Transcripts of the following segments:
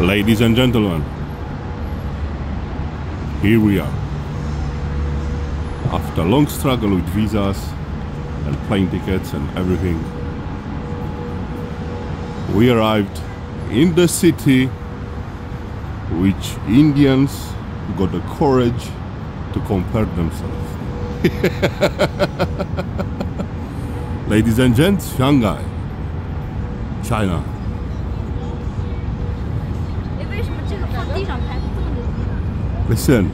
Ladies and gentlemen, here we are. After a long struggle with visas and plane tickets and everything, we arrived in the city which Indians got the courage to compare themselves. Ladies and gents, Shanghai, China. Listen,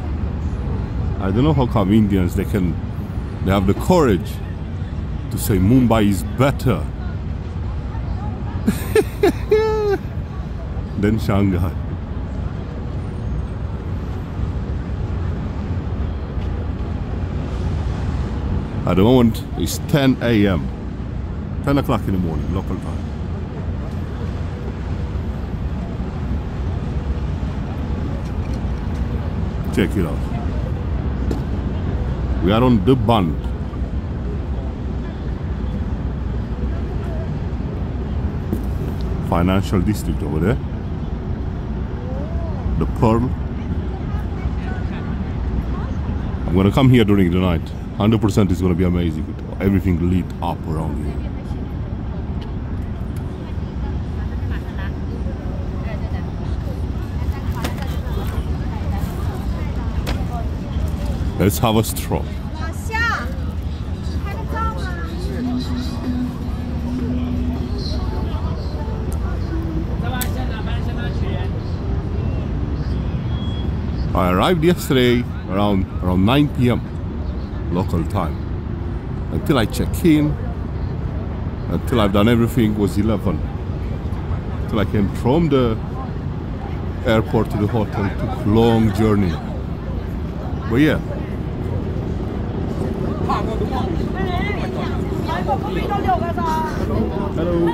I don't know how come Indians, they have the courage to say Mumbai is better than Shanghai. At the moment it's 10 a.m. 10 o'clock in the morning, local time. Check it out. We are on the Bund. Financial district over there. The Pearl. I'm gonna come here during the night. 100% is gonna be amazing with everything lit up around here. Let's have a stroll. I arrived yesterday around 9 p.m. local time. Until I check in, until I've done everything was 11. Until I came from the airport to the hotel, it took a long journey. But yeah. Hello.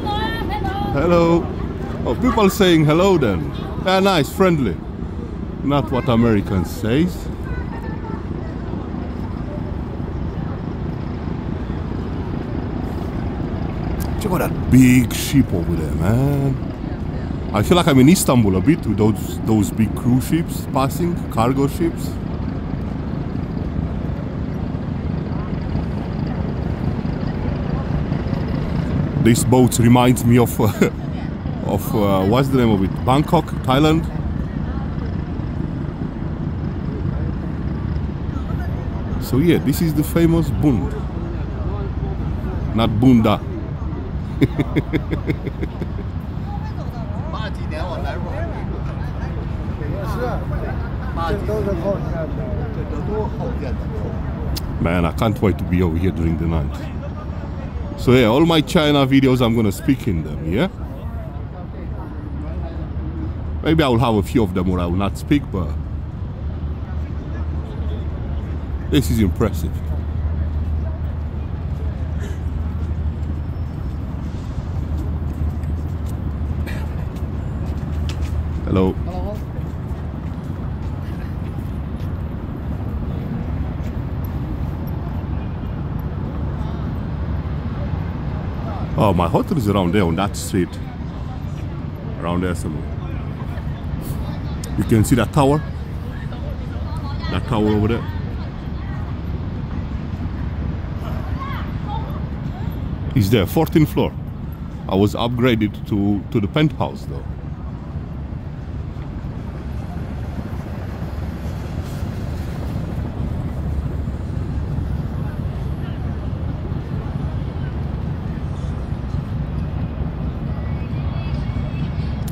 Hello. Oh, people saying hello then. They're nice, friendly. Not what Americans say. Check out that big ship over there, man. I feel like I'm in Istanbul a bit with those big cruise ships passing, cargo ships. This boat reminds me of what's the name of it? Bangkok, Thailand. So yeah, this is the famous Bund, not Bunda. Man, I can't wait to be over here during the night. So yeah, all my China videos, I'm gonna speak in them, yeah? Maybe I will have a few of them where I will not speak, but this is impressive. Hello. Oh, my hotel is around there on that street. Around there somewhere. You can see that tower. That tower over there. It's there, 14th floor. I was upgraded to the penthouse though.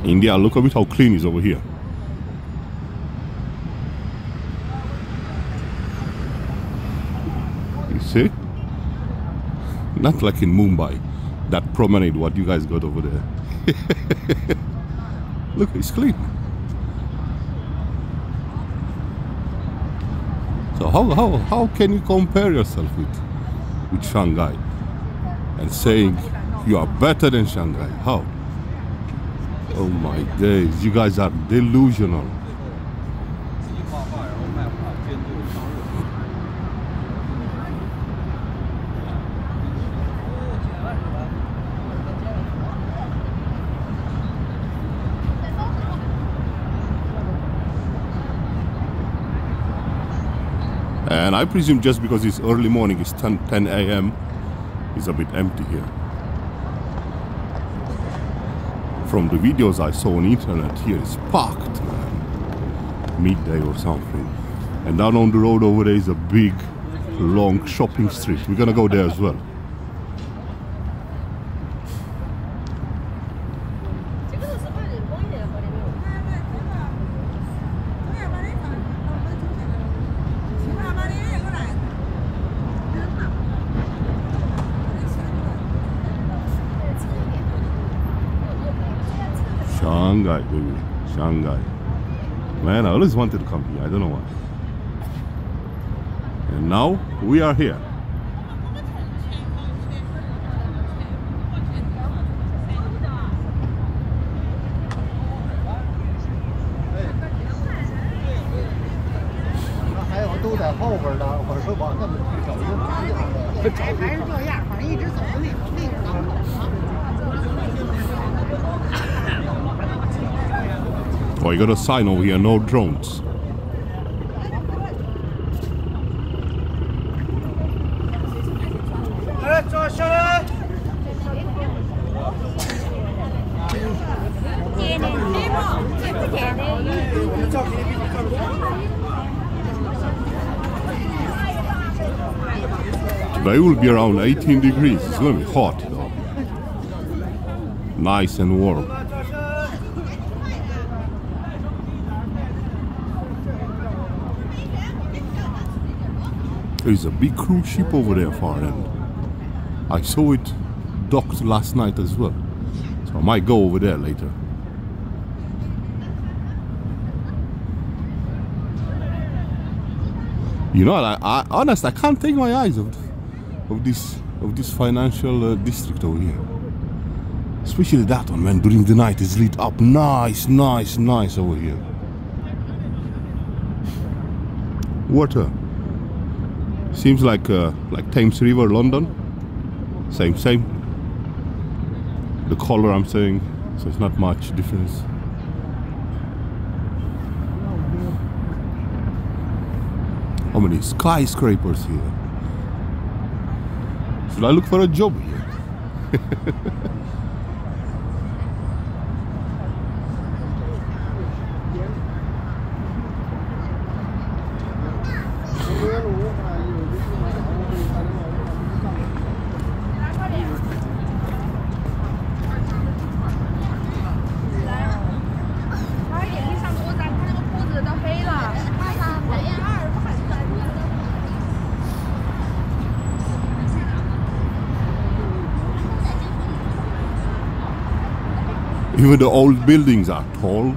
India, look at how clean is over here. You see? Not like in Mumbai, that promenade what you guys got over there. Look, it's clean. So how can you compare yourself with Shanghai and saying you are better than Shanghai? How? Oh my days, you guys are delusional. and I presume just because it's early morning, it's 10 a.m. it's a bit empty here. From the videos I saw on internet, here it's packed, man. Midday or something. And down on the road over there is a big, long shopping street. We're gonna go there as well. Shanghai, baby. Shanghai. Man, I always wanted to come here. I don't know why. And now we are here. Oh, you got a sign over here, no drones. Today will be around 18 degrees. It's gonna be hot though. Nice and warm. There is a big cruise ship over there far end. I saw it docked last night as well, so I might go over there later. You know, I honest, I can't take my eyes of this financial district over here. Especially that one, man. During the night, it's lit up nice over here. Water. Seems like Thames River, London. Same. The color I'm saying, so it's not much difference. How many skyscrapers here? Should I look for a job here? Even the old buildings are tall.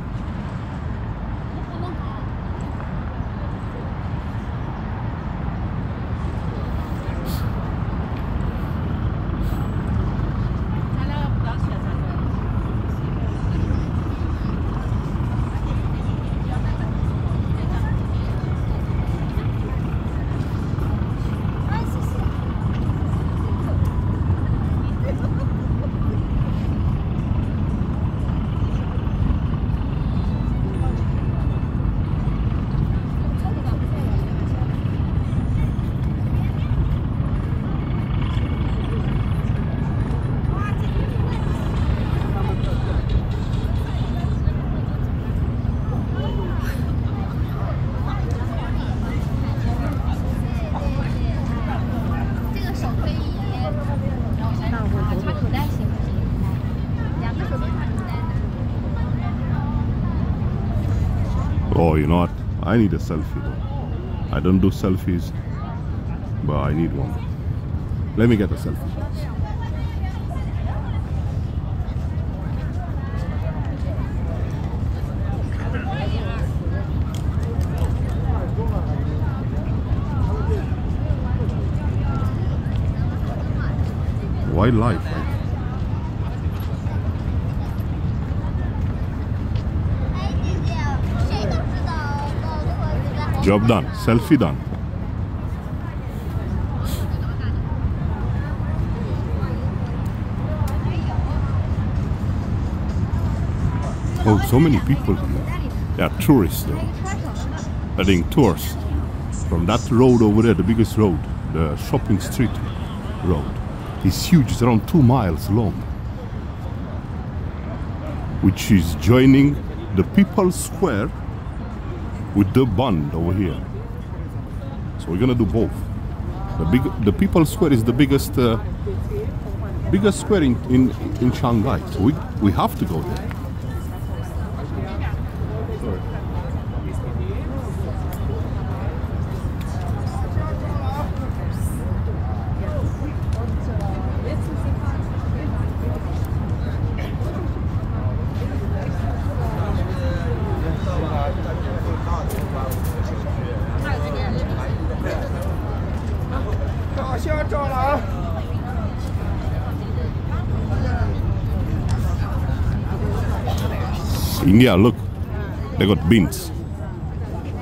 Oh, you know what? I need a selfie though. I don't do selfies, but I need one. Let me get a selfie. Wildlife. Job done, selfie done. Oh, so many people here. They are tourists though. I think tourists. From that road over there, the biggest road, the shopping street road, is huge. It's around 2 miles long, which is joining the People's Square with the Bund over here. So we're gonna do both. The People's Square is the biggest biggest square in Shanghai. So we have to go there. India, look, they got bins.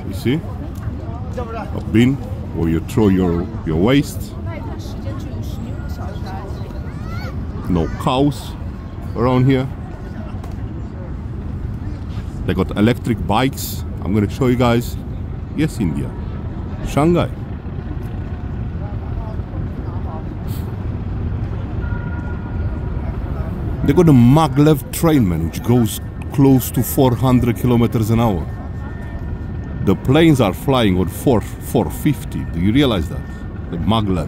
You see? A bin where you throw your waste. No cows around here. They got electric bikes. I'm gonna show you guys. Yes, India. Shanghai. They got a maglev train, man, which goes close to 400 kilometers an hour. The planes are flying on 450. Do you realize that? The maglev.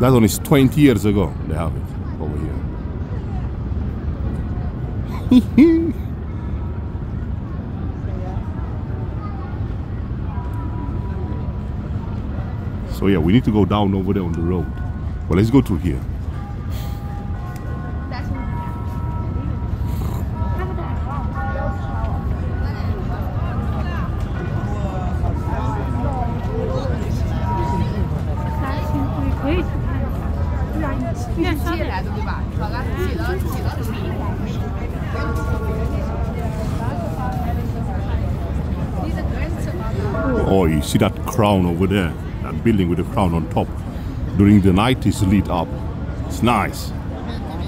That one is 20 years ago. They have it over here. So yeah, we need to go down over there on the road. Well, let's go through here. Oh, you see that crown over there, that building with the crown on top. During the night it's lit up. It's nice.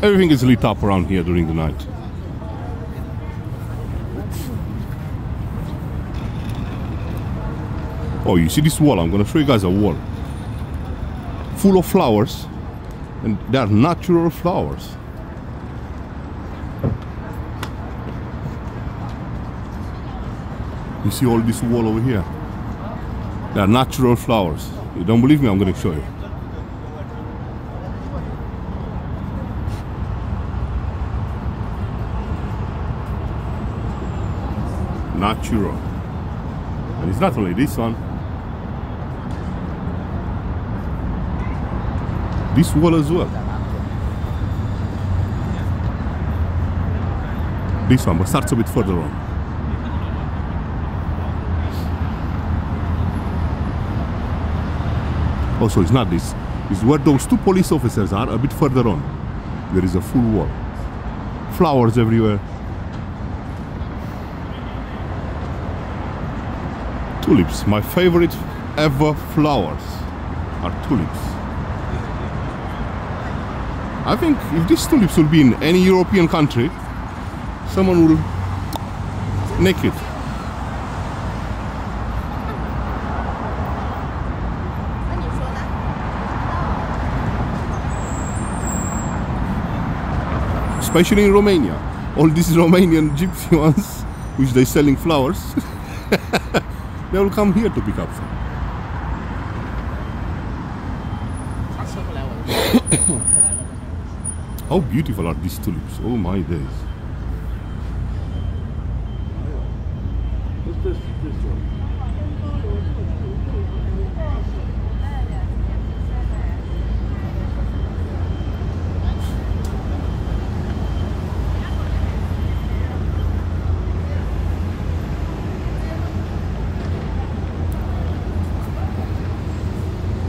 Everything is lit up around here during the night. Oh, you see this wall? I'm gonna show you guys a wall full of flowers, and they are natural flowers. You see all this wall over here? They are natural flowers. You don't believe me? I'm gonna show you. Natural. And it's not only this one. This wall as well. This one, but starts a bit further on. Also, it's not this. It's where those two police officers are, a bit further on. There is a full wall. Flowers everywhere. Tulips. My favorite ever flowers are tulips. I think if these tulips will be in any European country, someone will make it. Especially in Romania, all these Romanian gypsy ones, which they're selling flowers, they will come here to pick up some. How beautiful are these tulips, oh my days. This one.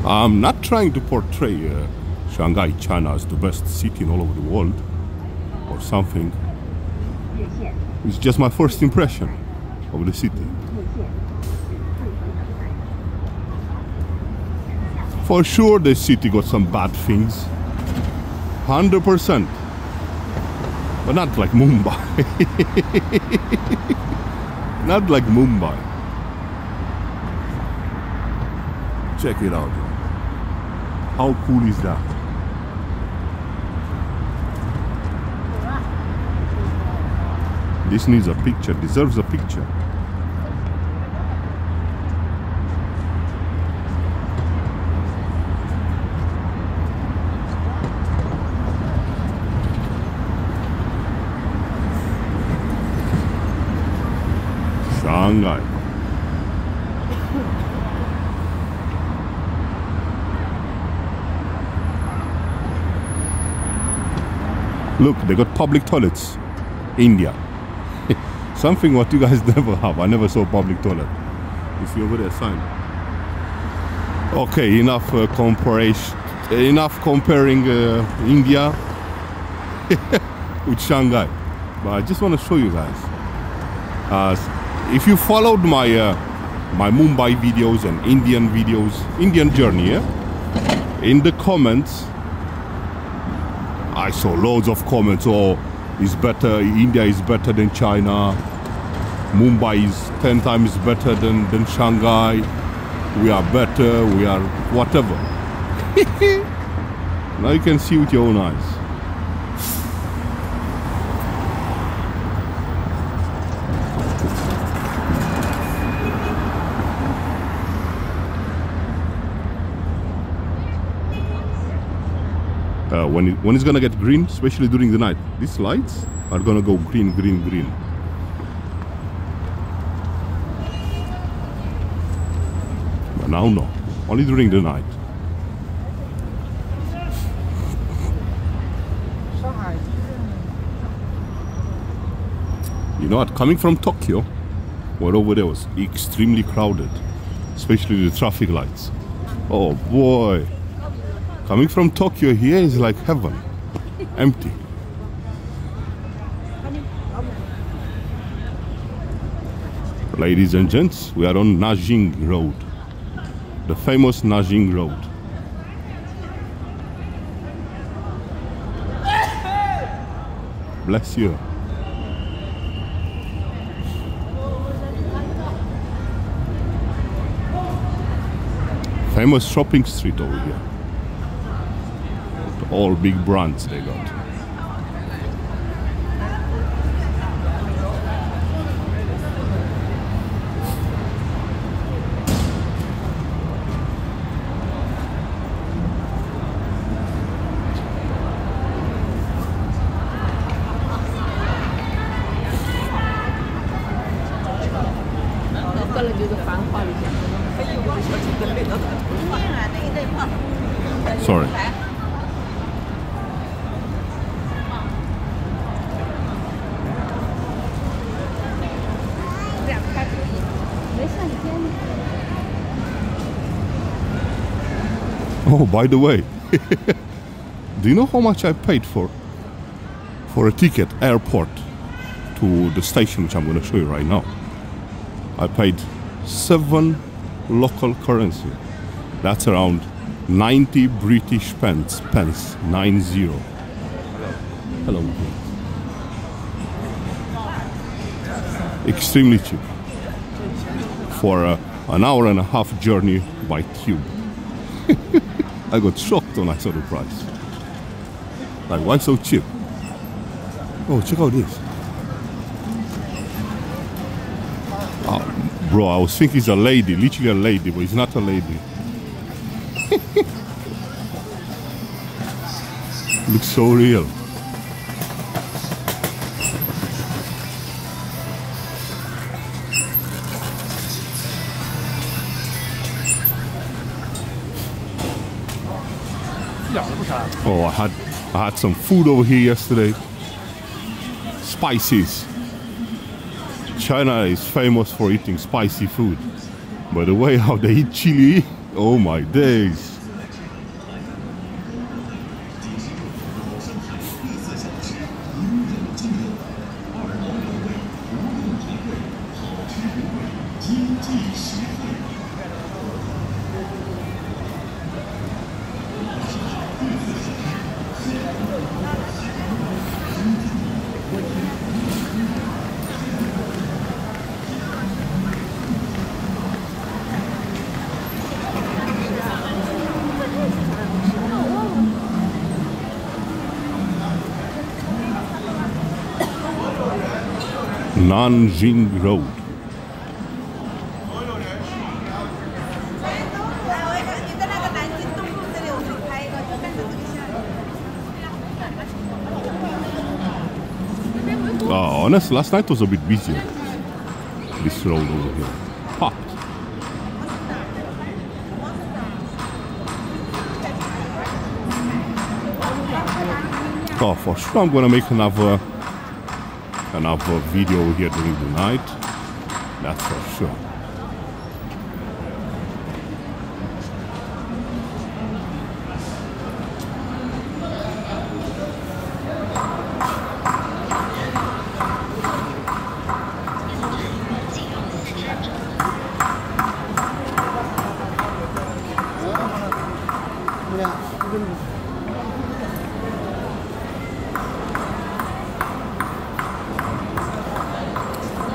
I'm not trying to portray Shanghai, China as the best city in all over the world or something. It's just my first impression of the city. For sure the city got some bad things, 100%, but not like Mumbai. Not like Mumbai. Check it out. How cool is that? This needs a picture, deserves a picture. Shanghai. Look, they got public toilets. India. Something what you guys never have. I never saw public toilet. You see over there, sign. Okay, enough comparison. Enough comparing India with Shanghai. But I just want to show you guys. If you followed my my Mumbai videos and Indian videos, Indian journey, yeah? In the comments, I saw loads of comments. Oh, is better, India is better than China, Mumbai is 10 times better than Shanghai, we are better, we are whatever. Now you can see with your own eyes. When it's gonna get green, especially during the night, these lights are gonna go green, green, green. But now no, only during the night. You know what, coming from Tokyo, where over there was extremely crowded, especially the traffic lights. Oh boy. Coming from Tokyo, here is like heaven, empty. Ladies and gents, we are on Nanjing Road, the famous Nanjing Road. Bless you. Famous shopping street over here. All big brands they got. Sorry. Oh, by the way, do you know how much I paid for a ticket, airport, to the station, which I'm going to show you right now? I paid 7 local currency. That's around 90 British pence, 90. Hello. Extremely cheap for an hour and a half journey by tube. I got shocked when I saw the price. Like, why so cheap? Oh, check out this. Oh, bro, I was thinking it's a lady, literally a lady, but it's not a lady. Looks so real. Oh, I had some food over here yesterday. Spices. China is famous for eating spicy food. By the way, how they eat chili, oh my days. Nanjing Road. Honest, last night was a bit busier. This road over here. Packed. Oh, for sure I'm gonna make another video here during the night. That's for sure.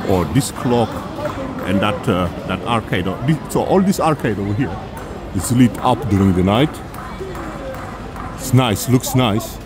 Or this clock and that arcade. So all this arcade over here is lit up during the night. It's nice, looks nice.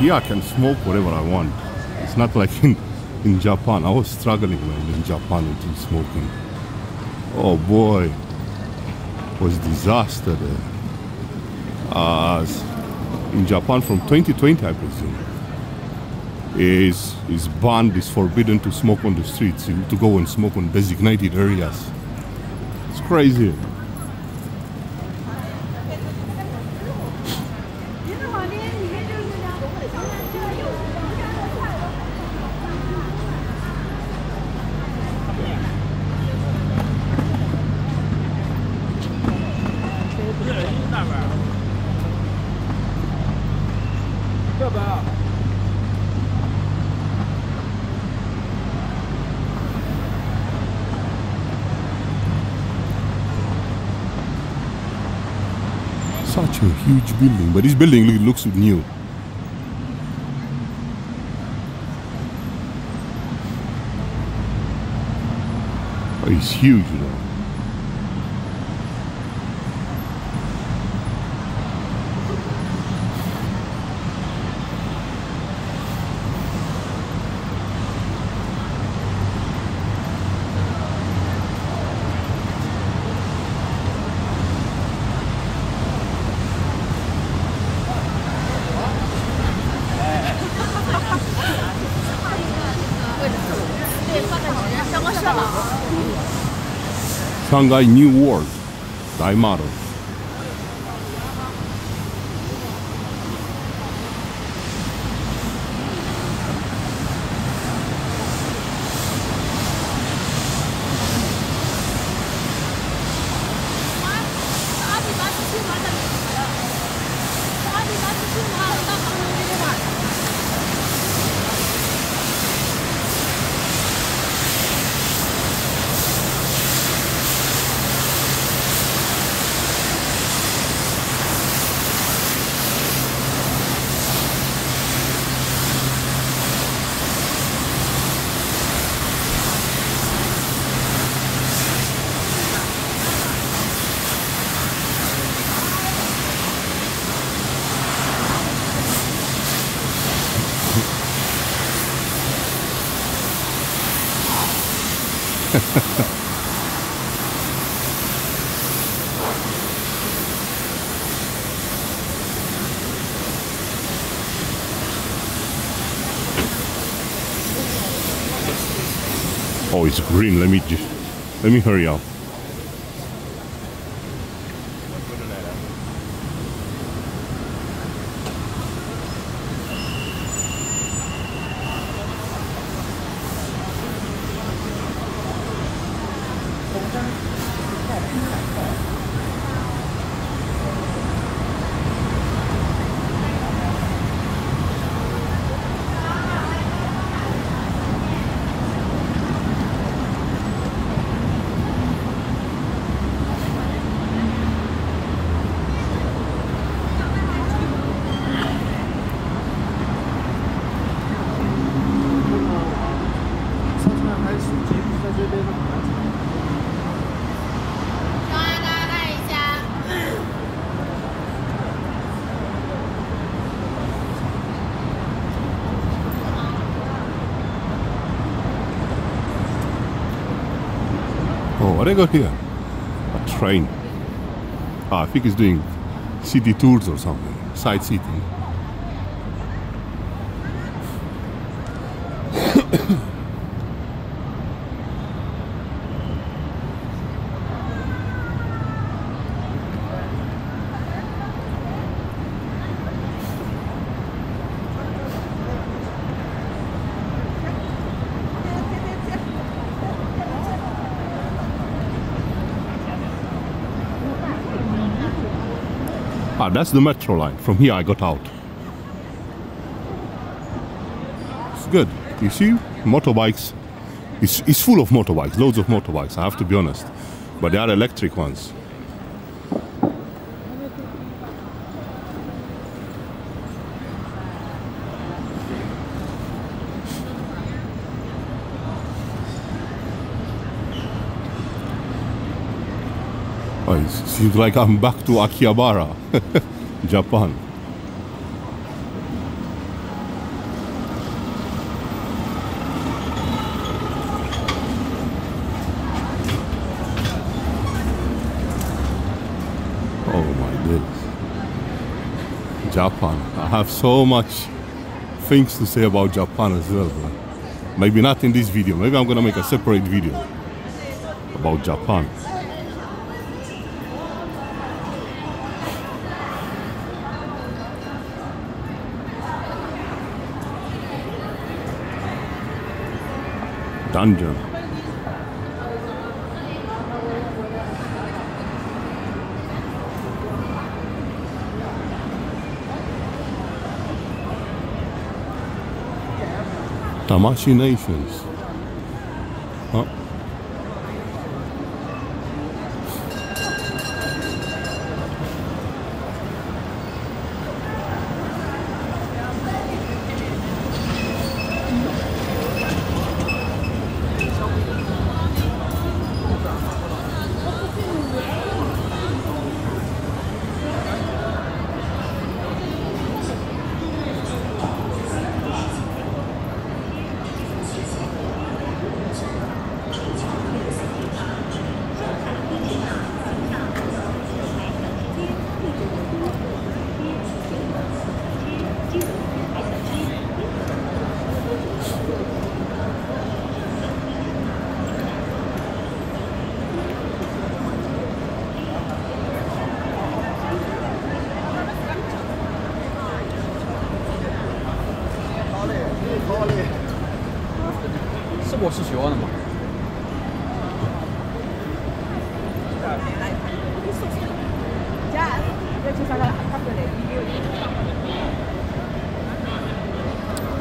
Here I can smoke whatever I want. It's not like in Japan. I was struggling when in Japan with smoking. Oh boy, it was disaster there. In Japan from 2020, I presume, is banned, is forbidden to smoke on the streets. You need to go and smoke on designated areas. It's crazy. Such a huge building, but this building looks new. It's huge, you know. Shanghai New World, thy motto. Oh, it's green. Let me hurry up. What I got here? A train. I think it's doing city tours or something, sightseeing. Ah, that's the metro line. From here I got out. It's good. You see, motorbikes. It's full of motorbikes, loads of motorbikes, I have to be honest. But they are electric ones. It seems like I'm back to Akihabara, Japan. Oh my goodness. Japan. I have so much things to say about Japan as well. But maybe not in this video. Maybe I'm going to make a separate video about Japan. Dungeon. Tamashi Nations. Huh?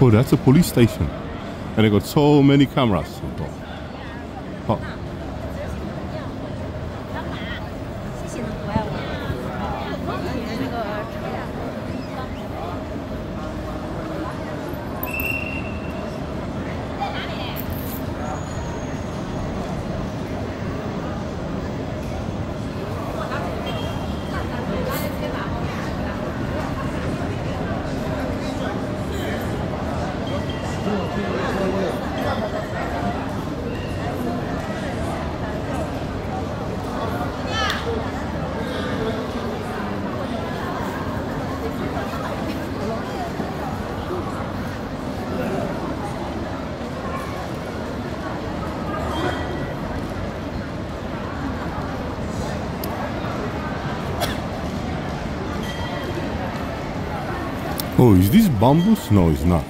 Oh, that's a police station, and they got so many cameras on top. Oh. Oh, is this bamboo? No, it's not.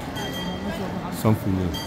Something else.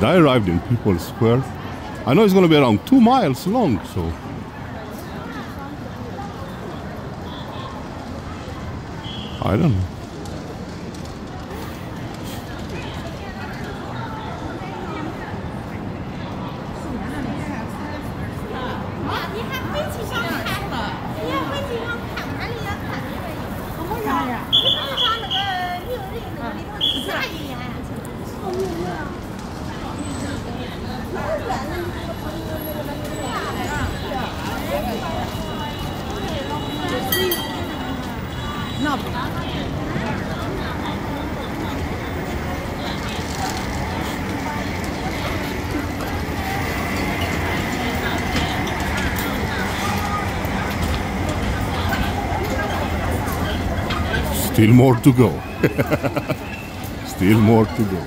did. I arrived in People's Square. I know it's going to be around 2 miles long, so... I don't know. Still more to go. Still more to go.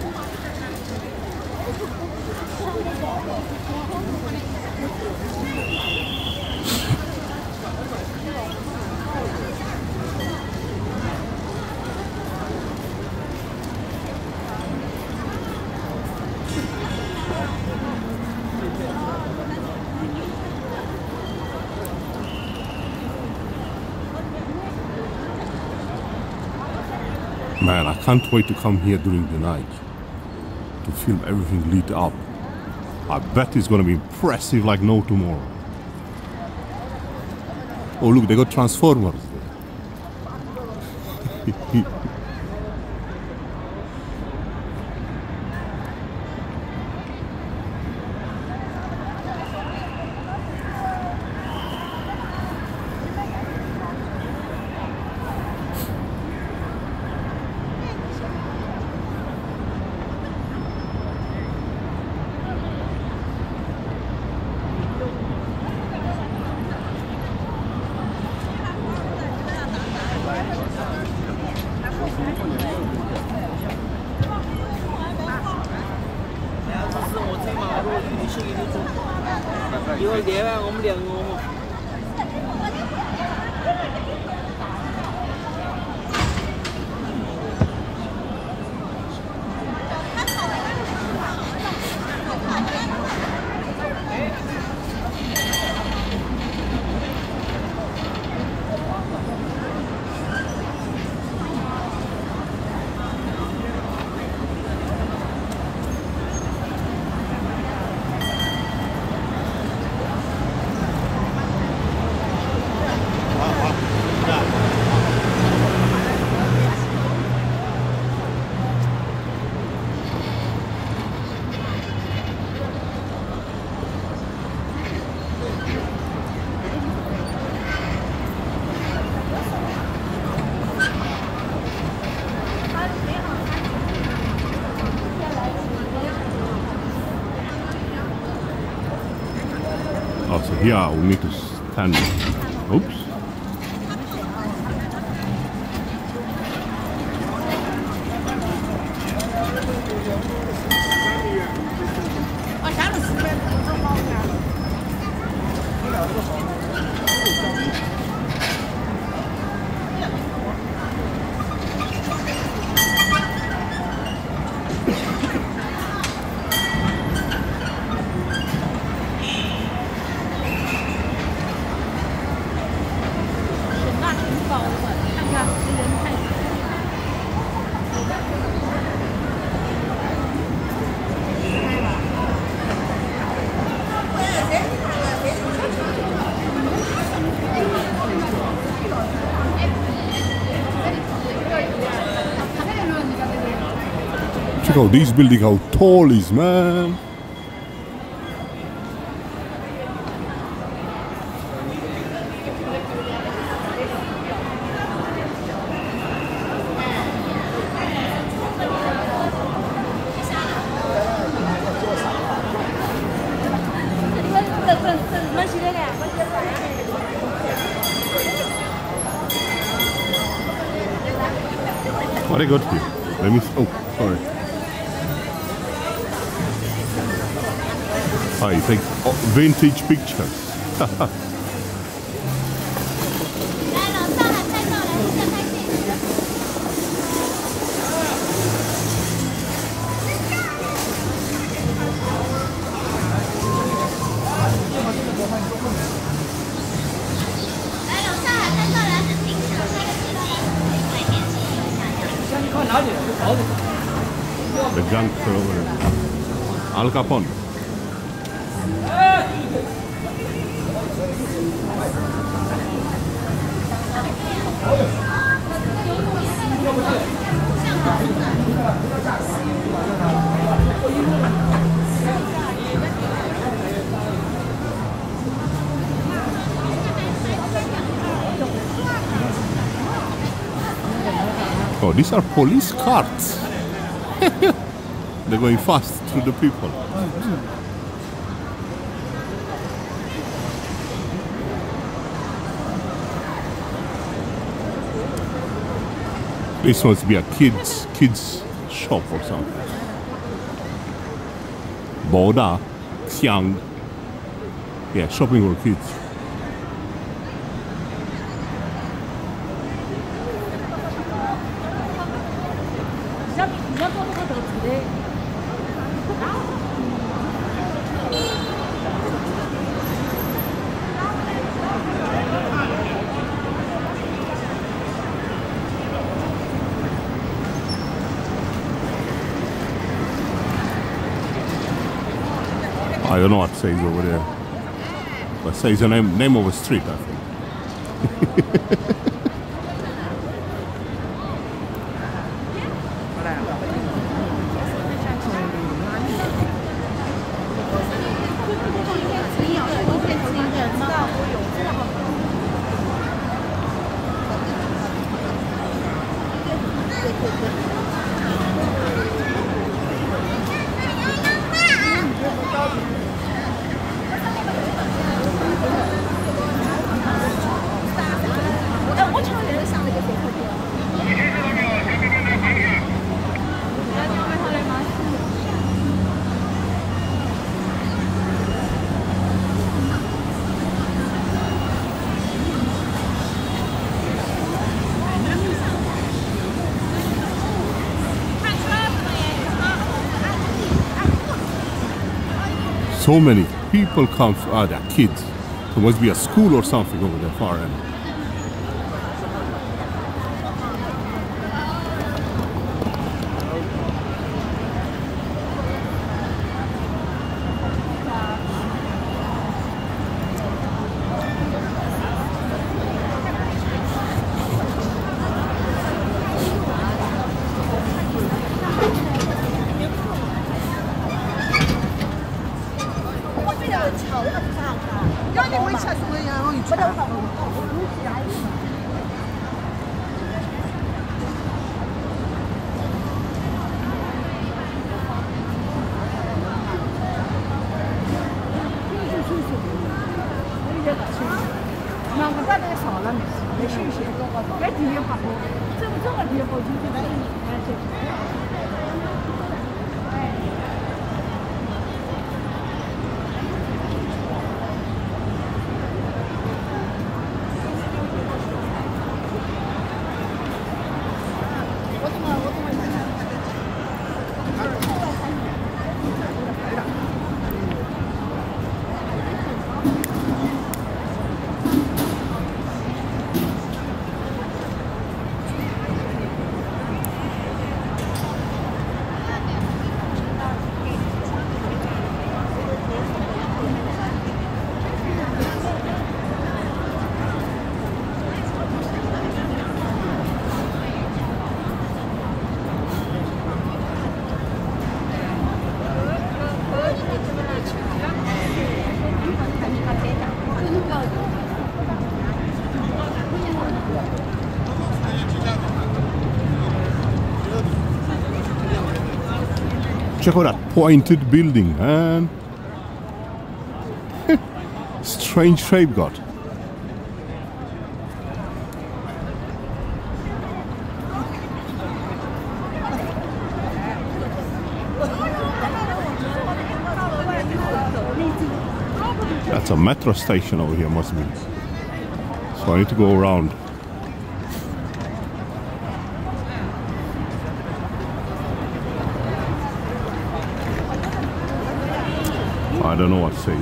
Man, I can't wait to come here during the night to film everything lit up. I bet it's gonna be impressive like no tomorrow. Oh look, they got Transformers there. Yeah, we need to stand. Oops. Check out this building, how tall it is, man! What I got here? Let me... Oh, sorry. I take vintage pictures. the junk thrower Al Capone. Oh, these are police carts. They're going fast through the people. This must be a kids shop or something. Boda, Xiang. Yeah, shopping for kids. I don't know what it says over there, but it says the name of a street, I think. So many people come. Ah, they're kids. There must be a school or something over there far end. Check out that pointed building, man. Strange shape got. That's a metro station over here, must be. So I need to go around. I don't know what it says.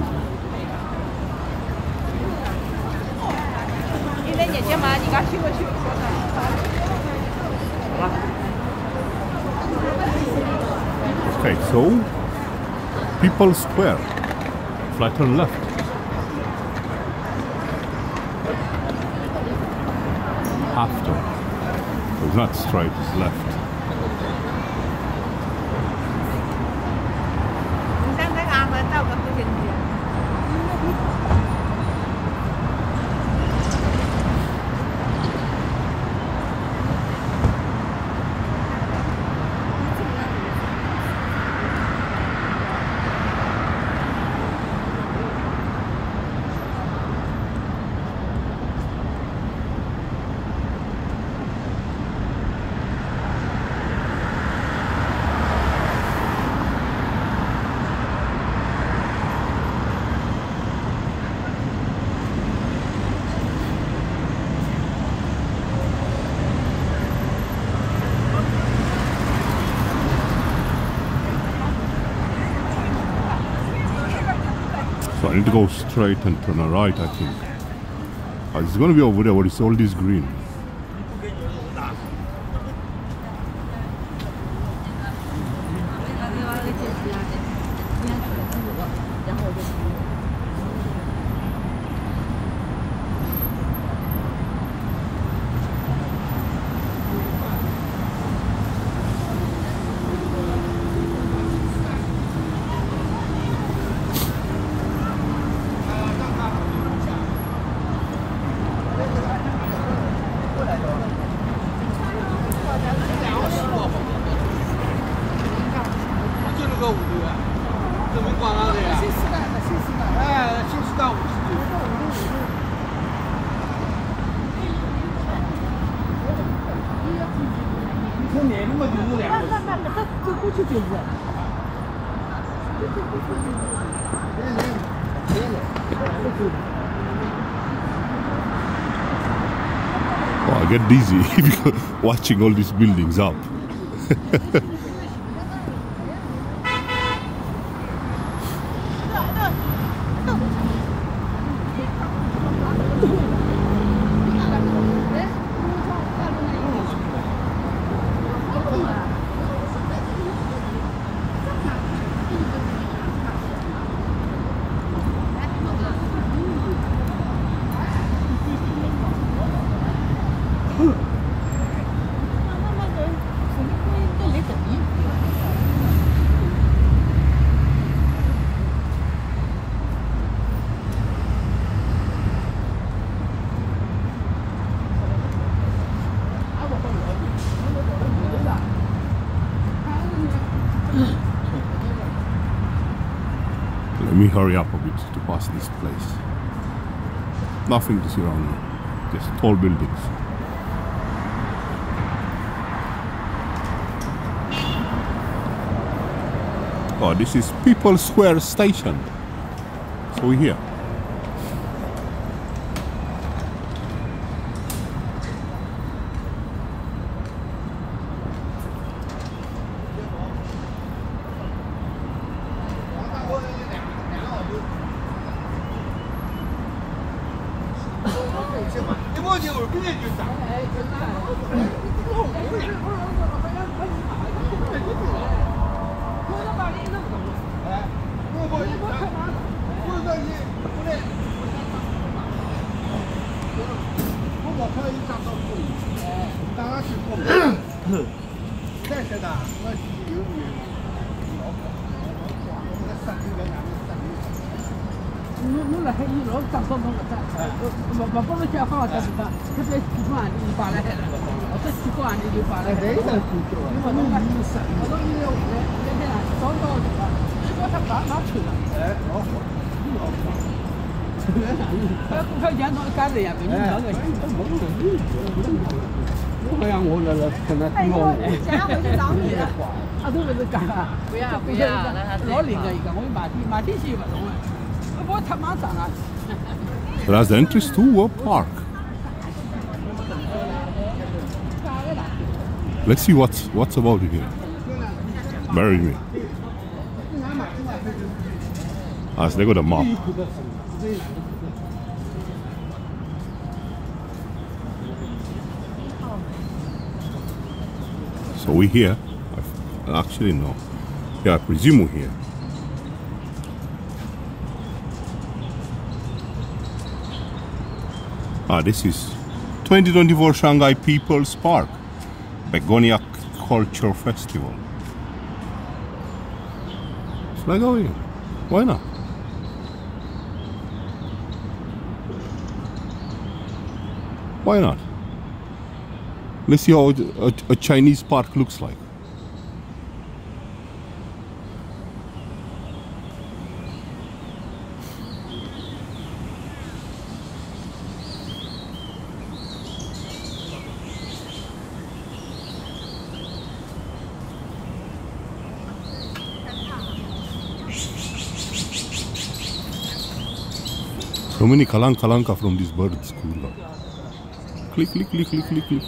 Okay, so People's Square, flat turn left. After, it's not straight, it's left. I need to go straight and turn right, I think. Oh, it's gonna be over there, but it's all this green. Oh, I get dizzy watching all these buildings up. Let me hurry up a bit to pass this place. Nothing to see around here, just tall buildings. Oh, this is People's Square Station. So we're here. That's the entrance to a park. Let's see what's about here. Marry me. Ah, so they got a map. So we're here. Actually, no. я презимую. Ah, this is 2024 Shanghai People's Park, Begonia Culture Festival. Shall I go in? Why not? Why not? Let's see how a Chinese park looks like. So many kalanka from these birds. Cool. Click, click, click, click, click, click.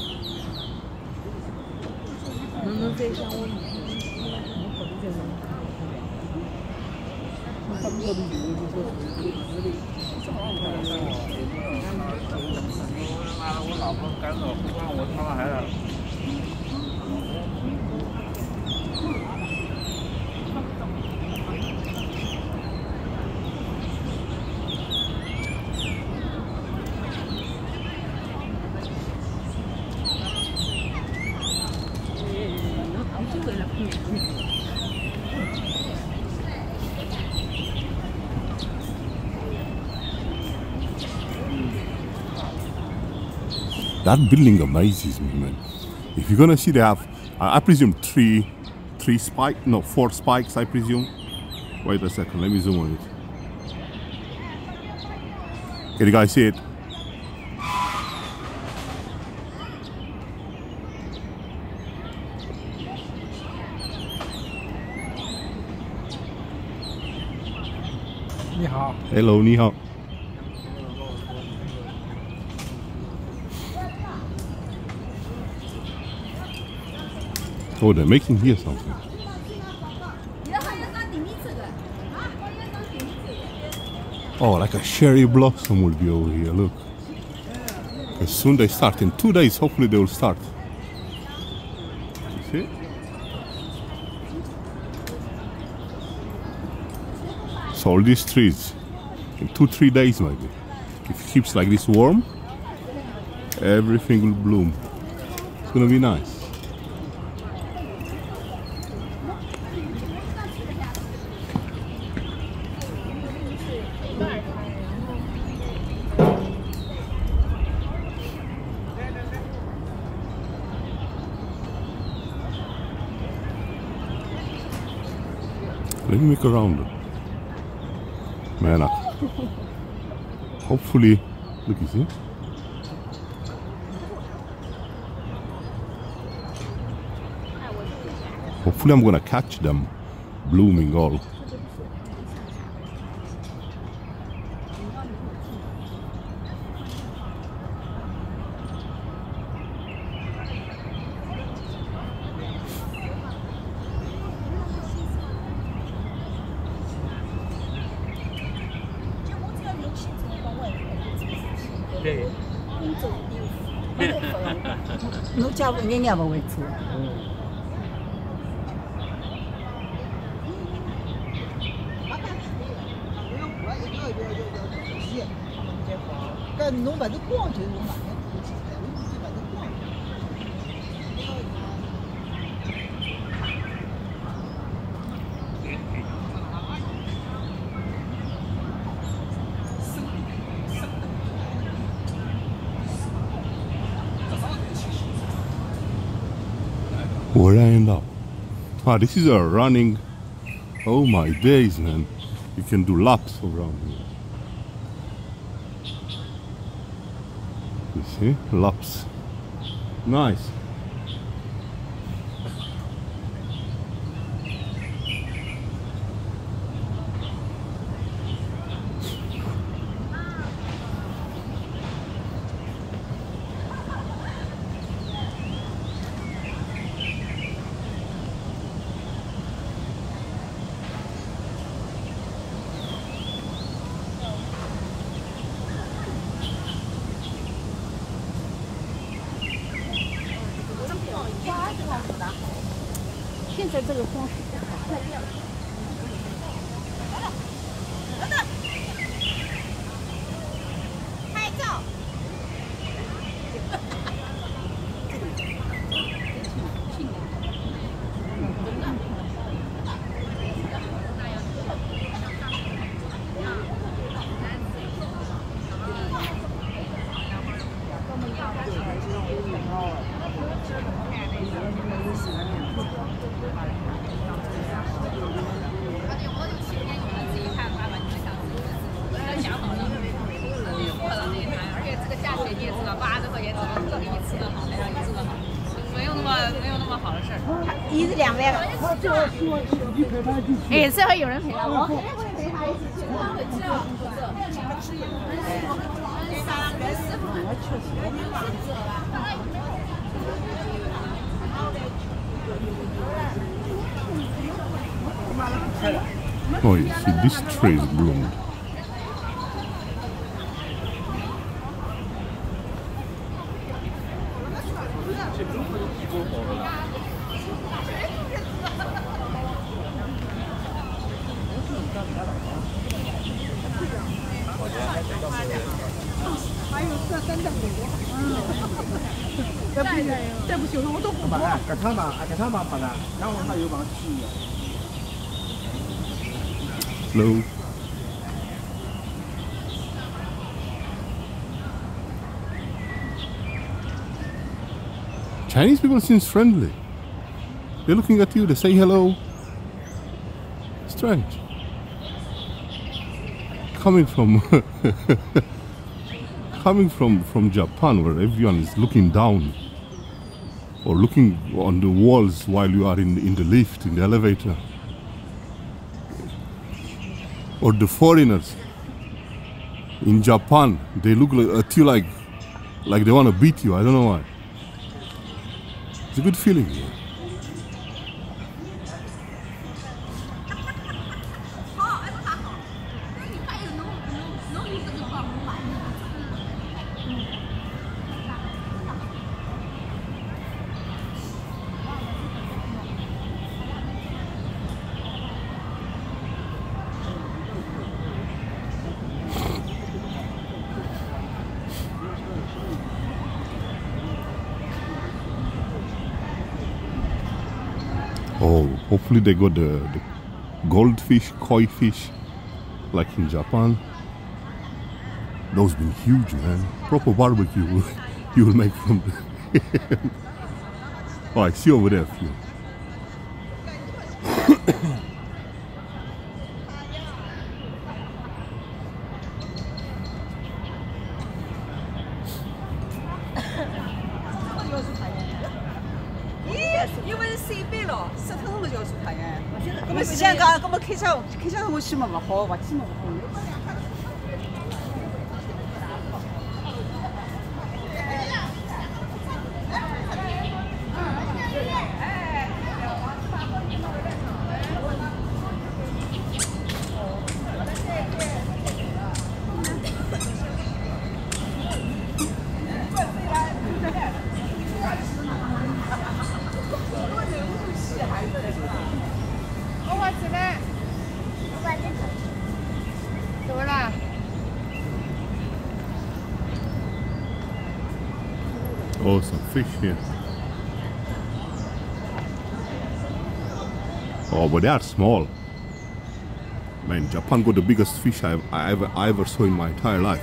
That building amazes me, man. If you're gonna see, they have, I presume, three spikes, no, four spikes, I presume. Wait a second, let me zoom on it. Can you guys see it? Hello, ni hao. Oh, they're making here something. Oh, like a cherry blossom will be over here, look. As soon they start, in 2 days, hopefully they will start. You see? So all these trees, in 2-3 days maybe. If it keeps like this warm, everything will bloom. It's gonna be nice. Let me make a round. Man, hopefully, look, you see? Hopefully I'm gonna catch them blooming all. Where I end up? Ah, this is a running. Oh my days, man! You can do laps around here. You see, laps. Nice. 哎，最好有人陪他，我肯定会陪他一起去。他会这样子，你们吃也不是说三个师傅们，赶紧往走吧。Oh, you see, this tree is bloomed. Hello. Chinese people seem friendly. They're looking at you, they say hello. Strange. Coming from coming from Japan, where everyone is looking down or looking on the walls while you are in the lift, in the elevator. Or the foreigners in Japan, they look at you like they want to beat you. I don't know why. It's a good feeling. Hopefully they got the goldfish, koi fish, like in Japan. Those been huge, man. Proper barbecue you will make from them. Oh, I see over there a few. Oh, some fish here. Oh, but they are small. Man, Japan got the biggest fish I ever saw in my entire life.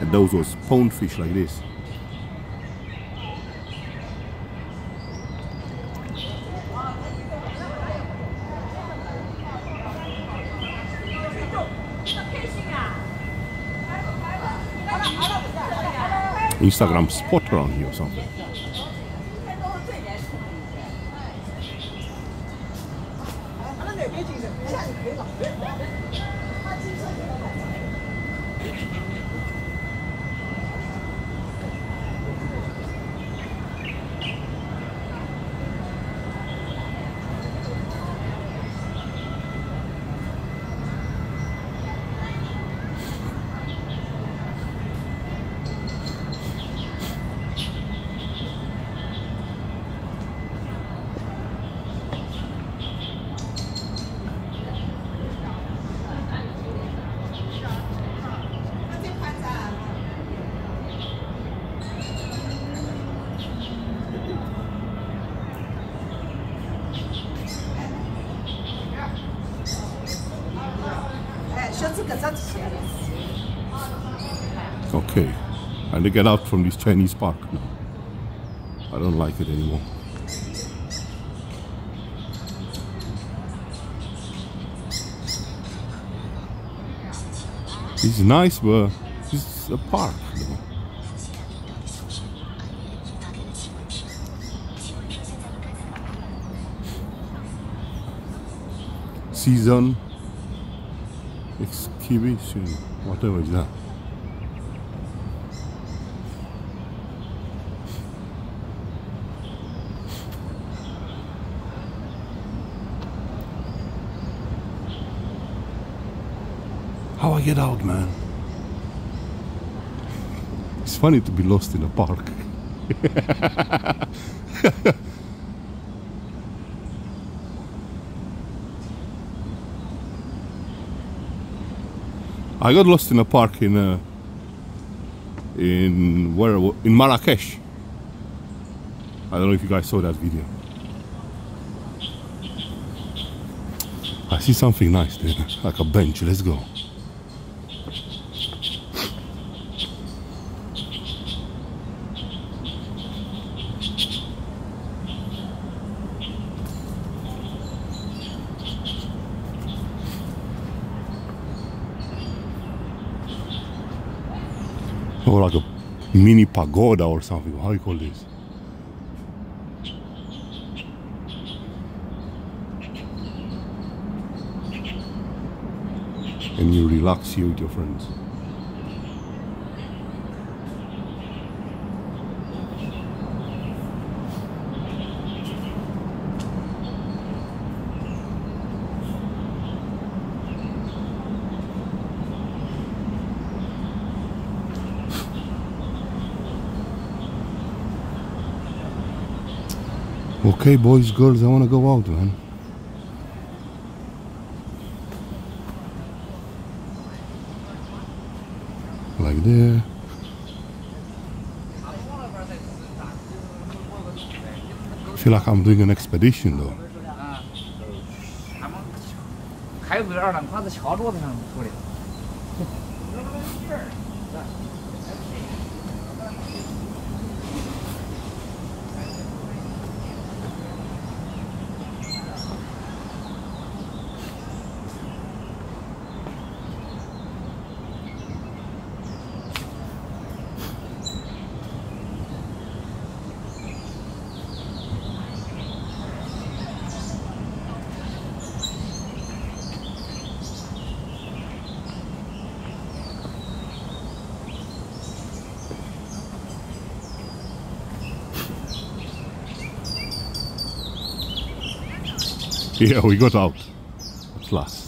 And those was pound fish like this. Instagram spot around here or something. Okay, and to get out from this Chinese park now. I don't like it anymore. It's nice, but it's a park. Though. Season exhibition, whatever is that. How I get out, man? It's funny to be lost in a park. I got lost in a park in Marrakesh. I don't know if you guys saw that video. I see something nice there, like a bench. Let's go. Or like a mini pagoda or something. How do you call this? And you relax here with your friends. Okay, boys, girls, I want to go out, man. Like there. I feel like I'm doing an expedition, though. Yeah, we got out at last.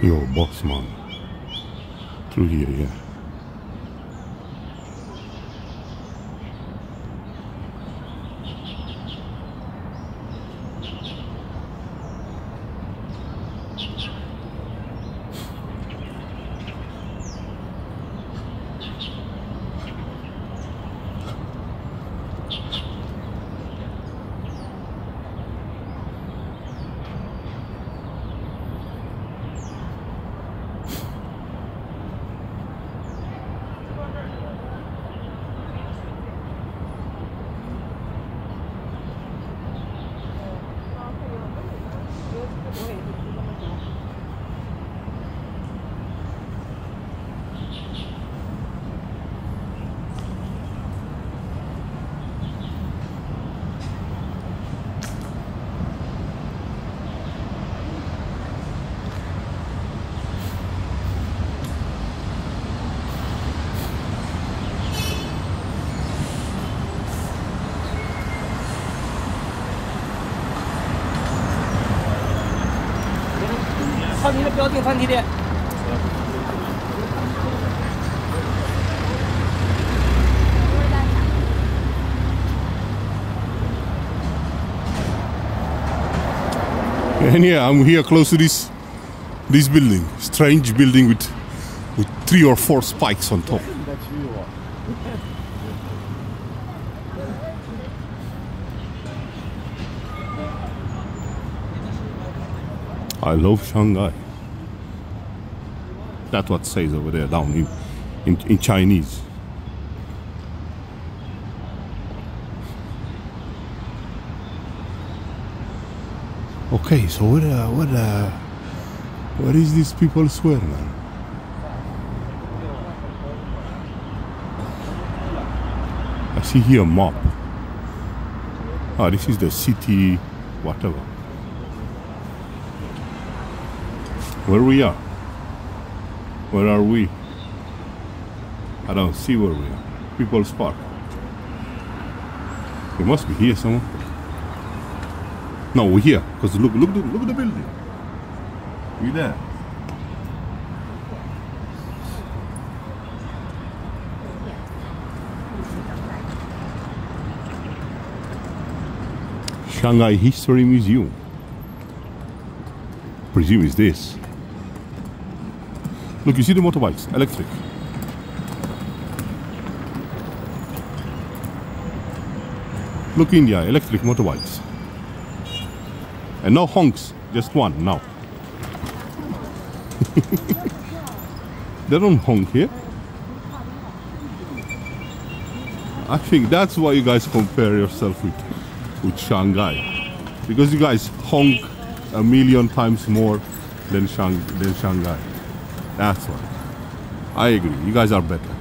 Yo, boss man. Through here, yeah. And yeah, I'm here close to this building, strange building with 3 or 4 spikes on top. I love Shanghai. That's what it says over there, down in Chinese. Okay, so what is this People's Square, man? I see here a map. Ah, this is the city, whatever. Where we are? Where are we? I don't see where we are. People's Park. We must be here somewhere. No, we're here, because look at the building. We're there. Shanghai History Museum. Presume it's this. Look, you see the motorbikes, electric. Look, India, electric motorbikes. And no honks, just one now. They don't honk here. I think that's why you guys compare yourself with Shanghai, because you guys honk a million times more than Shanghai. That's why. I agree. You guys are better.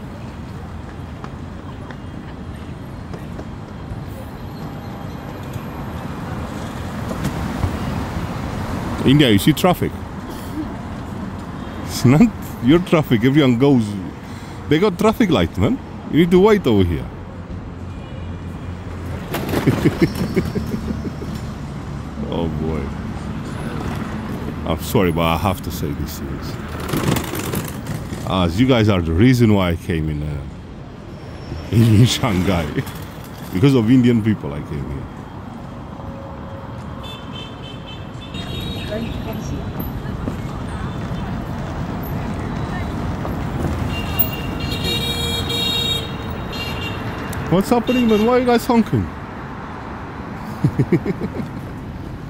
India, you see traffic. It's not your traffic. Everyone goes. They got traffic lights, man. You need to wait over here. Oh boy. I'm sorry, but I have to say these things. As you guys are the reason why I came in Shanghai. Because of Indian people, I came here. What's happening, man? Why are you guys honking?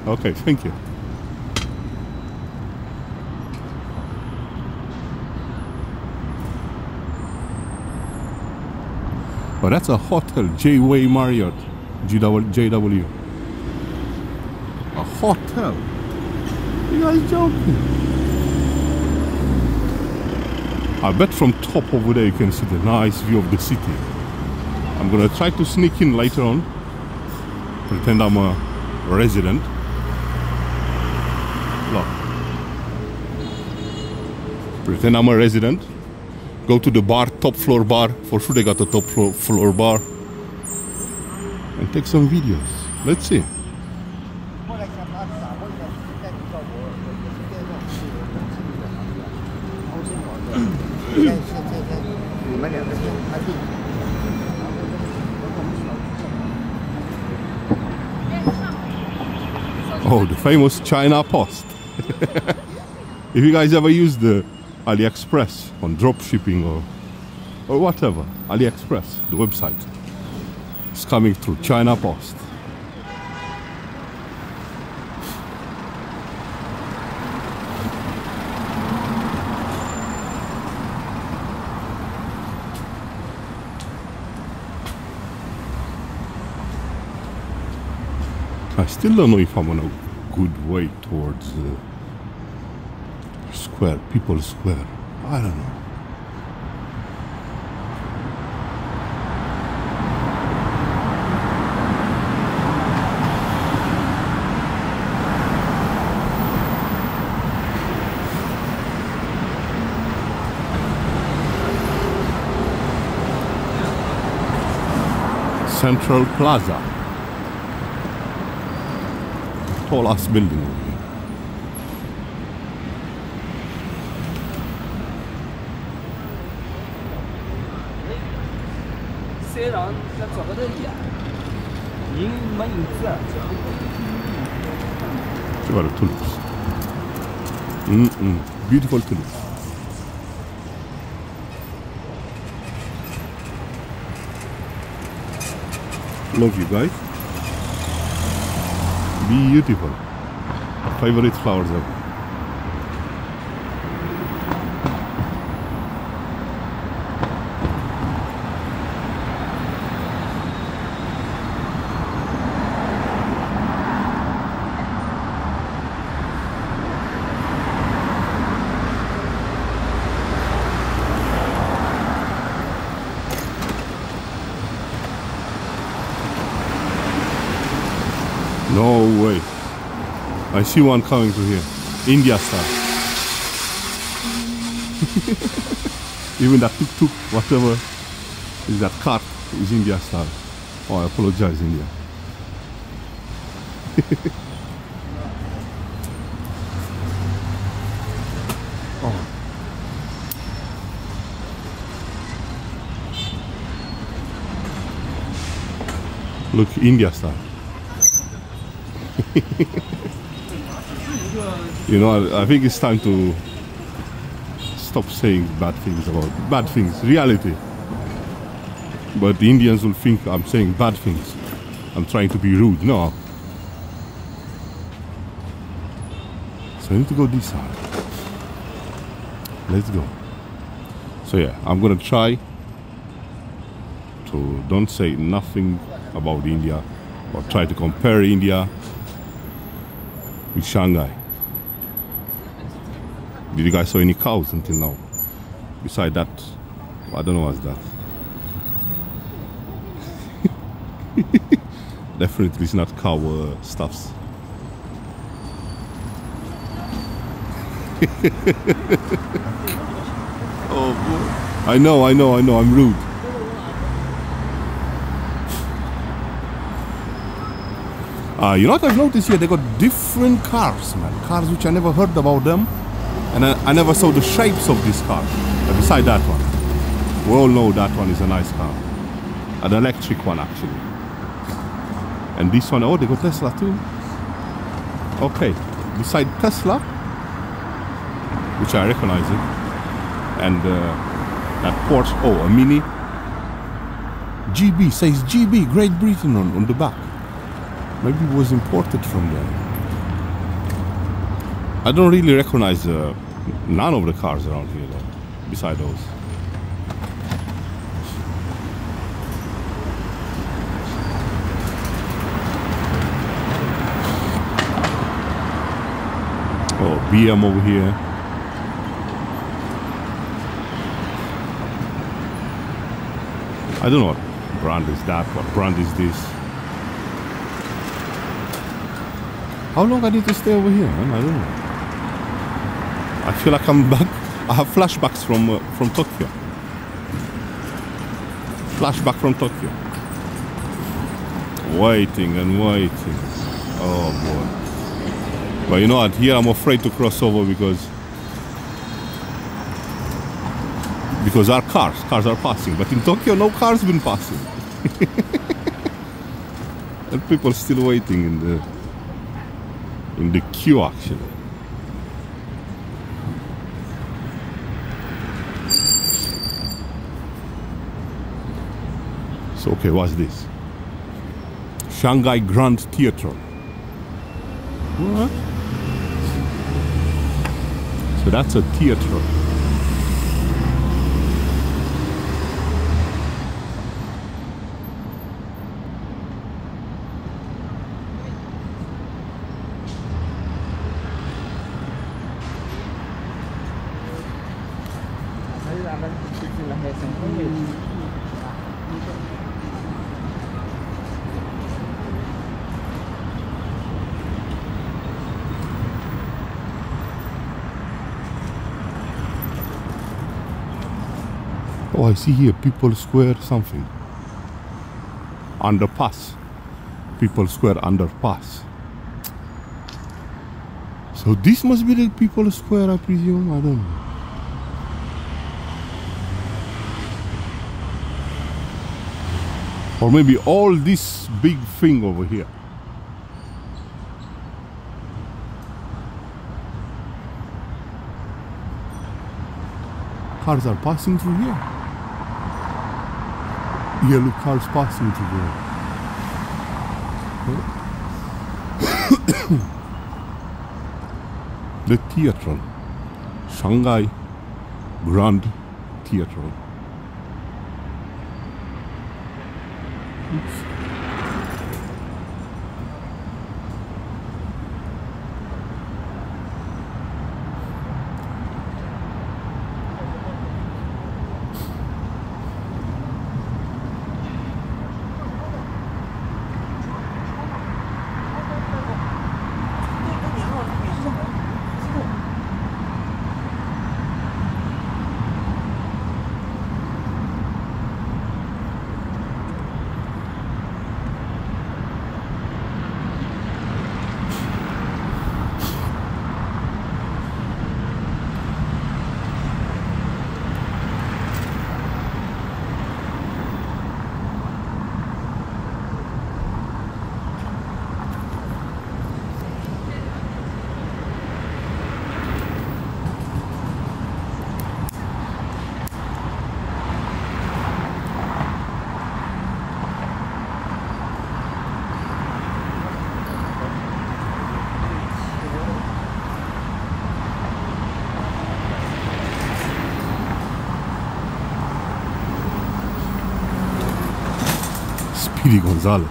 Okay, thank you. Oh, that's a hotel, JW Marriott, JW. A hotel? You guys joking? I bet from top over there you can see the nice view of the city. I'm gonna try to sneak in later on. Pretend I'm a resident. Look. Pretend I'm a resident. Go to the bar, top floor bar. For sure they got the top floor bar. And take some videos. Let's see. Oh, the famous China Post. If you guys ever use the AliExpress on drop shipping or whatever, AliExpress, the website, it's coming through China Post. I still don't know if I'm on a good way towards the square, People's Square. I don't know. Central Plaza. Tall ass building over here. Look at the tulips. Beautiful tulips. Love you guys. Beautiful. Favorite flowers ever. No way. I see one coming to here. India style. Even that tuk-tuk, whatever is that cart, is India style. Oh, I apologize, India. Oh. Look, India style. You know, I think it's time to stop saying bad things about bad things, reality. But the Indians will think I'm saying bad things. I'm trying to be rude. No. So I need to go this side. Let's go. So yeah, I'm gonna try to don't say nothing about India or try to compare India with Shanghai. Did you guys saw any cows until now? Beside that, I don't know what's that. Definitely it's not cow stuffs. Oh boy. I know, I'm rude. You know what I've noticed here? They got different cars, man. Cars which I never heard about them. And I never saw the shapes of this car. But beside that one, we all know that one is a nice car. An electric one, actually. And this one, oh, they got Tesla too. Okay, beside Tesla, which I recognize it, and that Porsche, oh, a Mini. GB, says GB, Great Britain on the back. Maybe it was imported from there. I don't really recognize none of the cars around here though, beside those. Oh, BM over here. I don't know what brand is that, what brand is this. How long I need to stay over here, man? I don't know. I feel like I'm back. I have flashbacks from Tokyo. Flashback from Tokyo. Waiting and waiting. Oh boy. But you know what? Here I'm afraid to cross over because our cars are passing. But in Tokyo, no cars been passing, and people still waiting in the queue, actually. So, okay, what's this? Shanghai Grand Theatre. What? So that's a theatre. Oh, I see here People's Square something. Underpass. People's Square underpass. So this must be the People's Square, I presume. I don't know. Or maybe all this big thing over here. cars are passing through here. Yellow cars passing through here. The theatre. Shanghai Grand Theatre. Oops. Gonzalez.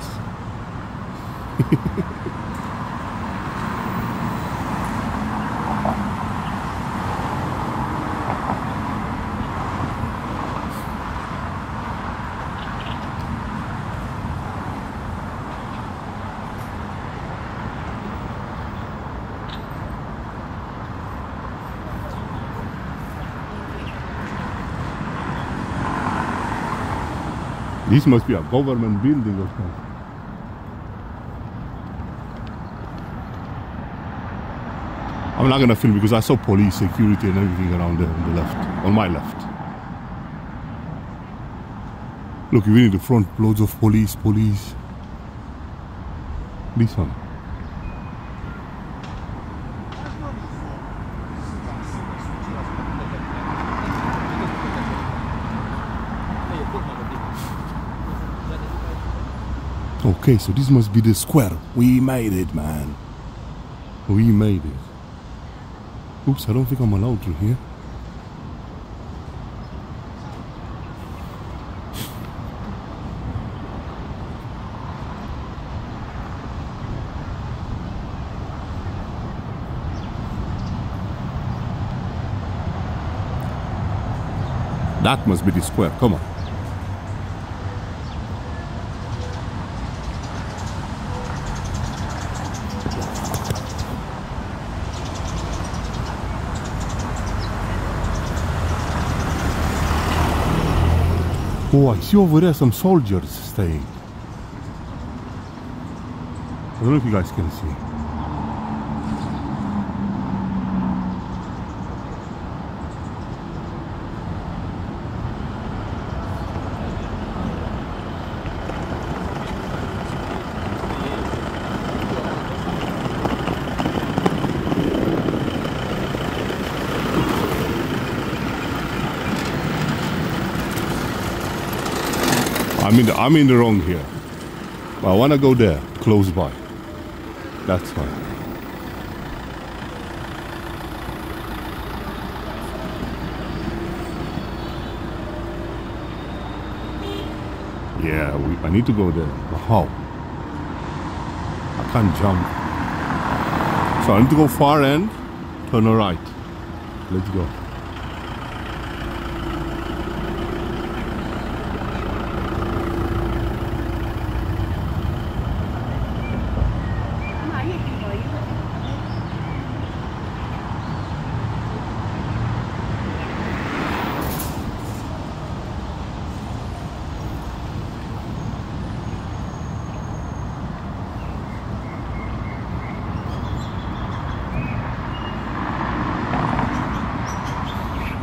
This must be a government building or something. I'm not gonna film because I saw police, security and everything around there on the left, on my left. Look, even in the front, loads of police. This one. Okay, so this must be the square. We made it, man. We made it. Oops, I don't think I'm allowed through here. That must be the square, come on. Oh, I see over there some soldiers staying. I don't know if you guys can see. I'm in the wrong here, but I want to go there, close by. That's fine. Yeah, I need to go there, but how? I can't jump. So I need to go far end, turn right. Let's go.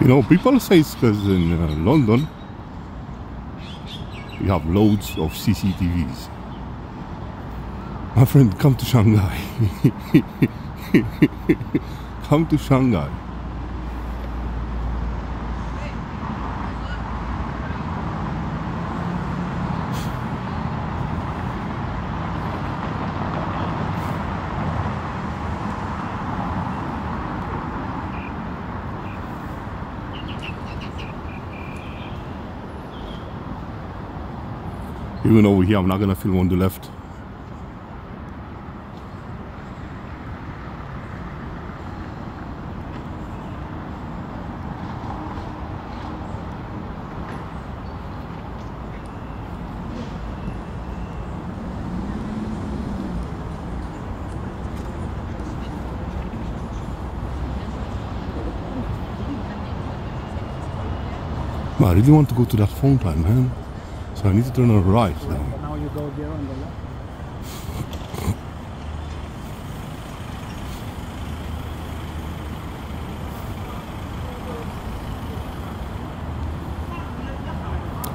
You know, people say it's because in London you have loads of CCTVs. My friend, come to Shanghai. Come to Shanghai. Even over here, I'm not gonna film on the left. I really want to go to that fountain, man. So I need to turn on right now. Now you go there on the left.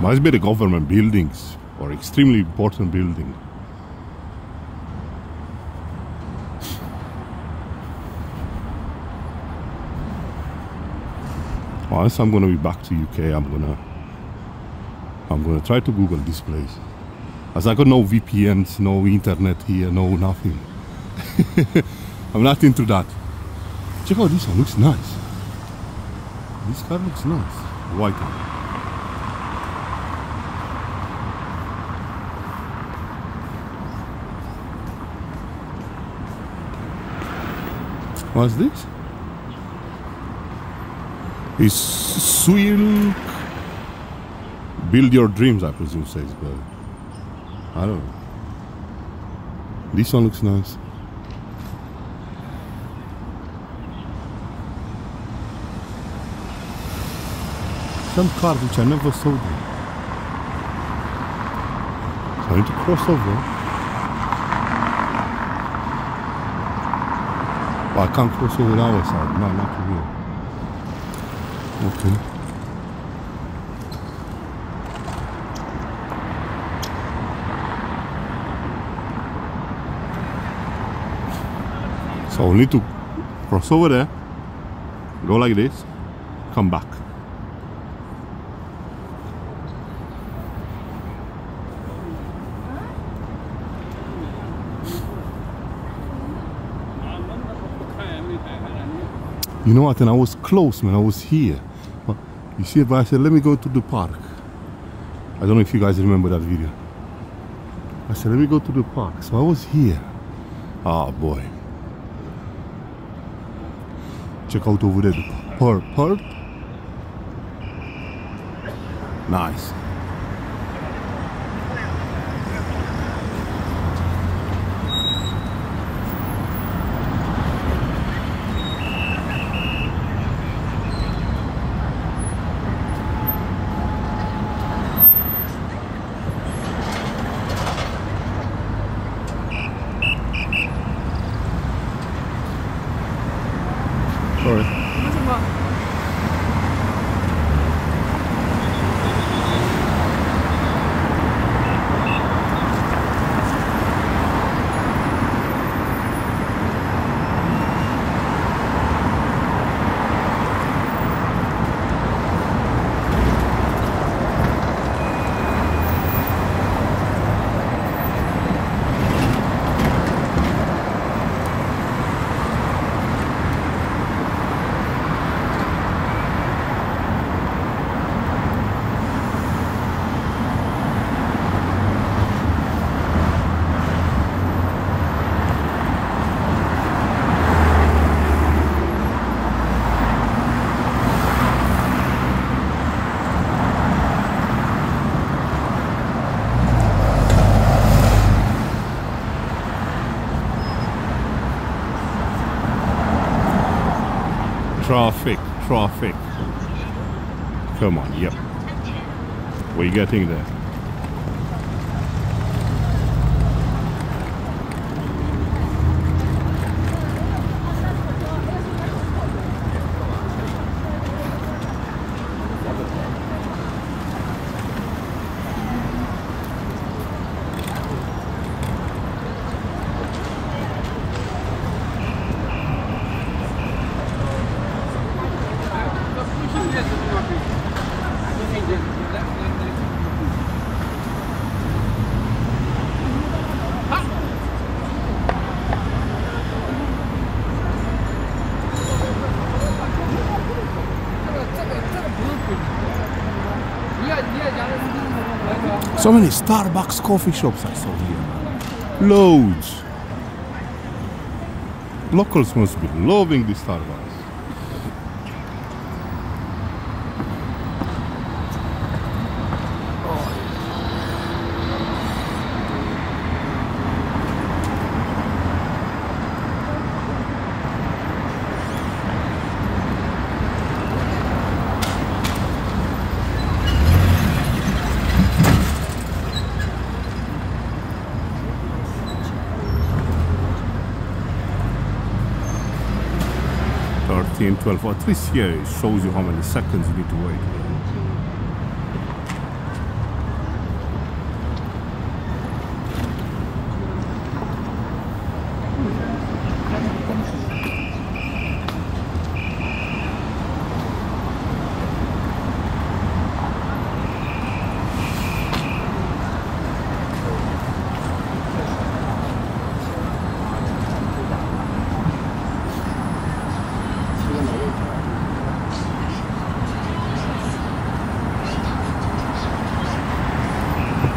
Must be the government buildings or extremely important building. Once I'm gonna be back to UK, I'm gonna try to Google this place, as I got no VPNs, no internet here, no nothing. I'm not into that. Check out this one, looks nice. This car looks nice, white one. What's this? Is Silk Build Your Dreams, I presume, says, but I don't know. This one looks nice. Some car which I never saw there. So I need to cross over. But I can't cross over our side, no, not here. Okay. So we need to cross over there, go like this, come back. You know what, and I was close, man, I was here. You see it, but I said, let me go to the park. I don't know if you guys remember that video. I said, let me go to the park. So I was here. Oh boy. Check out over there, the Pearl. Nice. Traffic. Come on, yep. We're getting there. So many Starbucks coffee shops I saw here. Loads. Locals must be loving the Starbucks. In 12, at least here it shows you how many seconds you need to wait.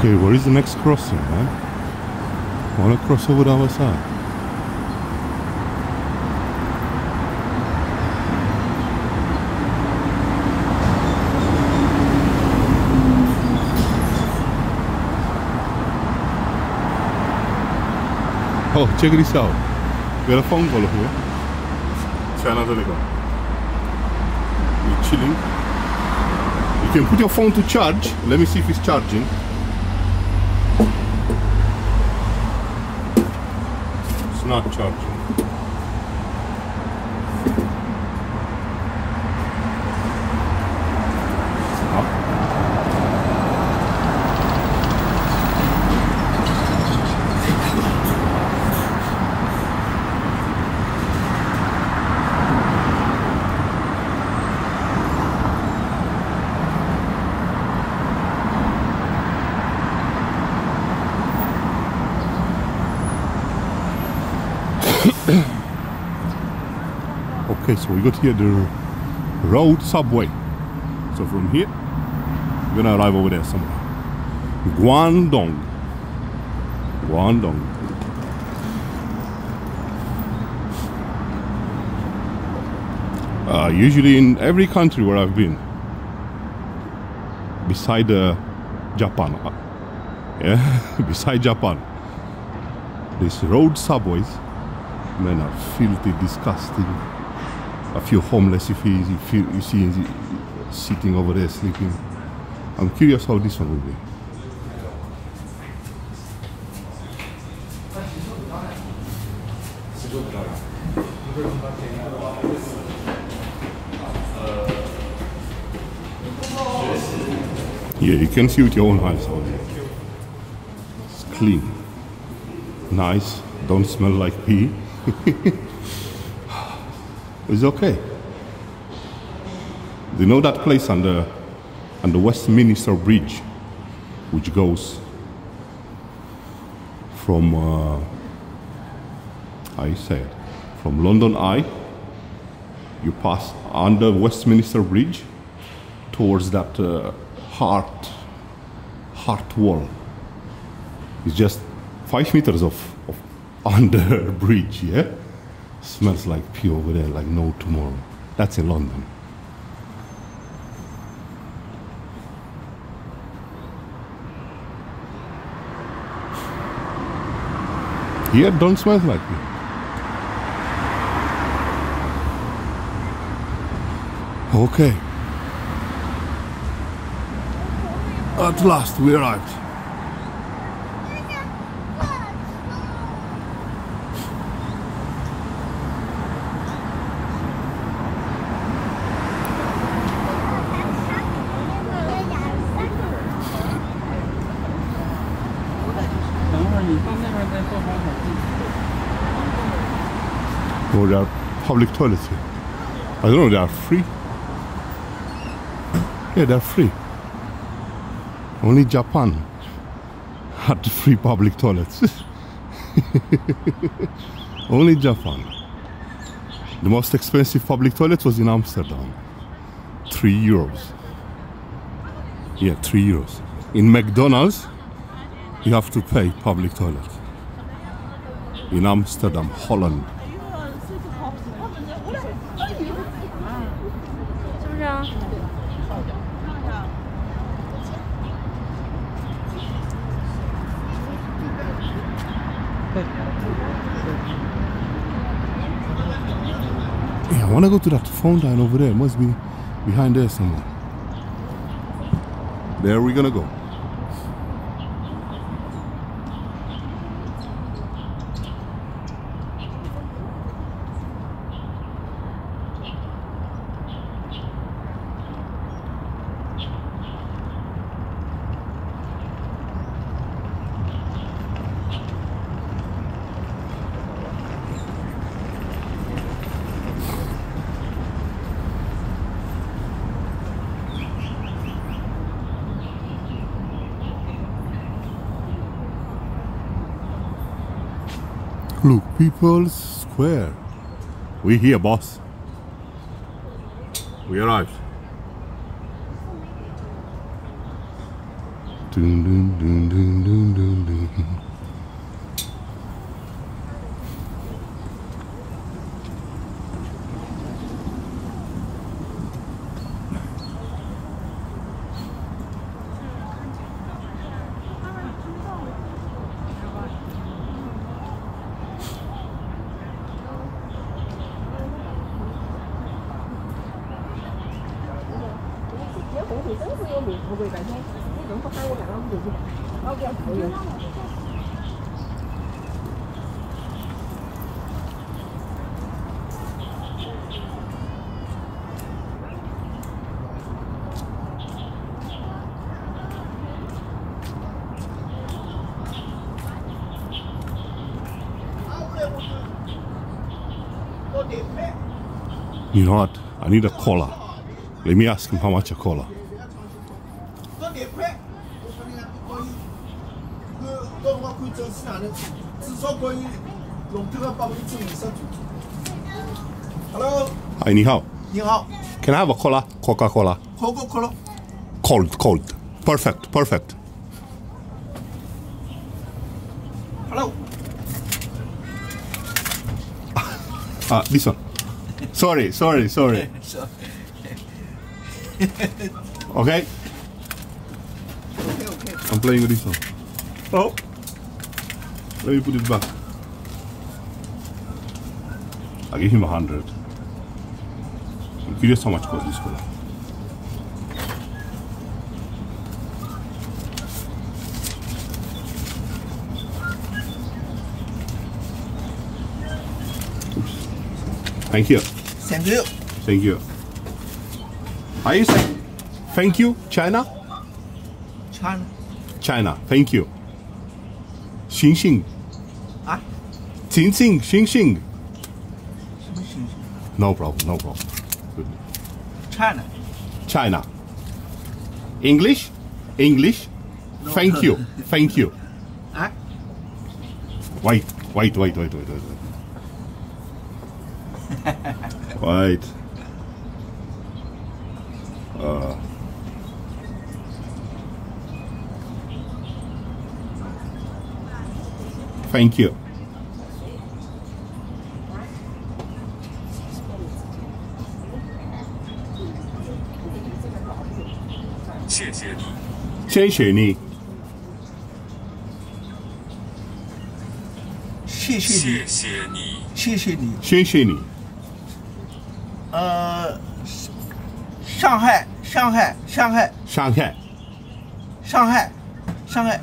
Okay, where is the next crossing, man? I wanna cross over the other side. Oh, check this out. We got a phone call here. China Telecom. You're chilling. You can put your phone to charge. Let me see if it's charging. Not charging. Okay, so we got here the road subway. So from here, we're gonna arrive over there somewhere. Guangdong. Guangdong. Usually in every country where I've been, beside Japan, yeah, beside Japan, these road subways, men are filthy, disgusting. A few homeless if you see sitting over there sleeping. I'm curious how this one will be. Yeah, you can see with your own eyes how it's clean, nice, don't smell like pee. It's okay. You know that place on the Westminster Bridge, which goes from from London Eye. You pass under Westminster Bridge towards that heart wall. It's just 5 meters of under bridge, yeah. Smells like pee over there, like no tomorrow. That's in London. Here, yeah, don't smell like me. Okay. At last, we arrived. Oh, there are public toilets here. I don't know, they are free. Yeah, they are free. Only Japan had free public toilets. Only Japan. The most expensive public toilet was in Amsterdam. €3. Yeah, €3. In McDonald's, you have to pay public toilet. In Amsterdam, Holland. Yeah, I want to go to that fountain over there. It must be behind there somewhere. There we're gonna go. Look, People's Square. We here, boss. We arrived. Dun, dun, dun, dun, dun, dun, dun. You know what? I need a cola. Let me ask him how much a cola. Hi, ni hao. Ni hao. Can I have a cola? Coca-Cola. Coca-Cola. Cold, cold. Perfect, perfect. Hello. This one. Sorry, sorry, sorry. Okay. Okay, okay. I'm playing with this one. Oh. Let me put it back. I gave him 100. I'm curious how much cost this cola. Thank you. Thank you. Thank you. Are you saying thank you, China? China. China, thank you. Xing xing. Ah? Xing xing, xing xing. No problem, no problem. Good. China. China. English? English? No. Thank you, thank you. Ah? Wait, wait, wait, wait, wait, wait. Right. Thank you. Thank you. Shanghai, Shanghai, Shanghai, Shanghai, Shanghai, Shanghai,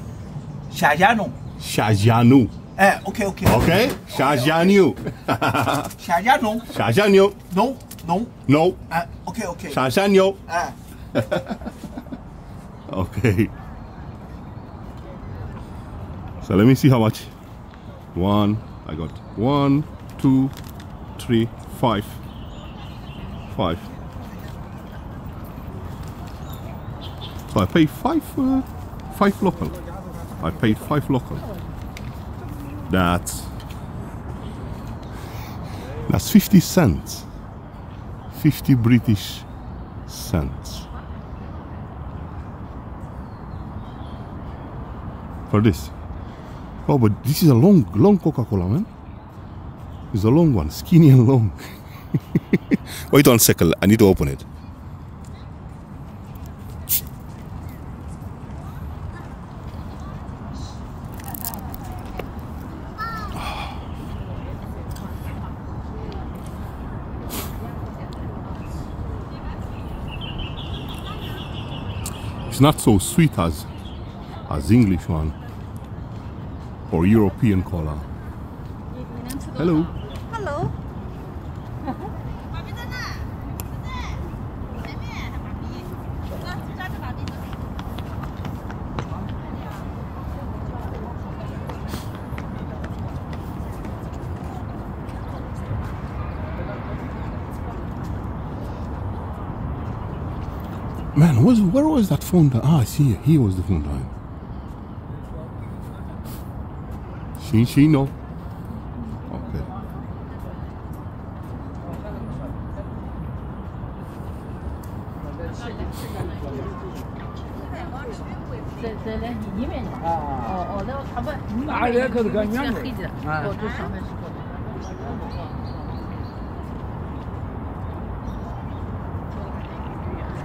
Shahjianu, Shahjianu. Eh, okay, okay, okay, Shahjianu, Shahjianu, Shahjianu. No, no, no. Okay, okay, Shahjianu. Ah. Okay. So let me see how much. One, I got 1, 2, 3, 5. 5. So I paid 5 local. I paid 5 local. That's 50 cents. 50 British cents. for this. Oh, but this is a long, long Coca-Cola, man. It's a long one, skinny and long. Wait 1 second, I need to open it. It's not so sweet as English one or European cola. Hello. Hello. Man, where was that fountain? Ah, I see, here was the fountain. Shinshino. Okay.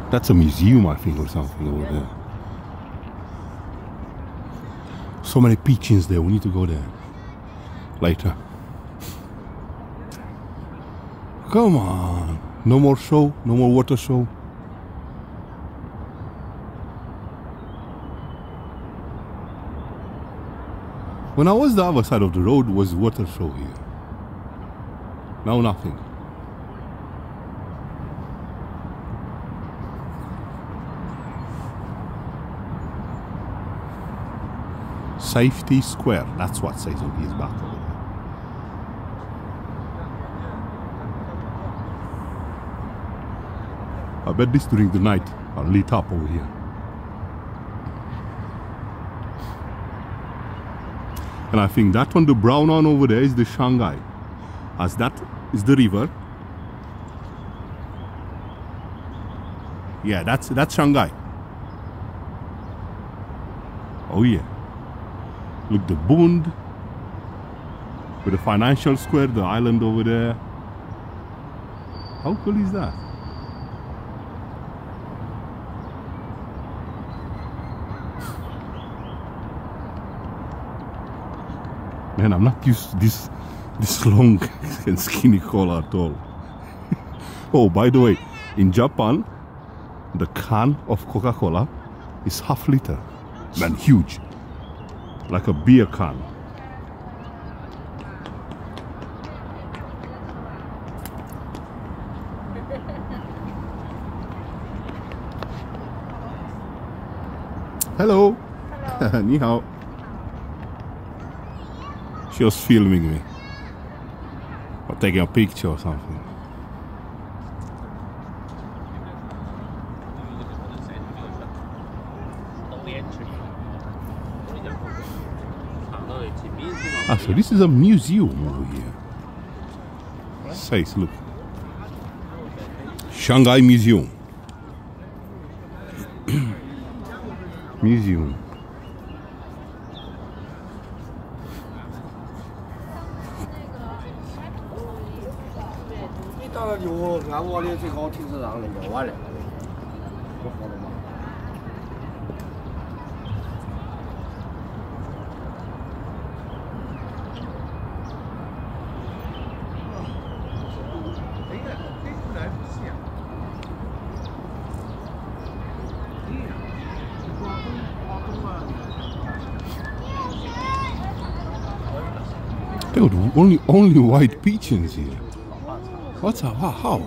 That's a museum, I think, or something over there. So many pigeons there, we need to go there later. Come on, no more show, no more water show. When I was the other side of the road was water show here. Now nothing. Safety Square, that's what says on his back over there. I bet this during the night are lit up over here. And I think that one, the brown one over there, is the Shanghai, as that is the river. Yeah, that's Shanghai. Oh yeah. Look, the Bund, with the financial square, the island over there. How cool is that? Man, I'm not used to this long and skinny cola at all. Oh, by the way, in Japan, the can of Coca-Cola is half liter. Man, huge. Like a beer can. Hello. Hello. Ni hao. She was filming me. Or taking a picture or something. Ah, so this is a museum over here. It says, look, Shanghai Museum. Museum. Dude, only white pigeons here. What's up? How?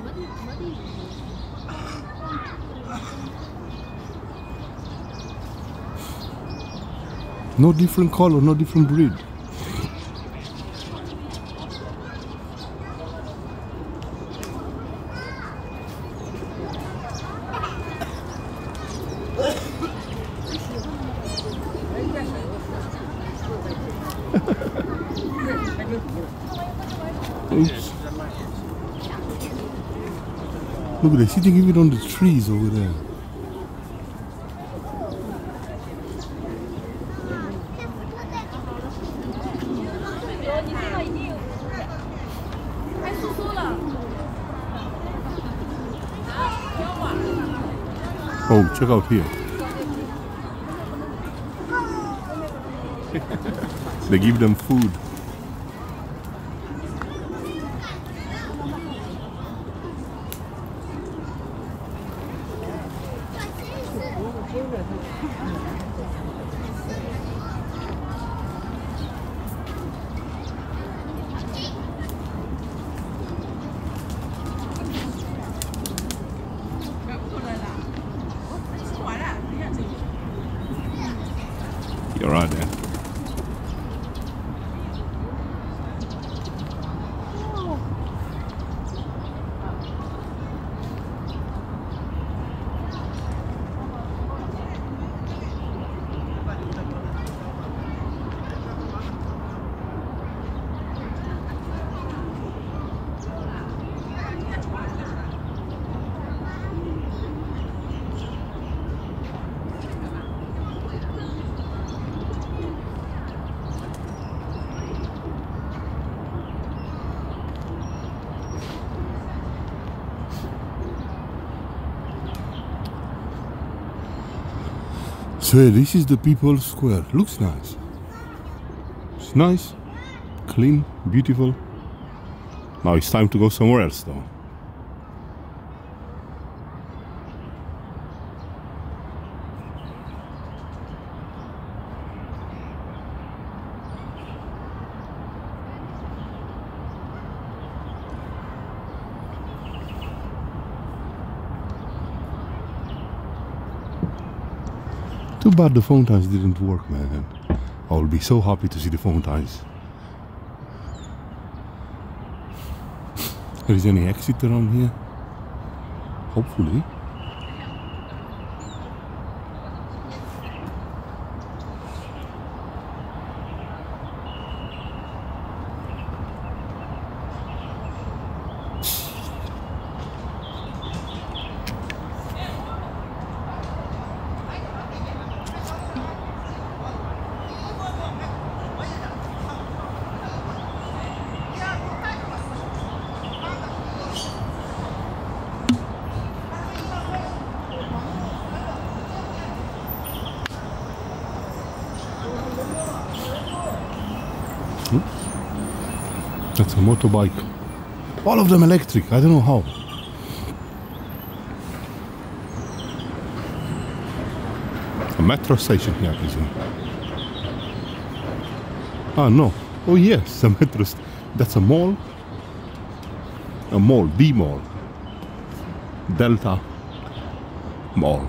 No different color, no different breed. Look, they're sitting even on the trees over there. Oh, check out here. They give them food. You're right there. So this is the People's Square. Looks nice. It's nice, clean, beautiful. Now it's time to go somewhere else though. Too bad the phone ties didn't work, man. I'll be so happy to see the phone ties. There is any exit around here? Hopefully. That's a motorbike. All of them electric. I don't know how. A metro station here, I presume. Ah, no. Oh, yes, a metro station. That's a mall. A mall. The mall. Delta Mall.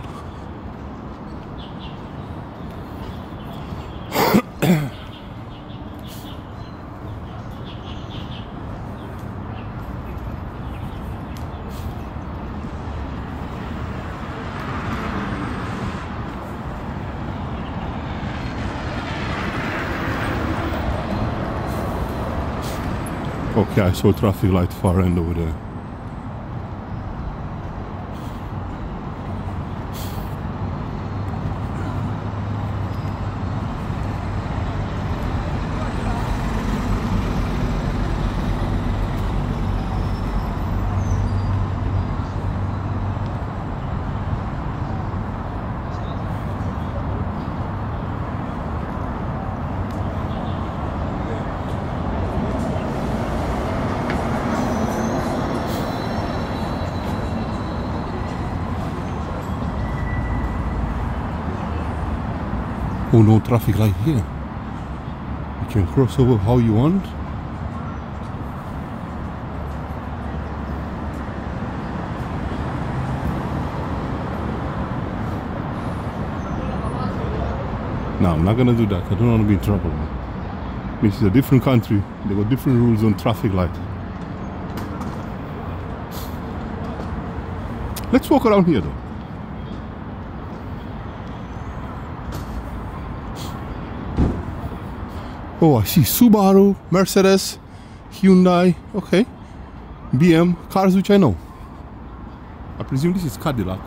Okay, I saw a traffic light far end over there. Oh, no traffic light here. You can cross over how you want. No, I'm not gonna do that. I don't want to be in trouble. This is a different country. They got different rules on traffic light. Let's walk around here though. Oh, I see Subaru, Mercedes, Hyundai, okay, BM, cars which I know. I presume this is Cadillac.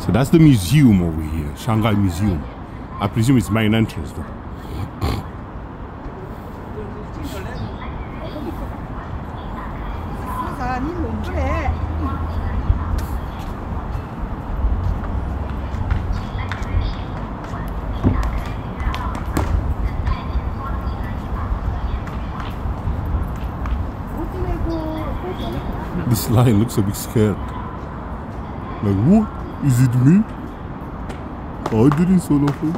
So that's the museum over here, Shanghai Museum. I presume it's main entrance though. This lion looks a bit scared. Like, what? Is it me? I didn't so nothing.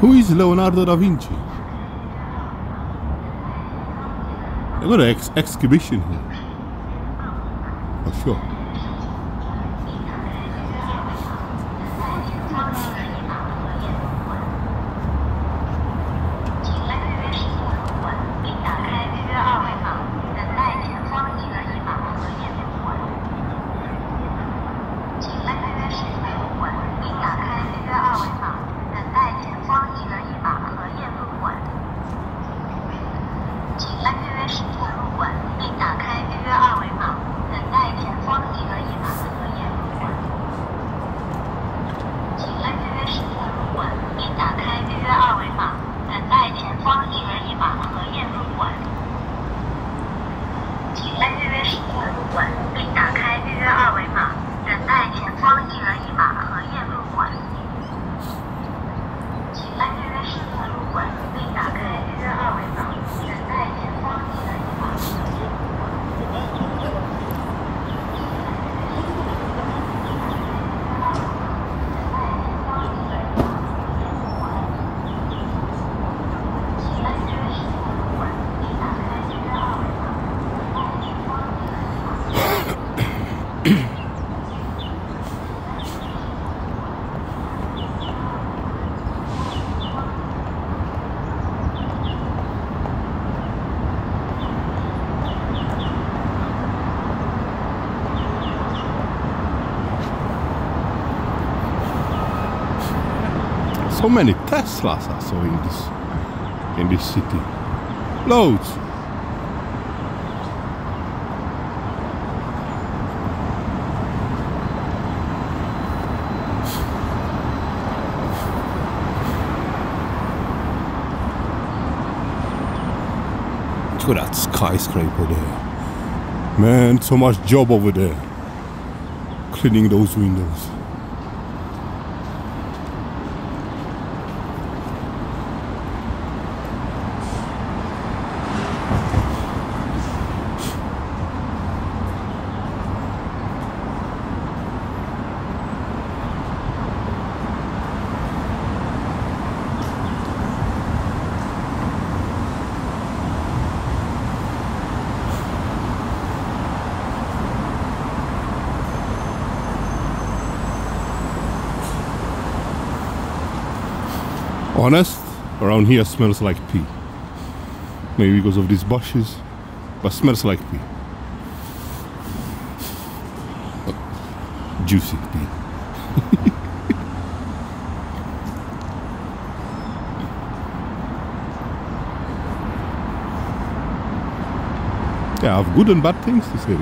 Who is Leonardo da Vinci? They got an exhibition here. For sure. So many Teslas I saw in this city. Loads. Look at that skyscraper there. Man, so much job over there. Cleaning those windows. Honest, around here smells like pee. Maybe because of these bushes, but smells like pee. Oh, juicy pee. Yeah, I have good and bad things to say.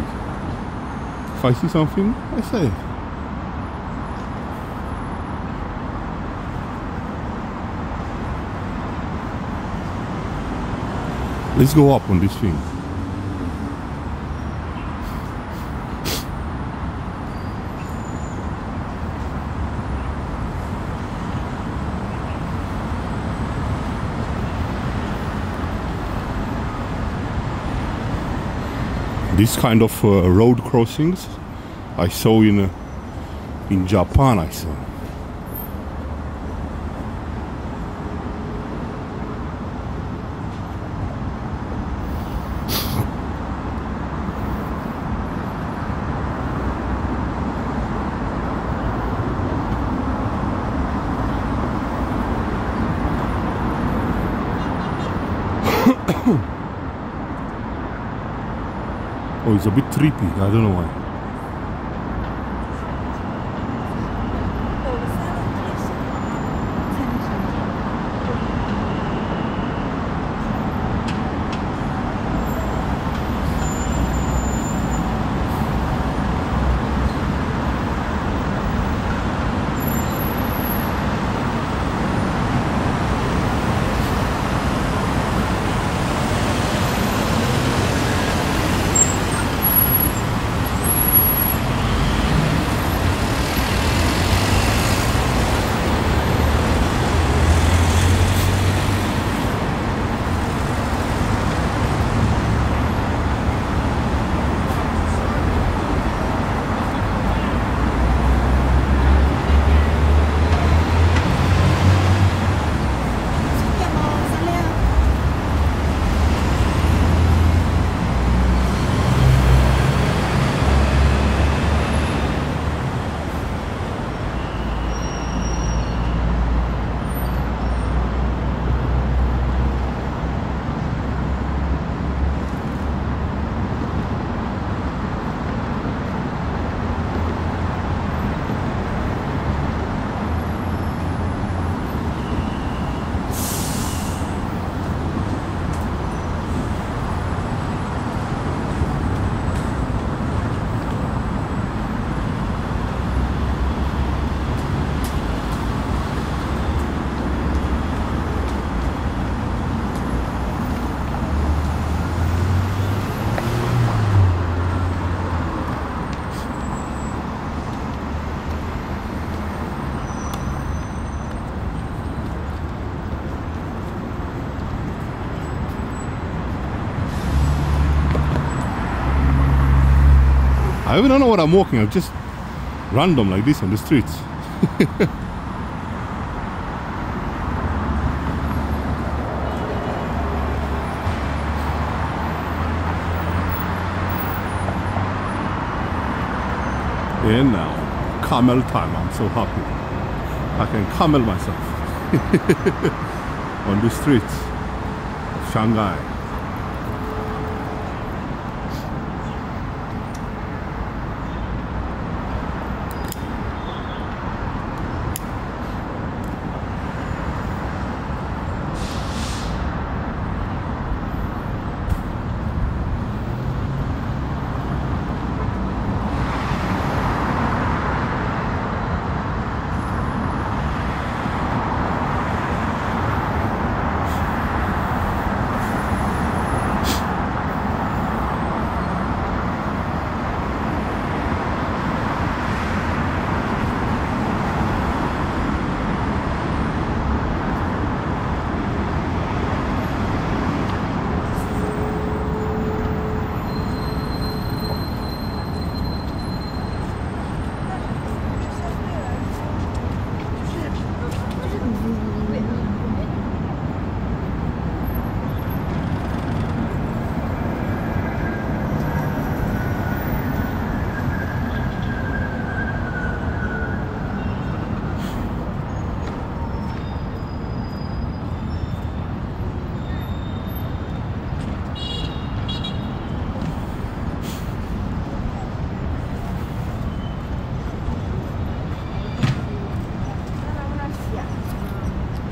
If I see something, I say it. Let's go up on this thing. This kind of road crossings I saw in Japan. I saw. Oh, it's a bit trippy, I don't know why. I even don't know what I'm walking. I'm just random like this on the streets. And now, camel time. I'm so happy. I can camel myself on the streets of Shanghai.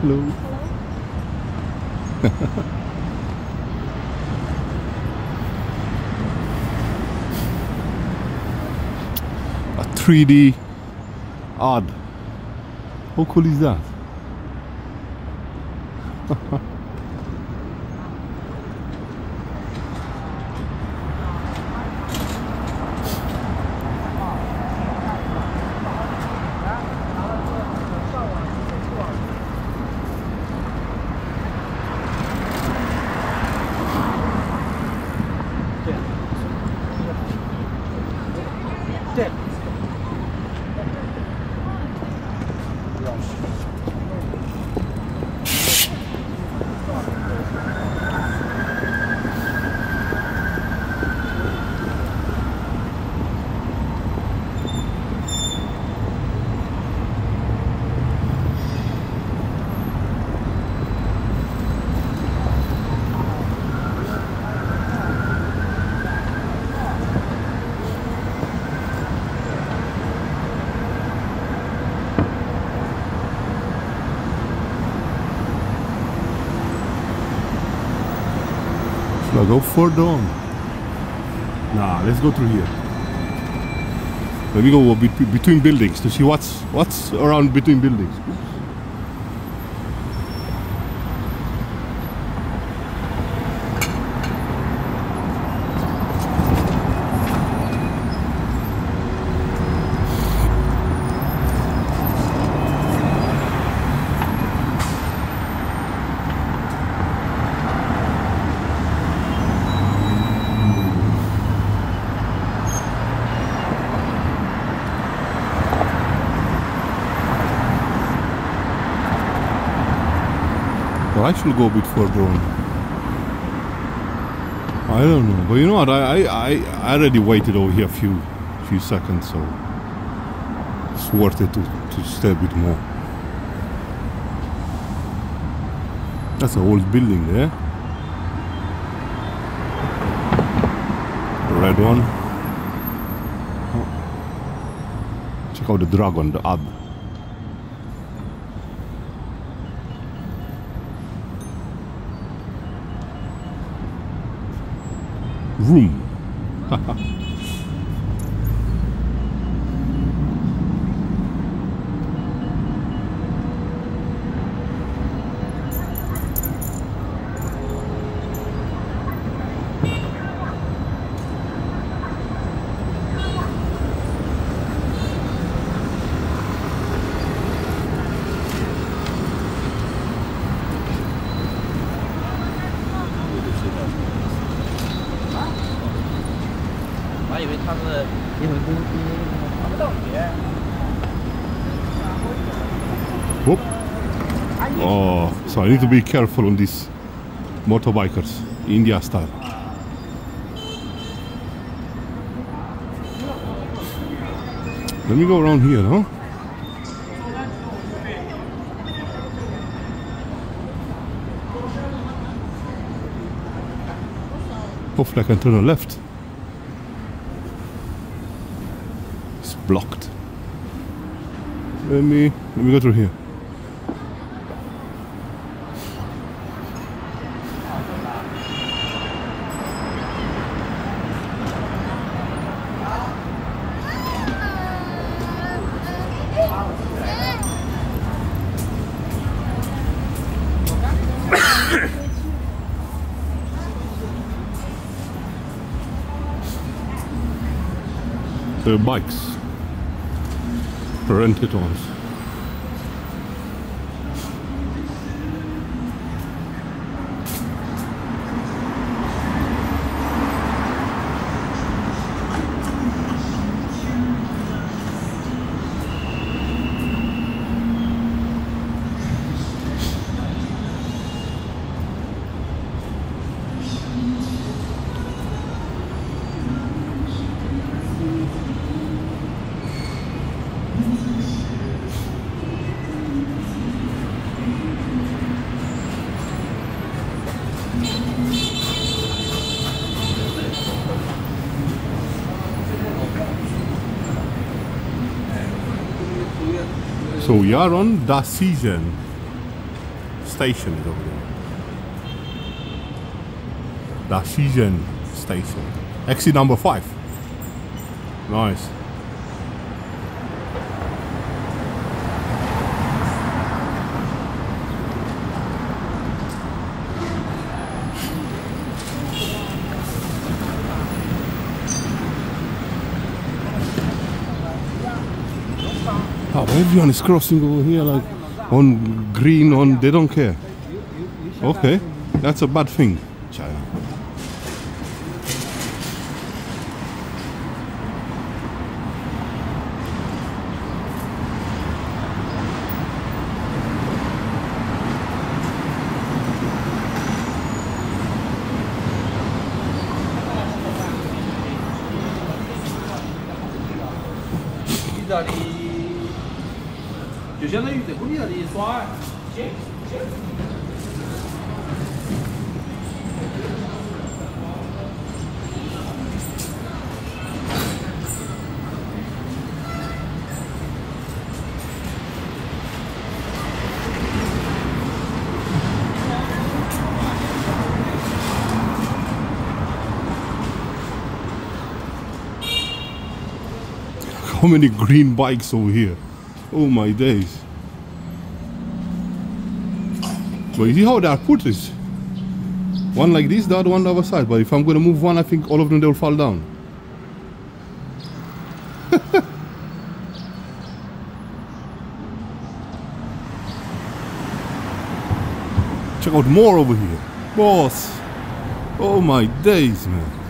Hello. A 3D ad. How cool is that? Go further on. Nah, let's go through here. Maybe go between buildings to see what's around between buildings. I should go a bit further on. I don't know, but you know what? I already waited over here a few seconds, so it's worth it to stay a bit more. That's an old building there. The red one. Oh. Check out the dragon, the ad. Room. 我还以为他是一会公鸡，看不到你。Whoop! Oh, so I need to be careful on these motorbikers, India style. Let me go around here, huh? Hopefully I can turn left. It's blocked. Let me go through here. Bikes, rented ones. So we are on Dacizhen station over there. Dacizhen station. Exit number 5. Nice. Everyone is crossing over here like on green, on they don't care. Okay, that's a bad thing, China. How many green bikes over here? Oh my days. But you see how they are put this? One like this, the other one the other side. But if I'm gonna move one, I think all of them they will fall down. Check out more over here. Boss! Oh my days, man.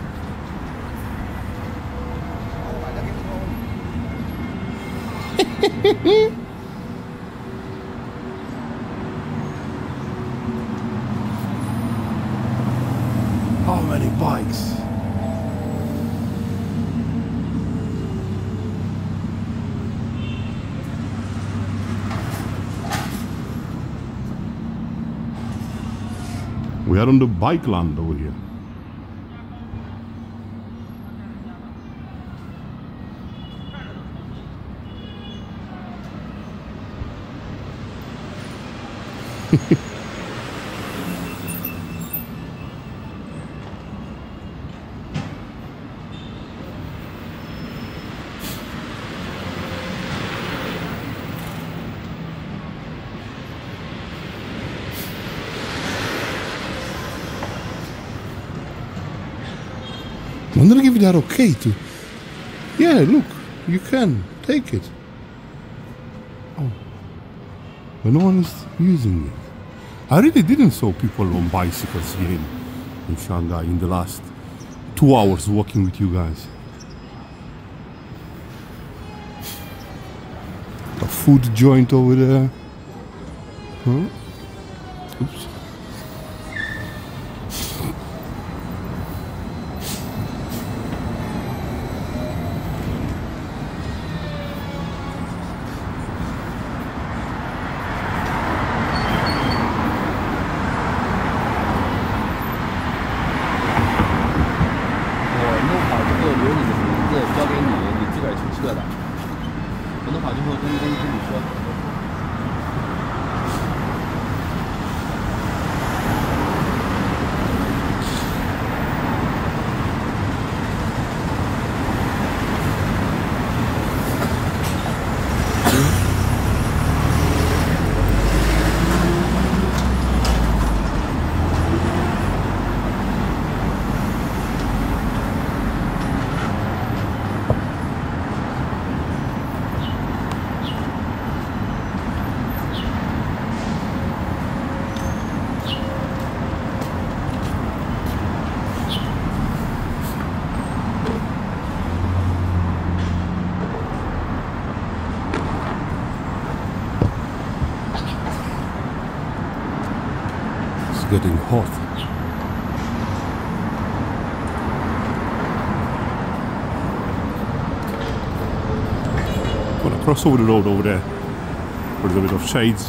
How many bikes? We are on the bike land over here. I wonder if they are okay to... Yeah, look, you can take it. Oh, but no one is using it. I really didn't saw people on bicycles here in Shanghai in the last 2 hours walking with you guys. food joint over there. Huh? Oops. Getting hot. Gonna cross over the road over there. A little bit of shades.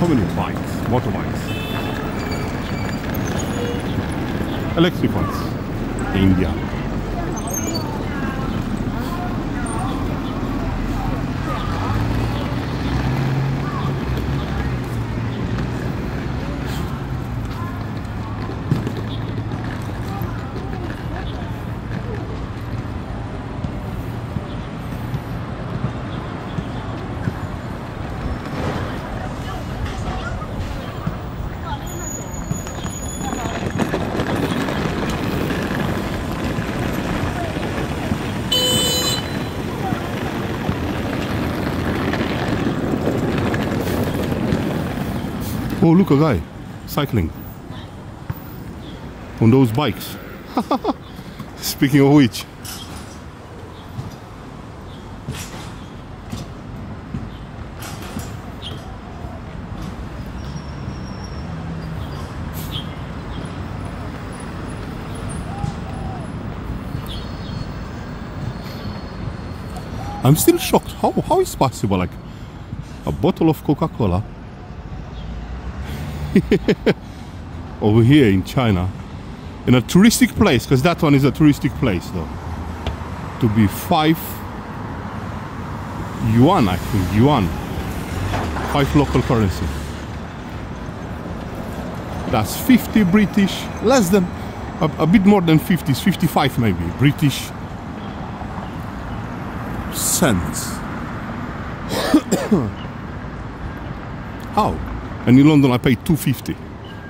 How many bikes? Motorbikes? Electric ones. India. Oh, look, a guy cycling on those bikes. Speaking of which, I'm still shocked. How is possible? Like a bottle of Coca-Cola over here in China, in a touristic place, because that one is a touristic place though, to be 5 yuan, I think, yuan, 5 local currency. That's 50 British, less than, a bit more than 50, 55 maybe, British cents. How? And in London I paid £2.50,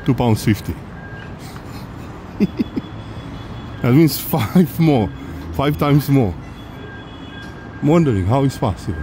£2.50. That means 5 times more. I'm wondering how it's possible.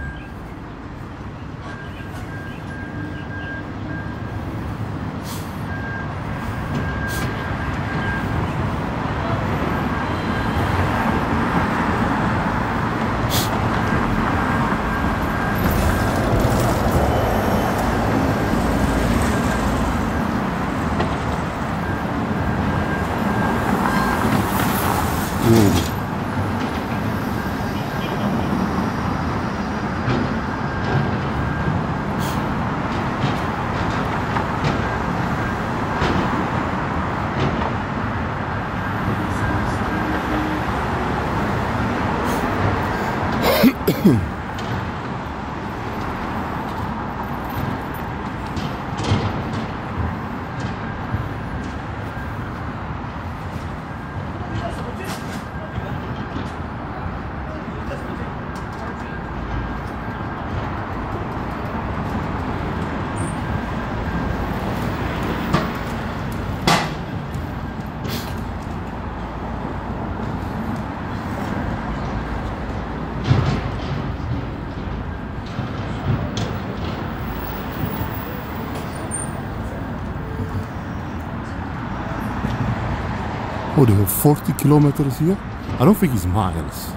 Oh, they have 40 kilometers here. I don't think it's miles.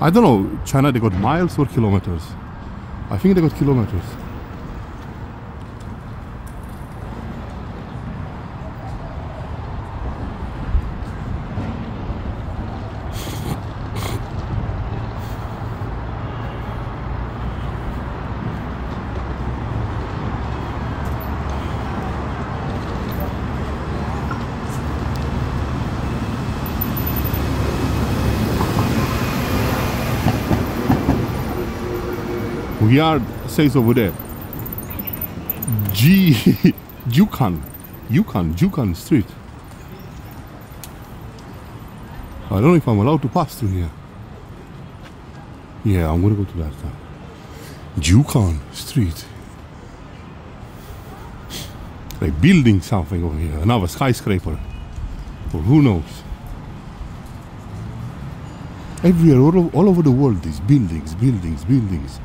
I don't know, China, they got miles or kilometers? I think they got kilometers. Yard says over there, Jukan Street. I don't know if I'm allowed to pass through here. Yeah, I'm gonna go to that side. Jukan Street. They're building something over here, another skyscraper. Or who knows? Everywhere, all over the world, these buildings, buildings, buildings.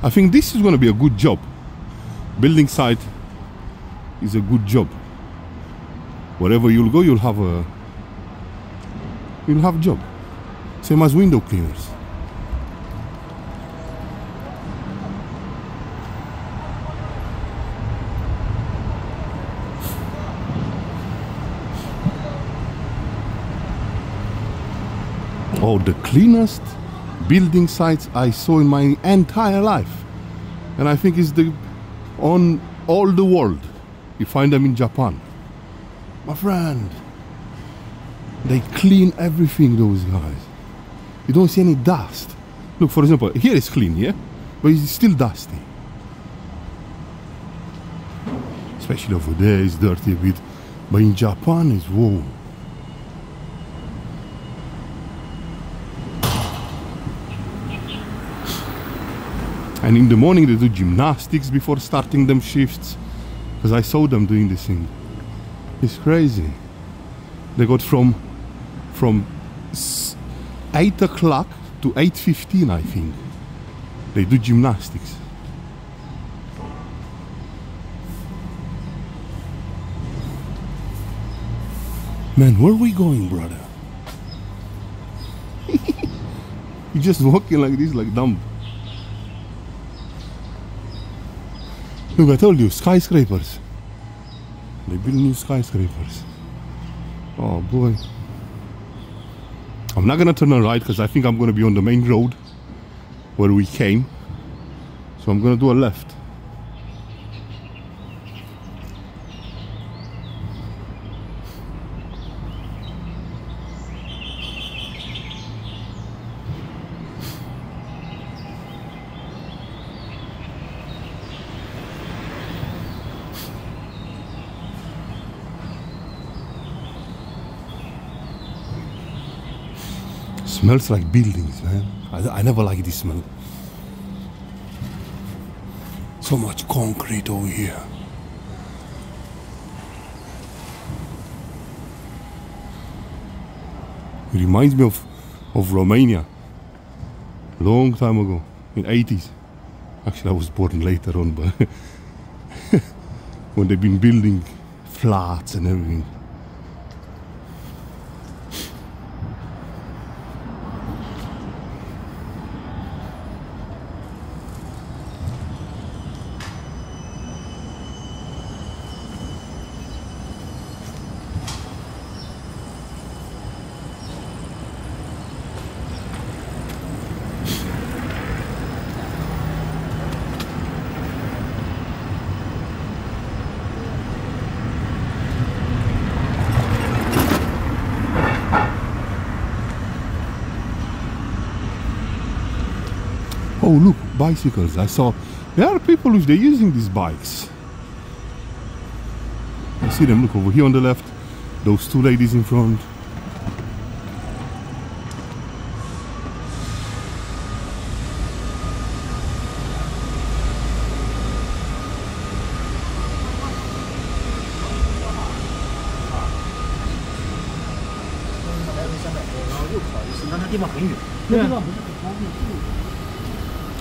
I think this is going to be a good job. Building site is a good job. Wherever you'll go, you'll have a job. Same as window cleaners. Oh, the cleanest building sites I saw in my entire life, and I think it's on all the world. You find them in Japan, my friend. They clean everything, those guys. You don't see any dust. Look, for example, here is clean, yeah, but it's still dusty. Especially over there, it's dirty a bit, but in Japan it's warm. And in the morning they do gymnastics before starting them shifts, because I saw them doing this thing. It's crazy. They got from 8 o'clock to 8:15, I think. They do gymnastics. Man, where are we going, brother? You're just walking like this, like dumb. Look, I told you, skyscrapers. They build new skyscrapers. Oh boy. I'm not gonna turn on right because I think I'm gonna be on the main road where we came. So I'm gonna do a left. Smells like buildings, man. I never like this smell. So much concrete over here. It reminds me of Romania. Long time ago, in the 80s. Actually, I was born later on, but when they've been building flats and everything. Oh look, bicycles. I saw there are people who they're using these bikes. I see them. Look over here on the left, those two ladies in front.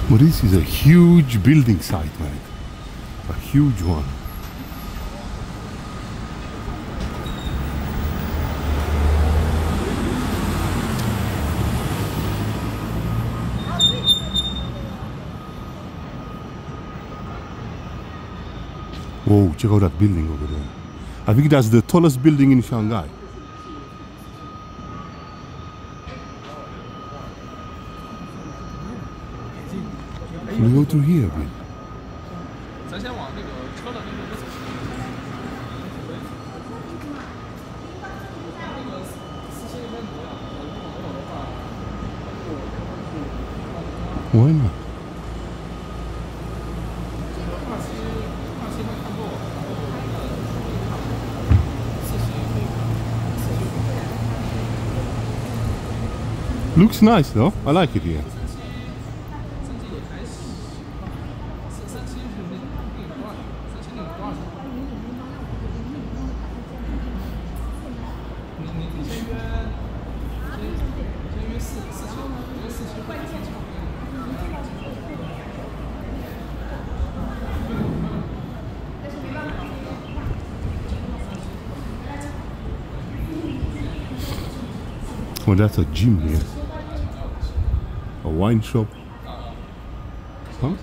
But this is a huge building site, man. A huge one. Whoa, check out that building over there. I think that's the tallest building in Shanghai. Can we go through here a bit? Why not? Looks nice though, I like it here. Well, that's a gym here. A wine shop. Huh?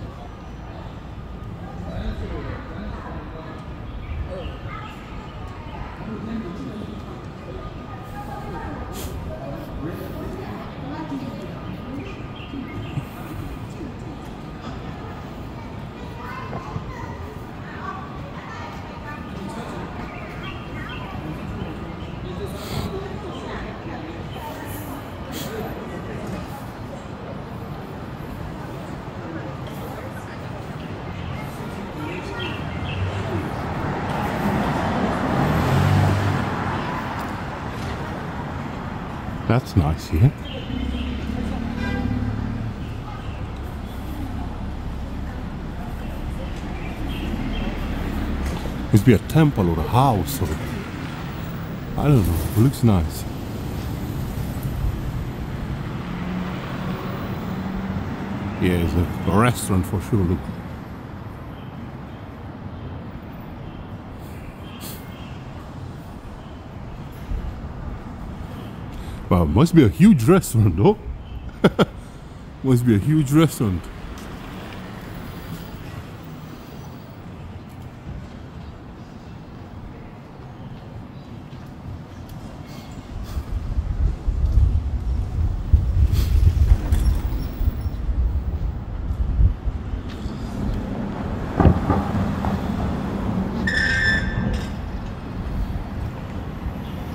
That's nice here. Must be a temple or a house or I don't know, it looks nice. Yeah, it's a restaurant for sure, look. Wow, must be a huge restaurant though. Must be a huge restaurant.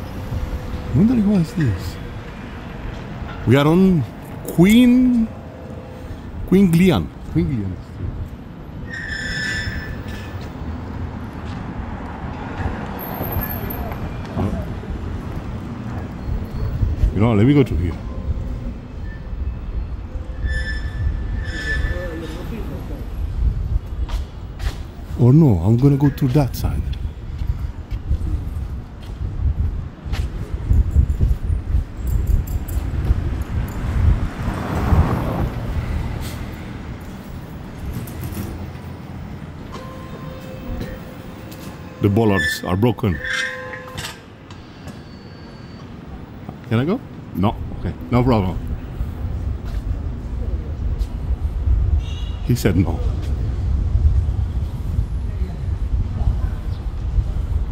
I wonder what is this? We are on Queen Glian Street. Oh. You know, let me go to here. Or no, I'm gonna go through that side. The bollards are broken. Can I go? No. Okay. No problem. He said no.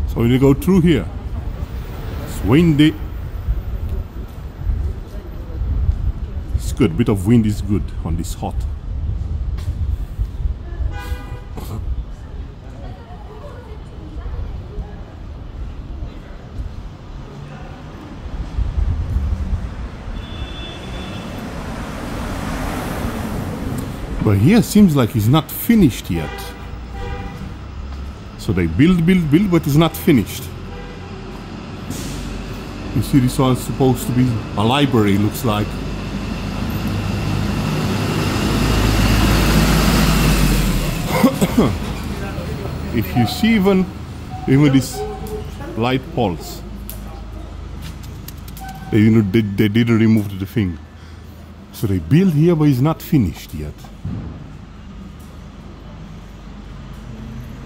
So we need to go through here. It's windy. It's good. A bit of wind is good on this hot. But here seems like it's not finished yet. So they build, but it's not finished. You see, this one's supposed to be a library, looks like. If you see even these light poles, they didn't remove the thing. So they build here, but it's not finished yet.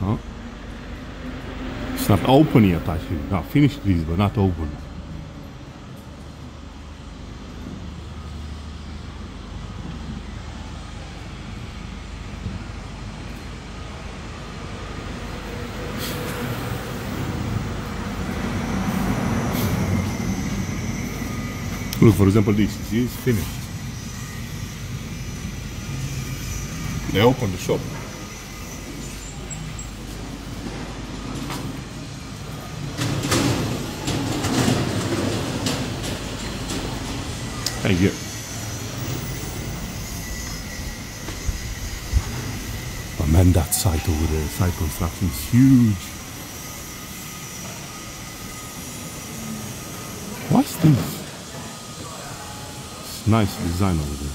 Huh? It's not open yet, actually. Now finished this, but not open. Look, for example, this. You see, it's finished. They opened the shop. Thank you. But man, that site over there, site construction is huge. What's this? It's nice design over there.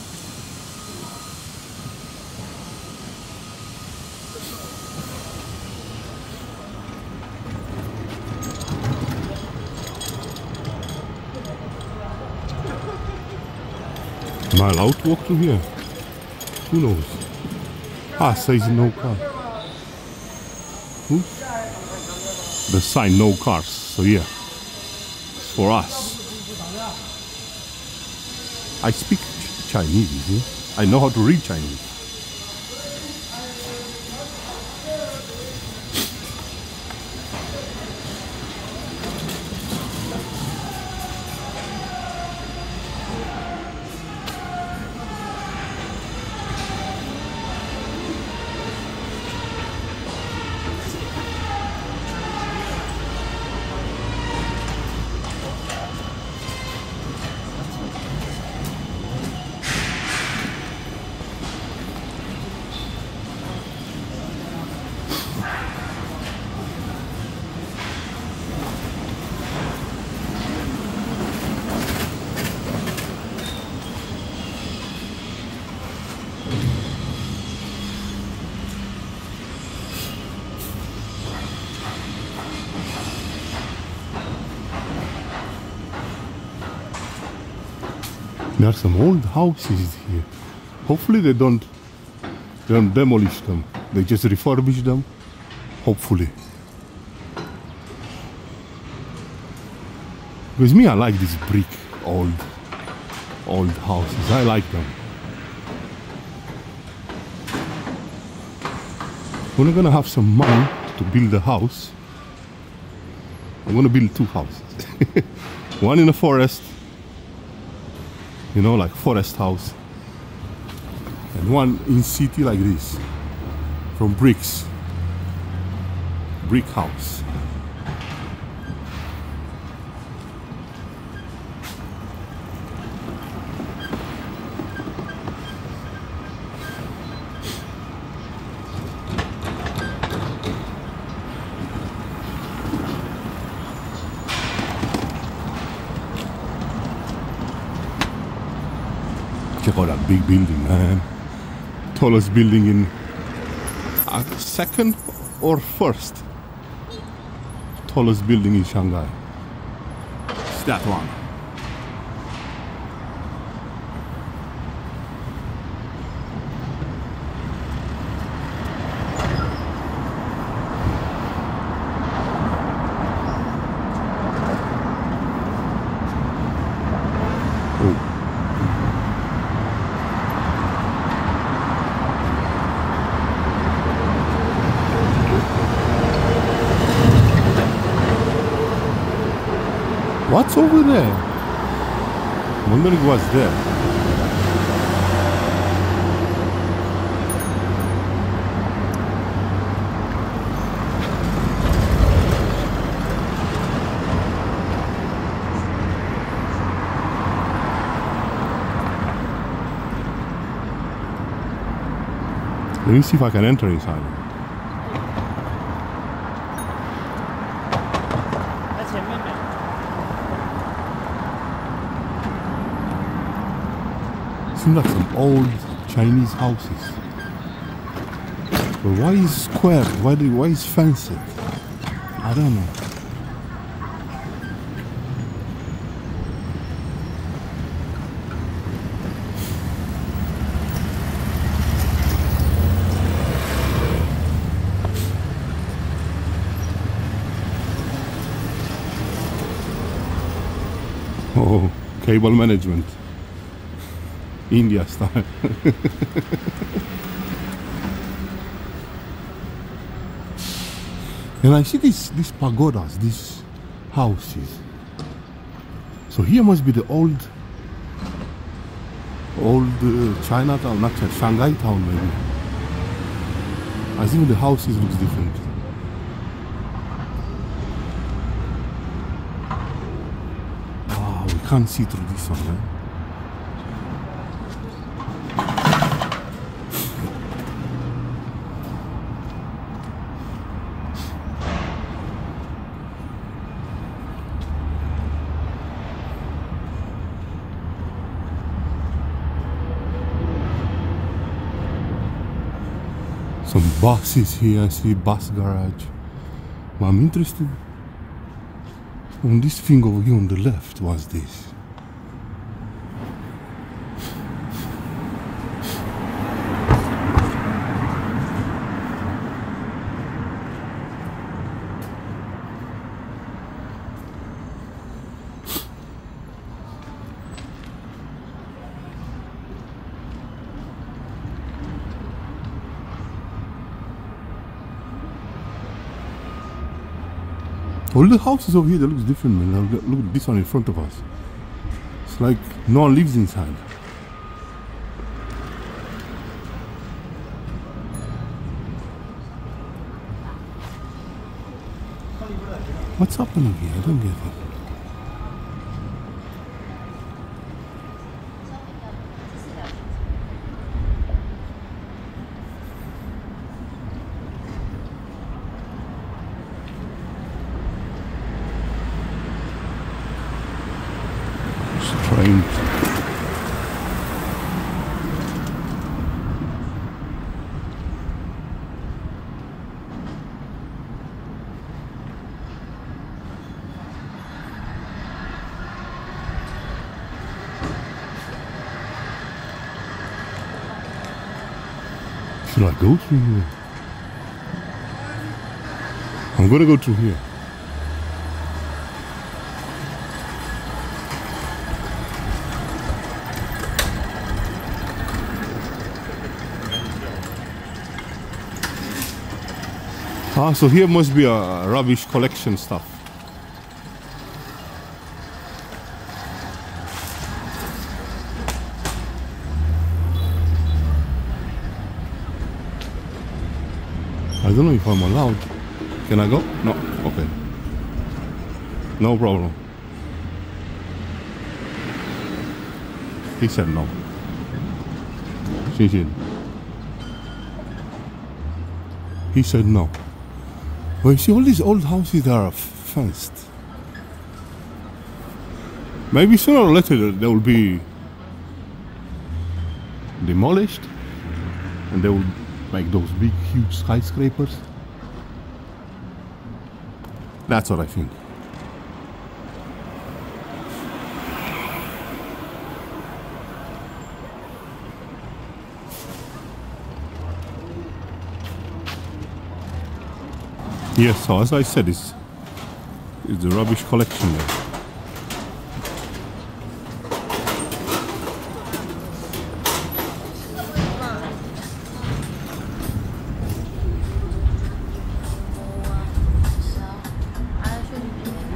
Am I allowed to walk through here? Who knows? Ah, says no car. Who? The sign, no cars. So yeah, it's for us. I speak Chinese, you see? I know how to read Chinese. There are some old houses here. Hopefully they don't demolish them. They just refurbish them. Hopefully. Because me, I like these brick old houses. I like them. We're not gonna have some money to build a house. I'm gonna build two houses. One in the forest. You know, like forest house, and one in city like this, from bricks, brick house. Check out that big building, man. Tallest building in second or first tallest building in Shanghai. It's that one. What's over there? I'm wondering what's there. Let me see if I can enter inside. Seems like some old Chinese houses. But why is square? Why is fancy? I don't know. Oh, cable management. India style. And I see these pagodas, these houses. So here must be the old old Chinatown, not Shanghai town maybe. I think the houses look different. Wow, we can't see through this one, right? Some buses here, I see bus garage. But I'm interested on this thing over here on the left. What's this? All the houses over here, they look different, man. Look at this one in front of us. It's like no one lives inside. What's happening here? I don't get it. Should I go through here? I'm gonna go through here. Ah, so here must be a rubbish collection stuff. I don't know if I'm allowed. Can I go? No, okay. No problem. He said no. She did. He said no. Well, you see, all these old houses are fenced. Maybe sooner or later they will be demolished and they will make those big, huge skyscrapers. That's what I think. Yes, so as I said, it's a rubbish collection there.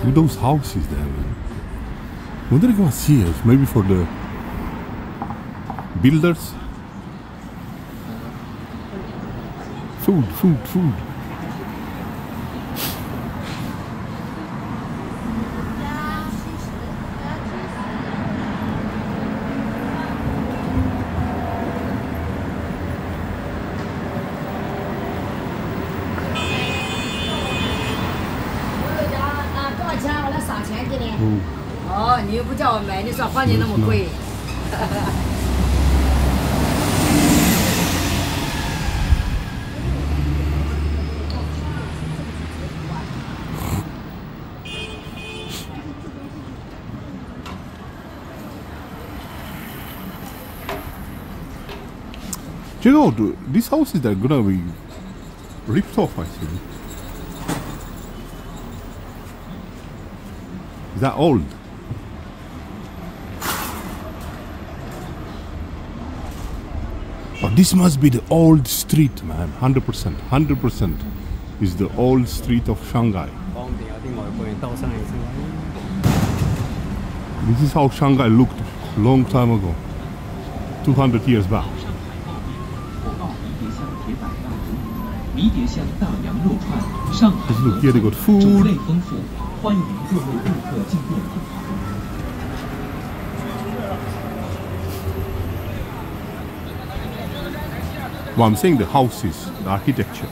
Look at those houses there, man. I wonder if you want to see it, maybe for the builders. Food, food, food. You know, these houses are gonna be ripped off, I think. Is that old? But this must be the old street, man. 100%. 100% is the old street of Shanghai. This is how Shanghai looked a long time ago. 200 years back. Look here, they got food. Well, I'm saying the houses, the architecture.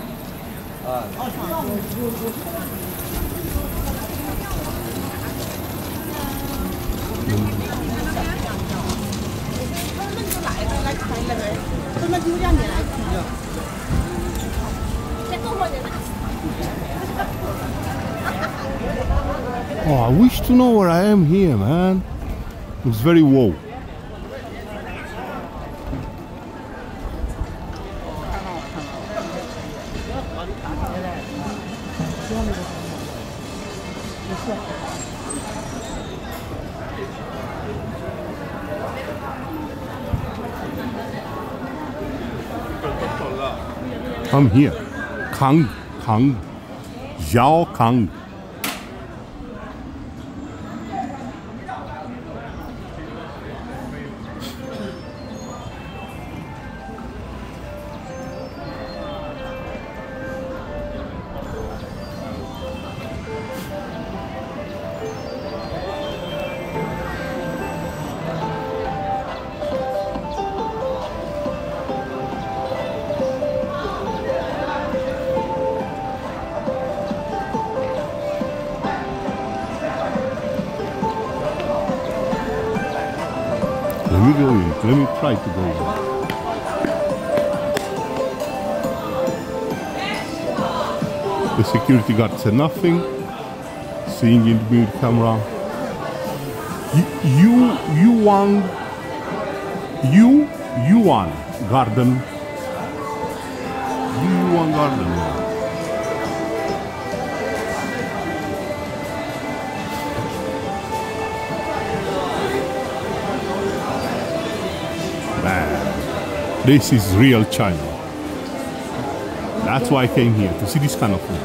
Oh, I wish to know where I am here, man. It's very wow. Come here, Kang, Zhao Kang. Let me try to go in. The security guards said nothing. Seeing in the mirror camera. Yu Yuan Garden. This is real China. That's why I came here, to see this kind of thing.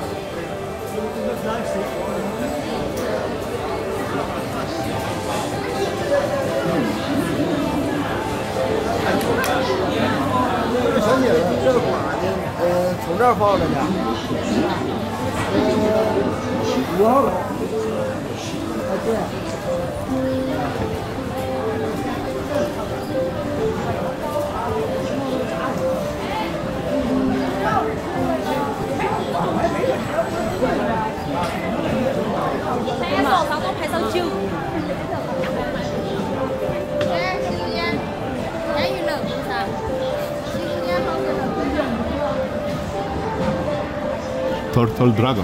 Turtle dragon.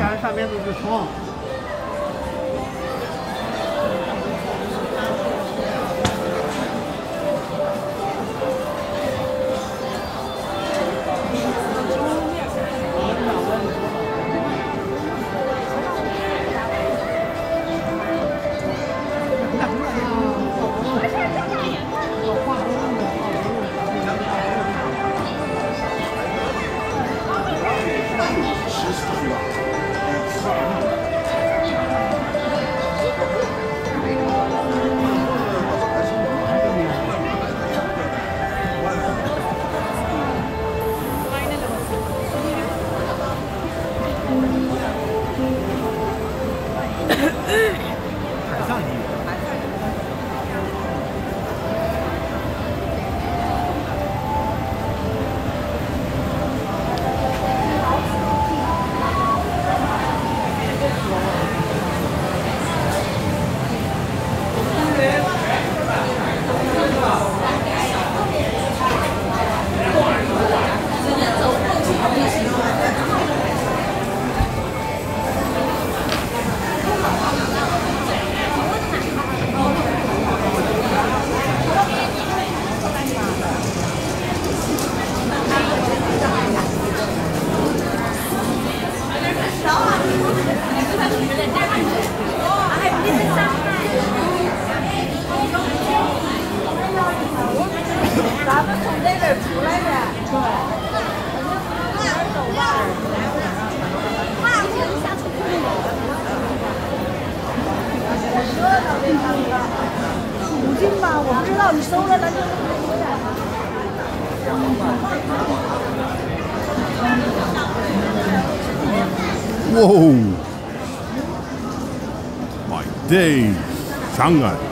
Whoa! My days! Shanghai!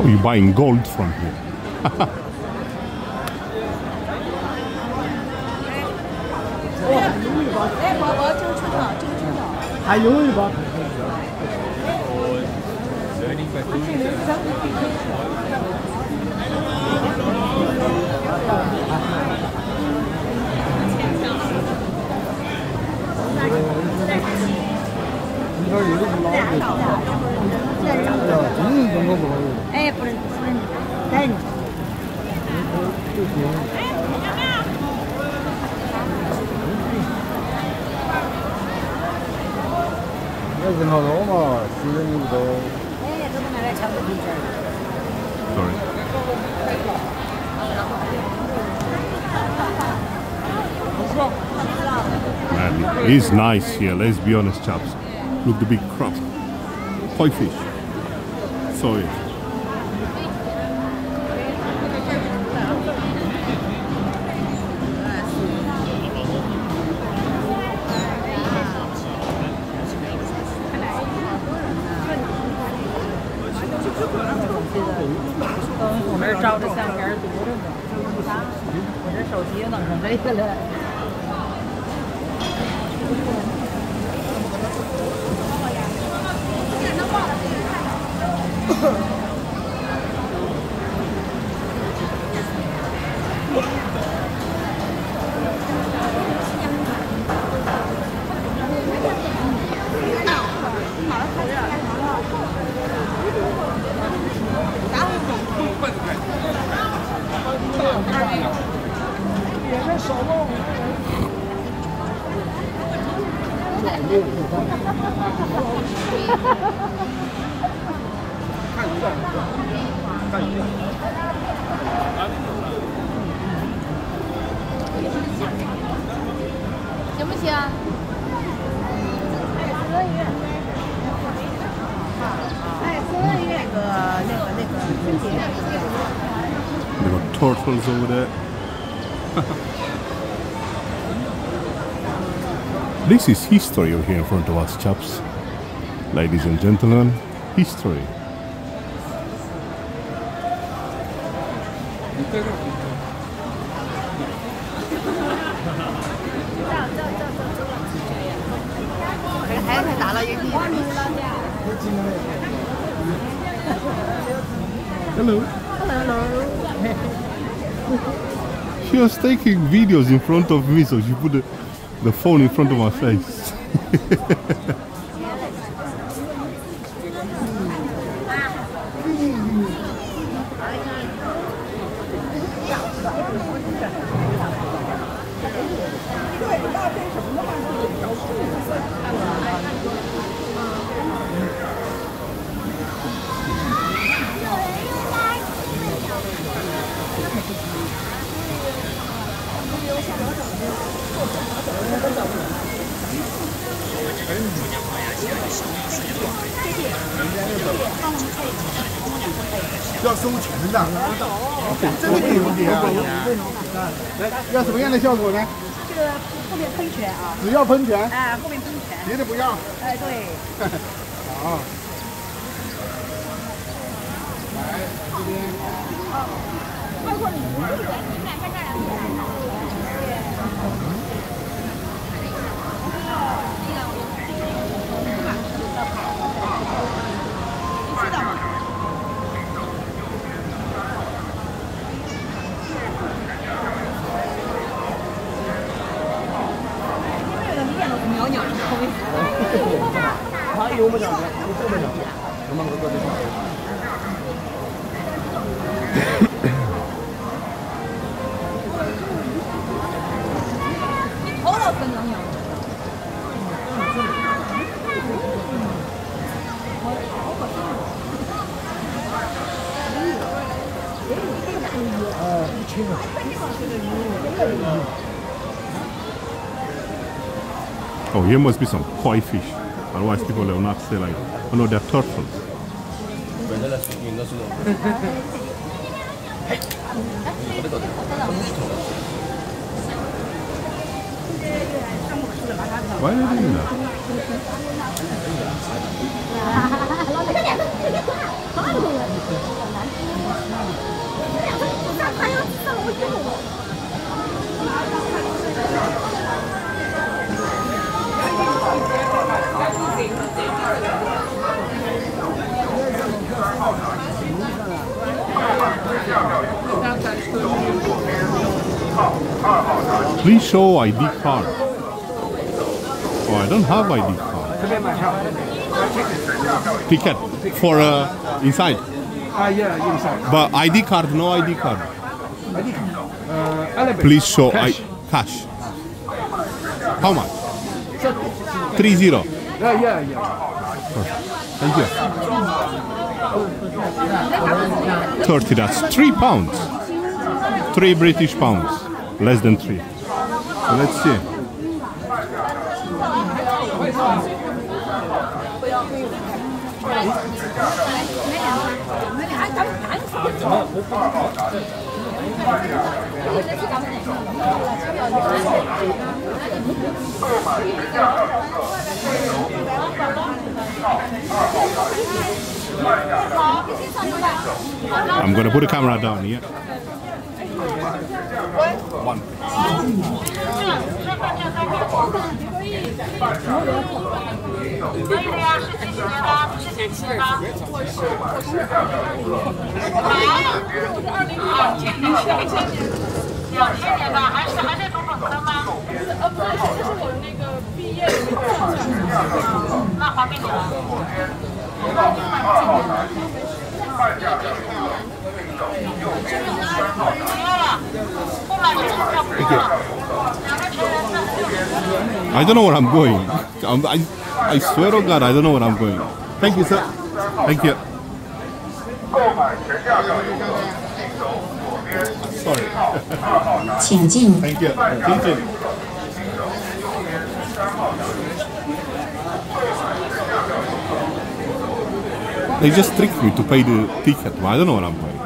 Oh, you're buying gold from here. It's nice here, let's be honest, chaps. Look, the big crab, koi fish, sorry. Over there. This is history over here in front of us, chaps. Ladies and gentlemen, history. Hello. Hello. She was taking videos in front of me, so she put the phone in front of my face. Oh, here must be some koi fish. Otherwise, people will not say like, oh no, they're turtles. Why are they doing that? Please show ID card. Oh, I don't have ID card. Ticket for inside. Yeah, inside. But ID card, no ID card. ID card. Please show cash. Cash. How much? 30. Yeah. Oh, thank you. 30, that's £3. 3 British pounds. Less than 3. So let's see. I'm going to put the camera down here. One. I don't know where I'm going. I swear to God, I don't know where I'm going. Thank you, sir. Thank you. Sorry. Thank you. They just tricked me to pay the ticket. I don't know what I'm paying.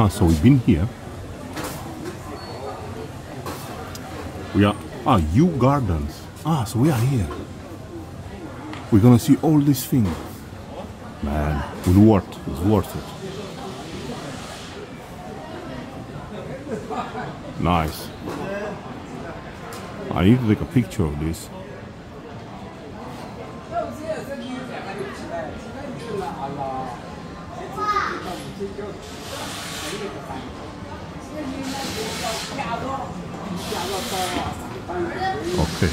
Ah, so we've been here. We are Yu Gardens. Ah, so we are here. We're gonna see all these things. Man, it's worth it. Nice. I need to take a picture of this. Okay.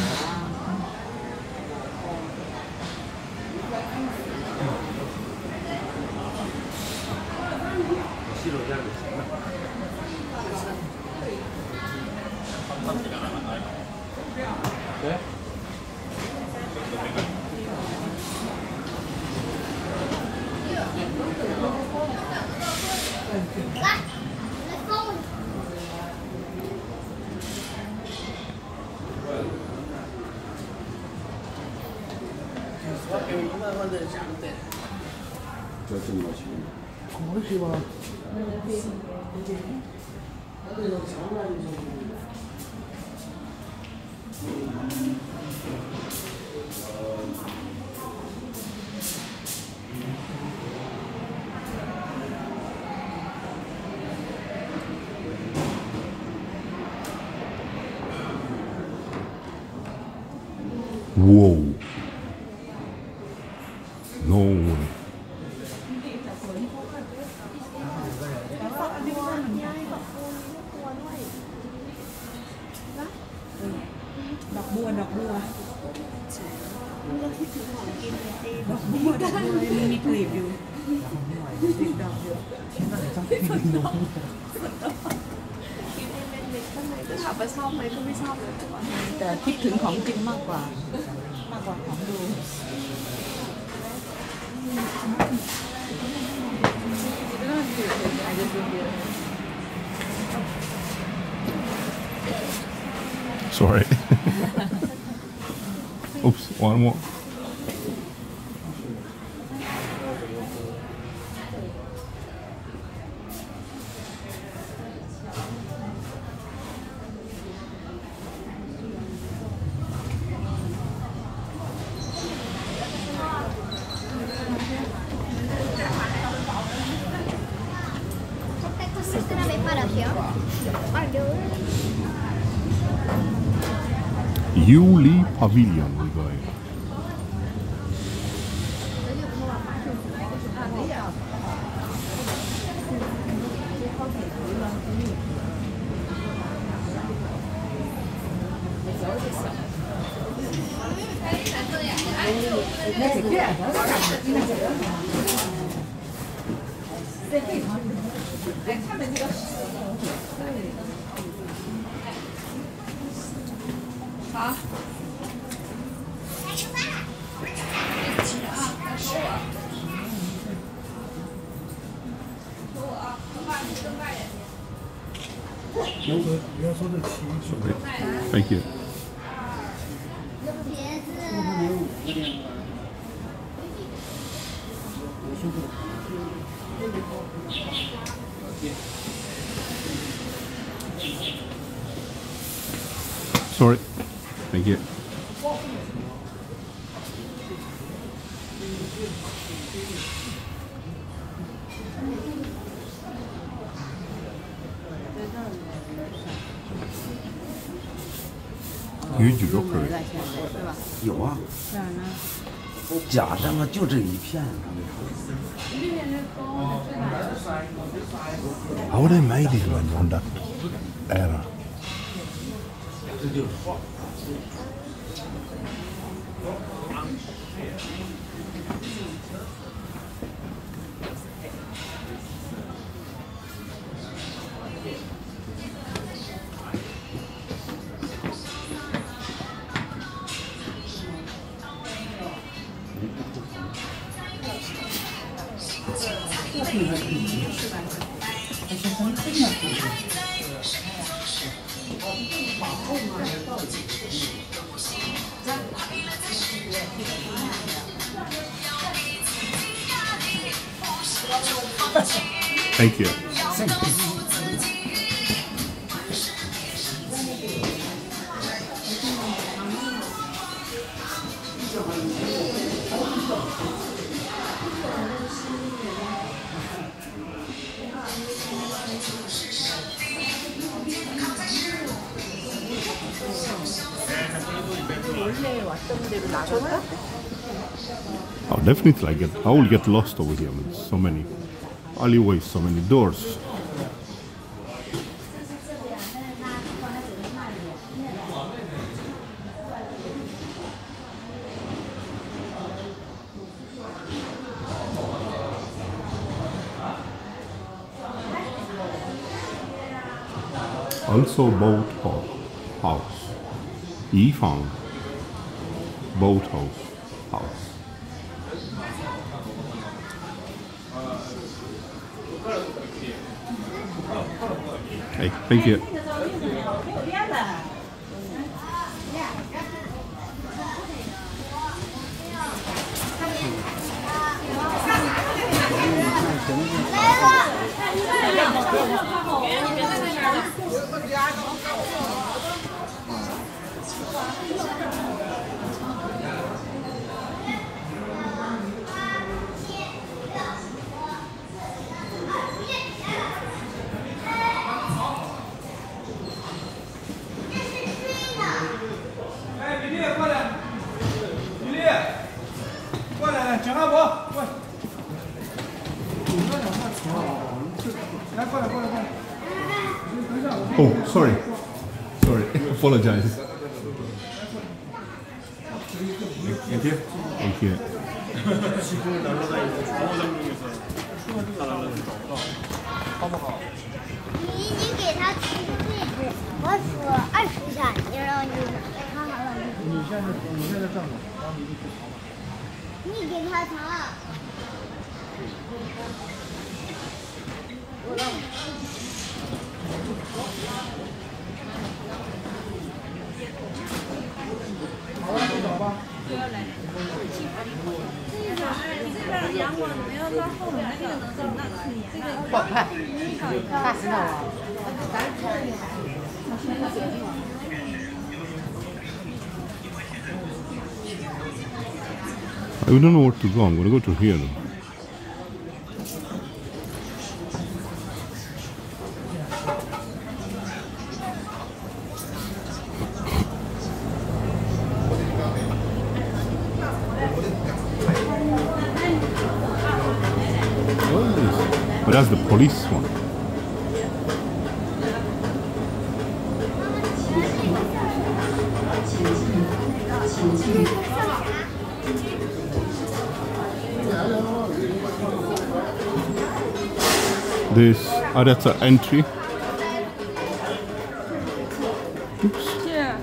Whoa. No way. Sorry. Oops, one more. Yuli Pavilion we're going. Thank you. Sorry. Thank you. How they made it on that era? Thank you. I'll definitely get, I will get lost over here with so many alleyways, so many doors. Also boat house, Yifang boat house. Hey, thank you. Oh, sorry. Sorry, I apologize. Thank you. Thank you. I don't know what to go. I'm gonna go to here. That's the police one. This, oh, that's an entry. Oops. Yeah.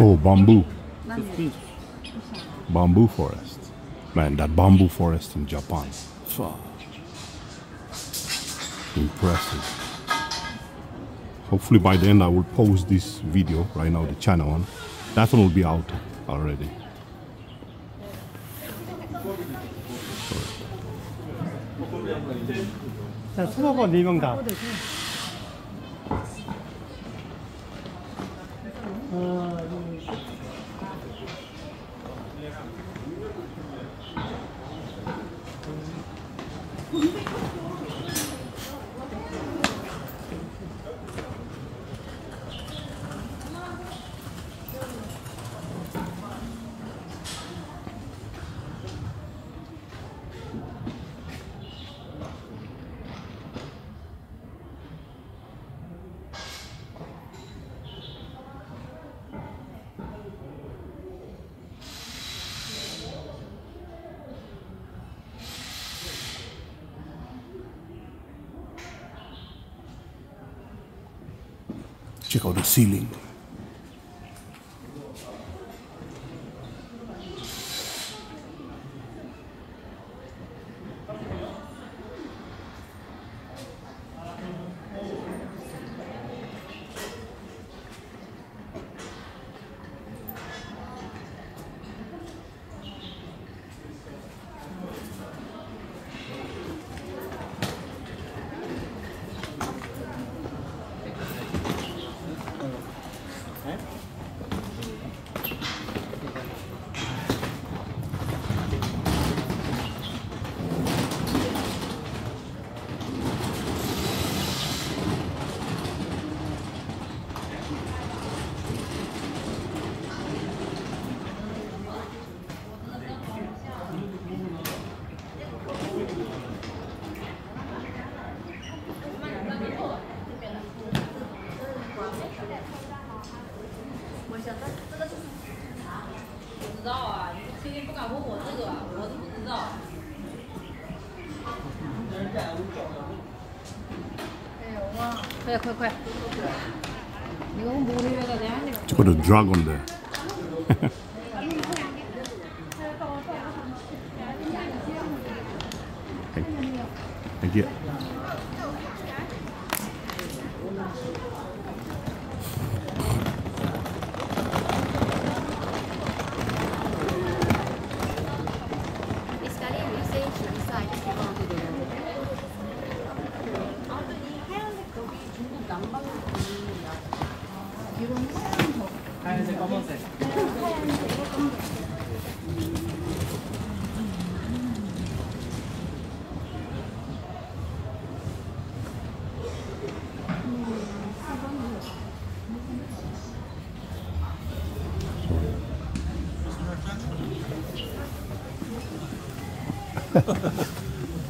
Oh, bamboo. Bamboo forest. Man, that bamboo forest in Japan. Impressive. Hopefully by the end I will post this video, right now the China one. That one will be out already. Check out the ceiling. Let's put a drug on there. Thank you.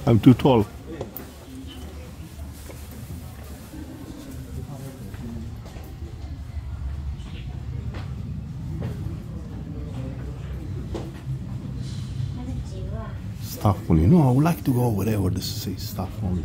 I'm too tall. Staff only. No, I would like to go over there where they say staff only.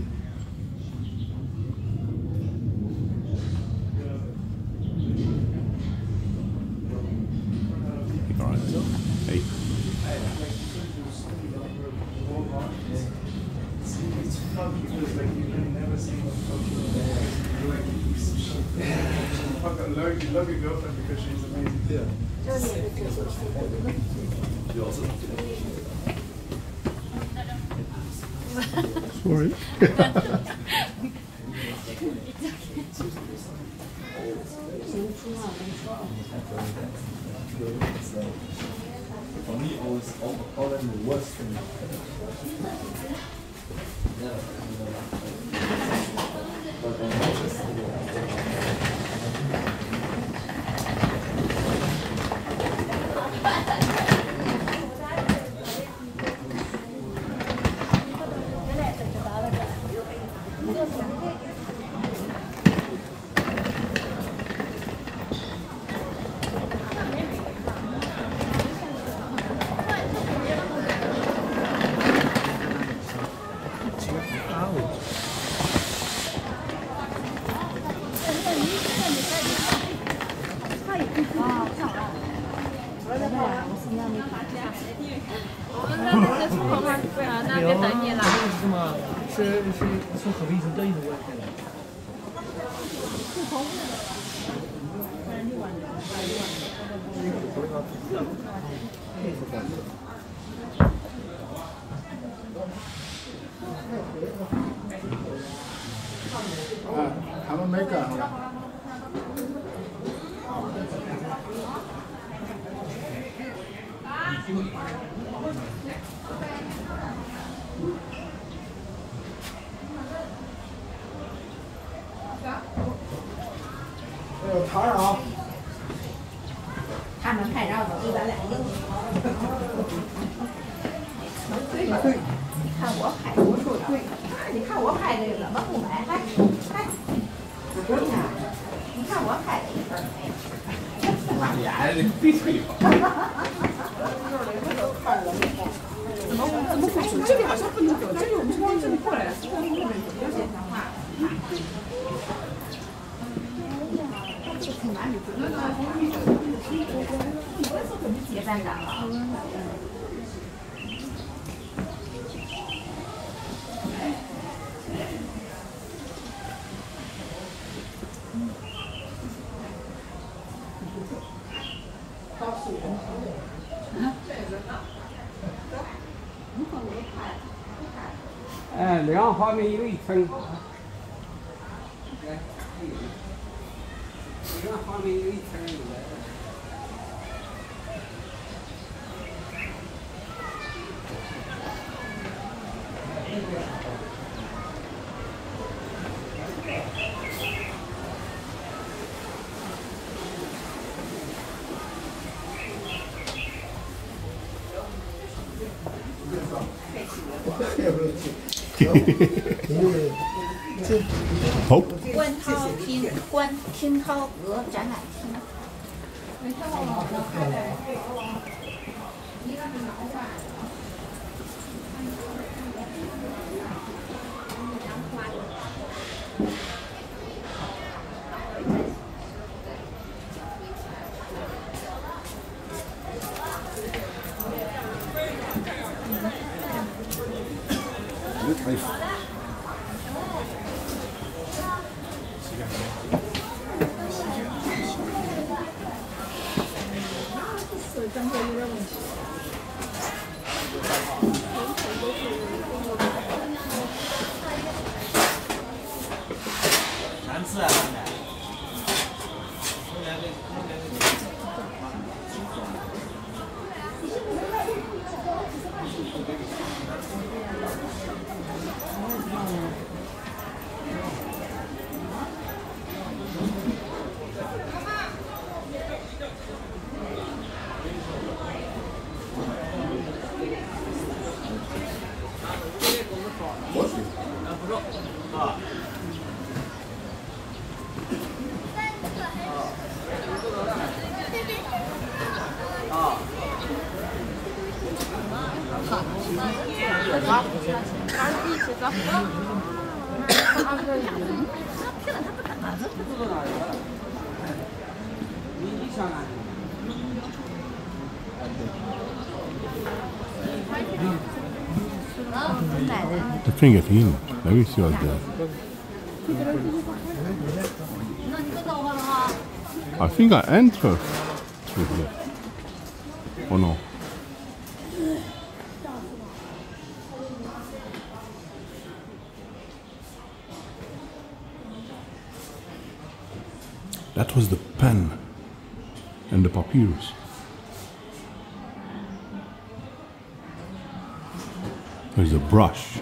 Hope. Definitely get in. Let me see what's there. I think I entered through here. Oh no. That was the pen and the papyrus. There's a brush.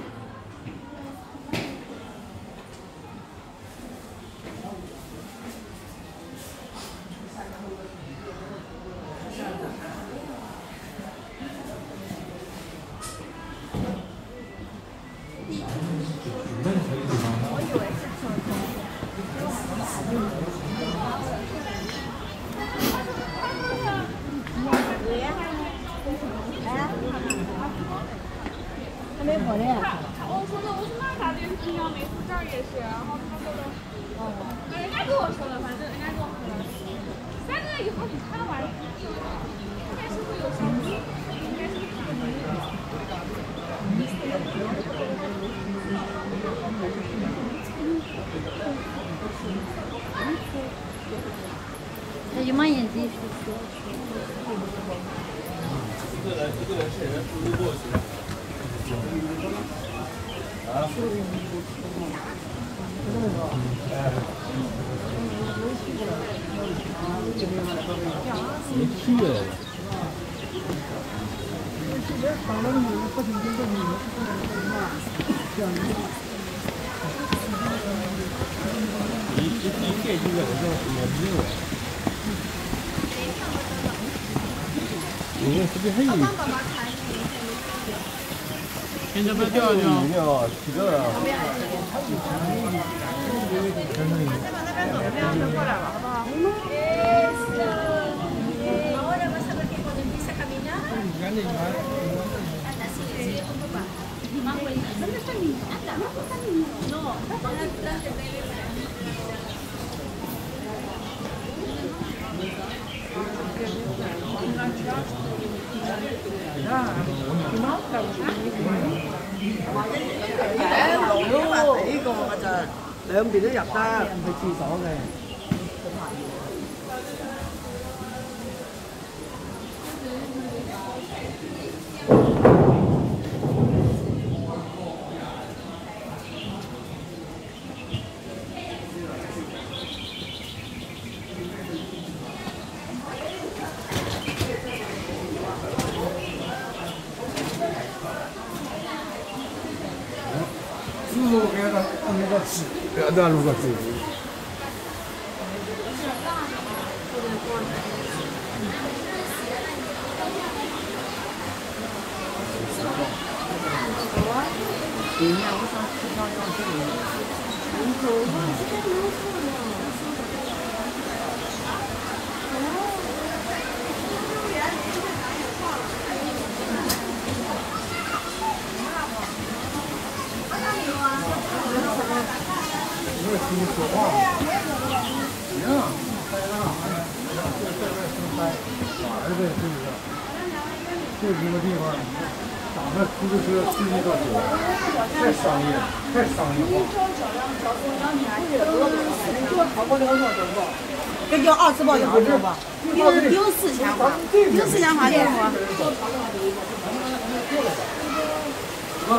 这叫二次包养是吧？丢4千块，丢4千块钱吗？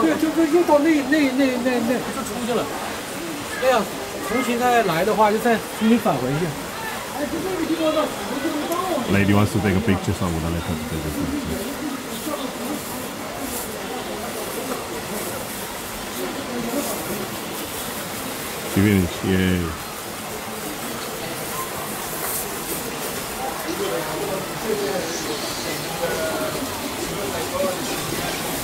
对，就是又到那，就出去了。哎呀，重新再来的话，就再重新返回去。 Lady wants to take a picture, so I wouldn't let her to take a picture. She finished, yay.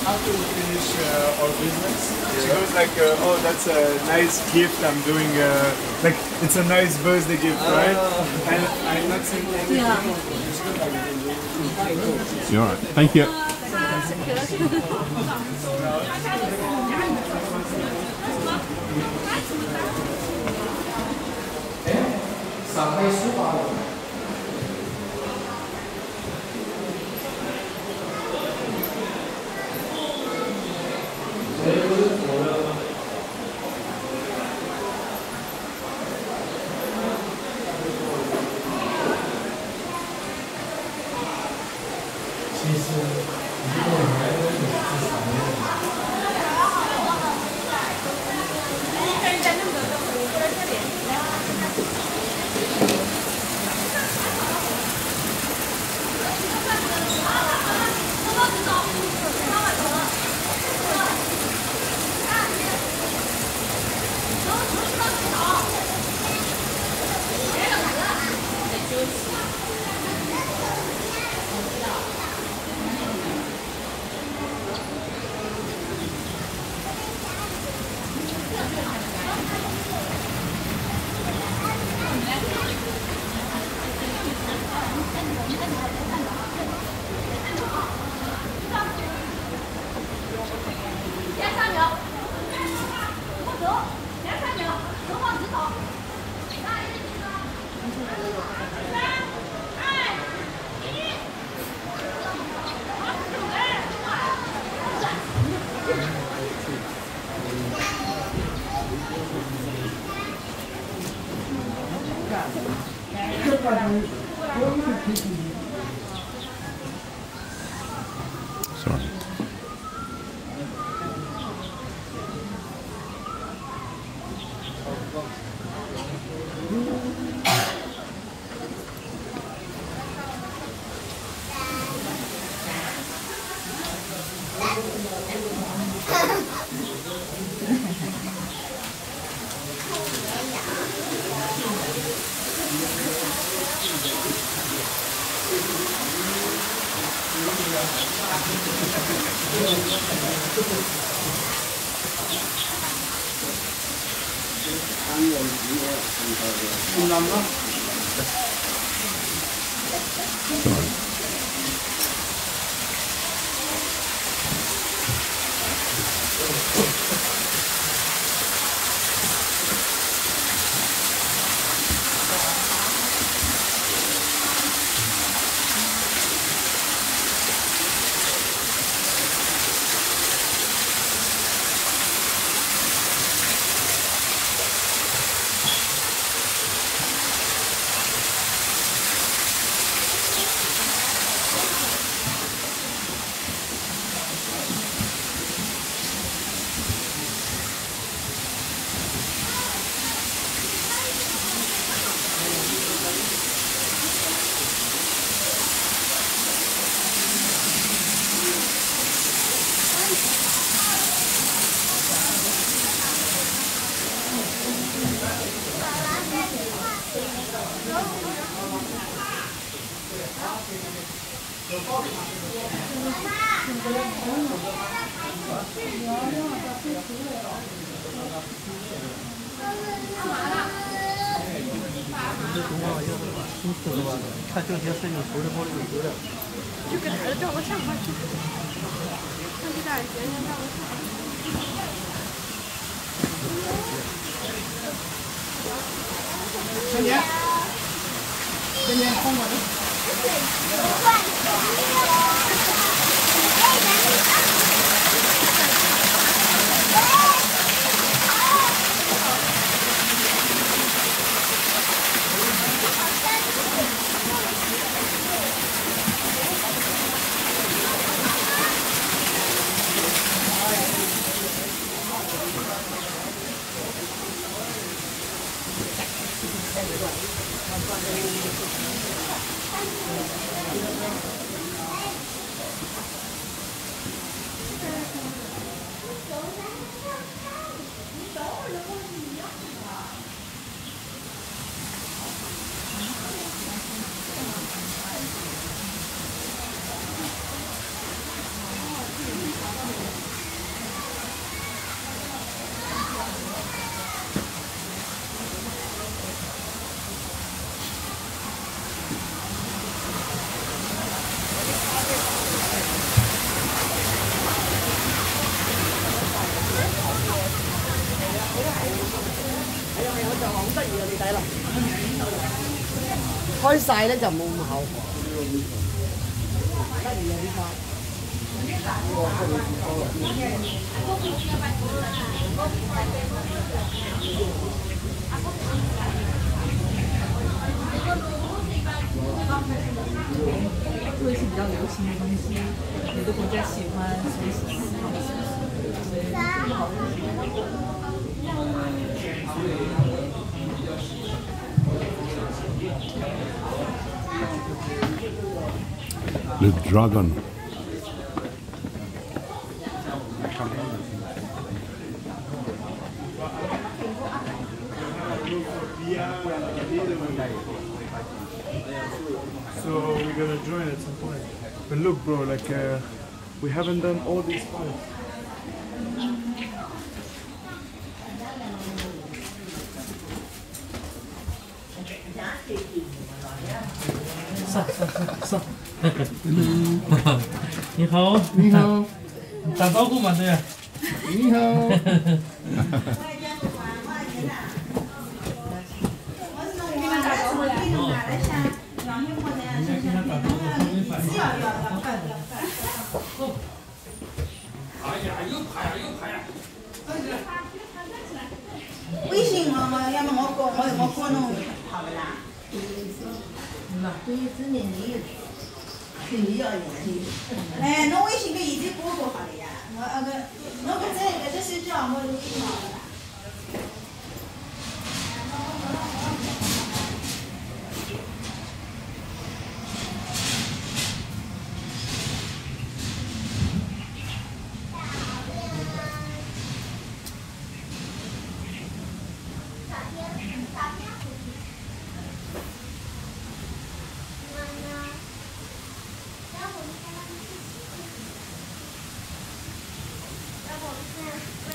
After we finish our business, she goes like, oh, that's a nice gift I'm doing, like, it's a nice birthday gift, right? And I'm not saying anything. Yeah. You're alright. Thank you. Shanghai Subaru. 就話好得意啊！你睇落，開曬咧就冇咁厚，得意啊呢塊。会是比较流行的东西，很多国家喜欢，所以是好东西。 The dragon. So we're gonna join at some point. But look, bro, like we haven't done all these points. Hello. Hello. Hello.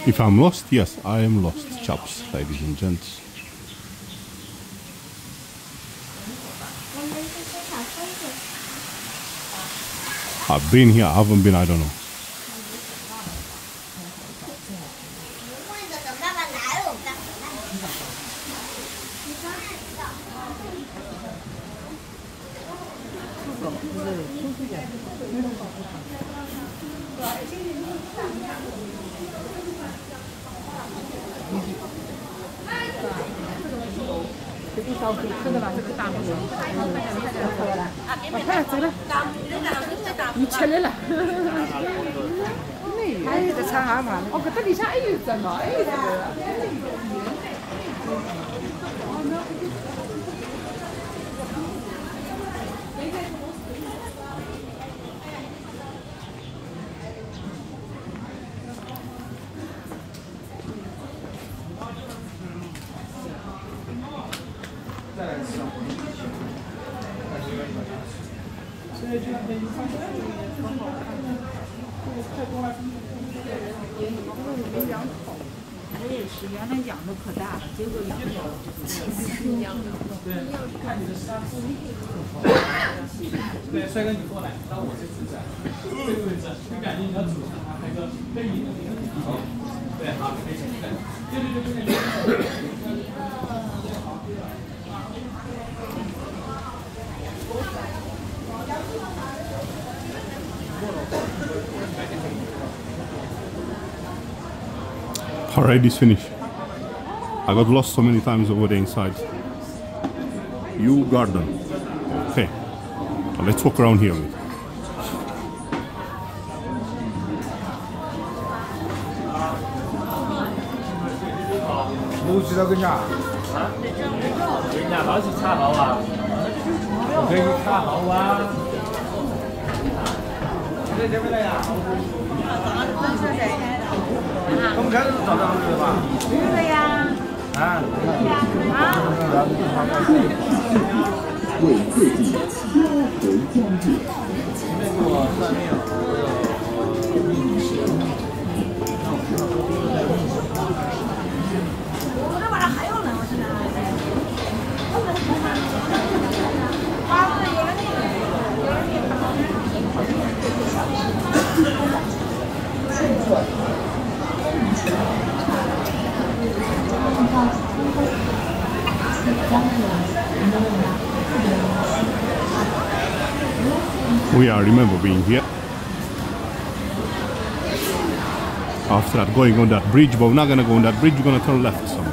If I'm lost, yes, I am lost, chaps, ladies and gents. I've been here, I haven't been, I don't know. Parade is finished. I got lost so many times over the inside. Yu Garden. Okay. Now let's walk around here. We are remember being here. After that, going on that bridge, but we're not gonna go on that bridge. We're gonna turn left somewhere.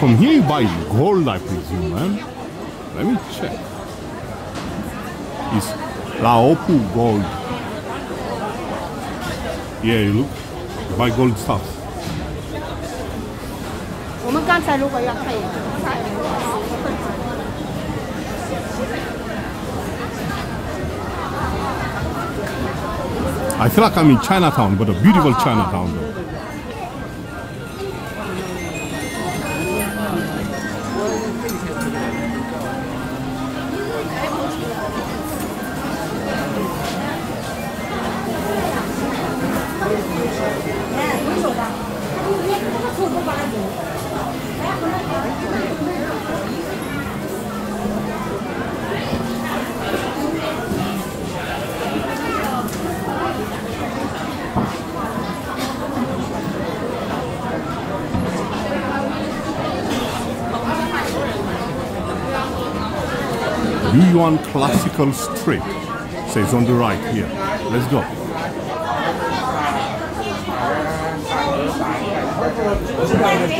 From here you buy gold, I presume, man. Let me check. It's Laopu gold. Yeah, you look. You buy gold stuff. I feel like I'm in Chinatown, but a beautiful Chinatown though. Yuan Classical Strip, says on the right here. Let's go. There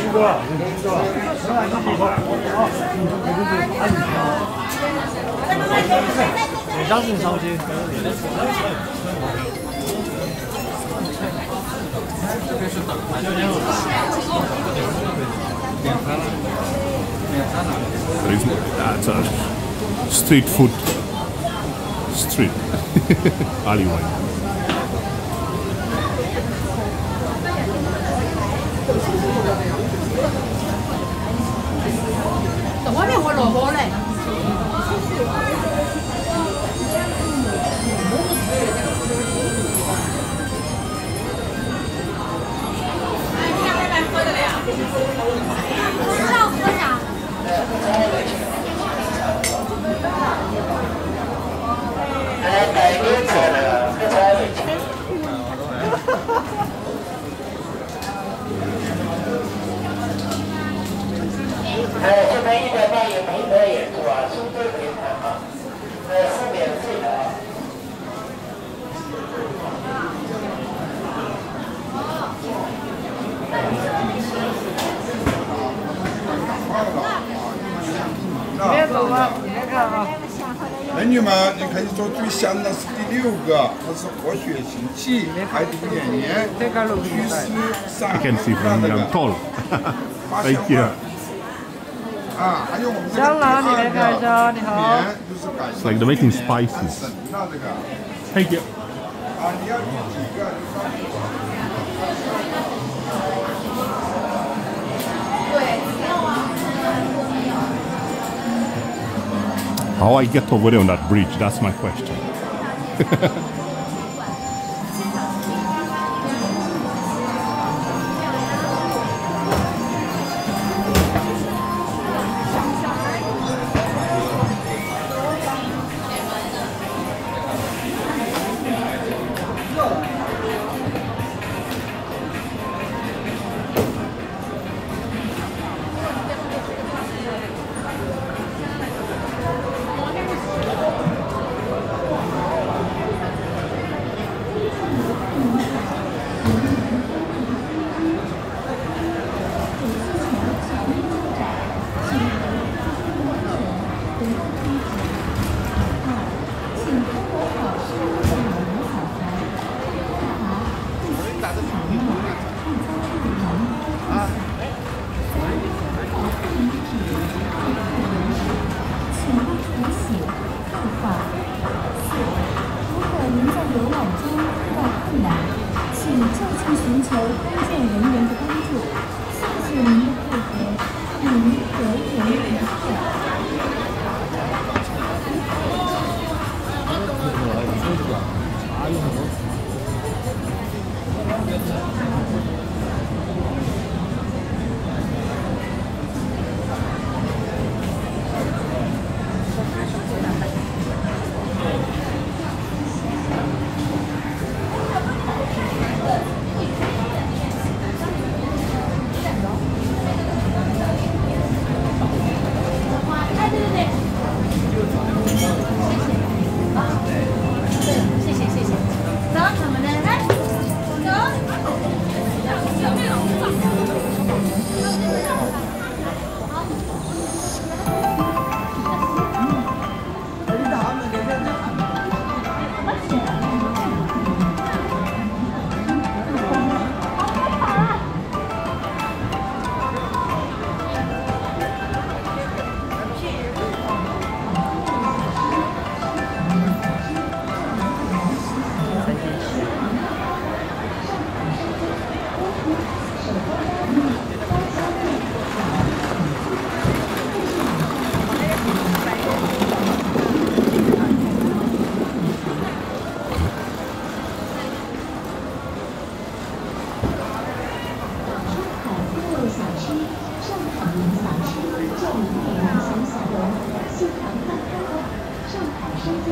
is no, that's us. Street food street alleyway. I can see from here, I'm tall. Right here. It's like they're making spices. Thank you. How I get over there on that bridge, that's my question.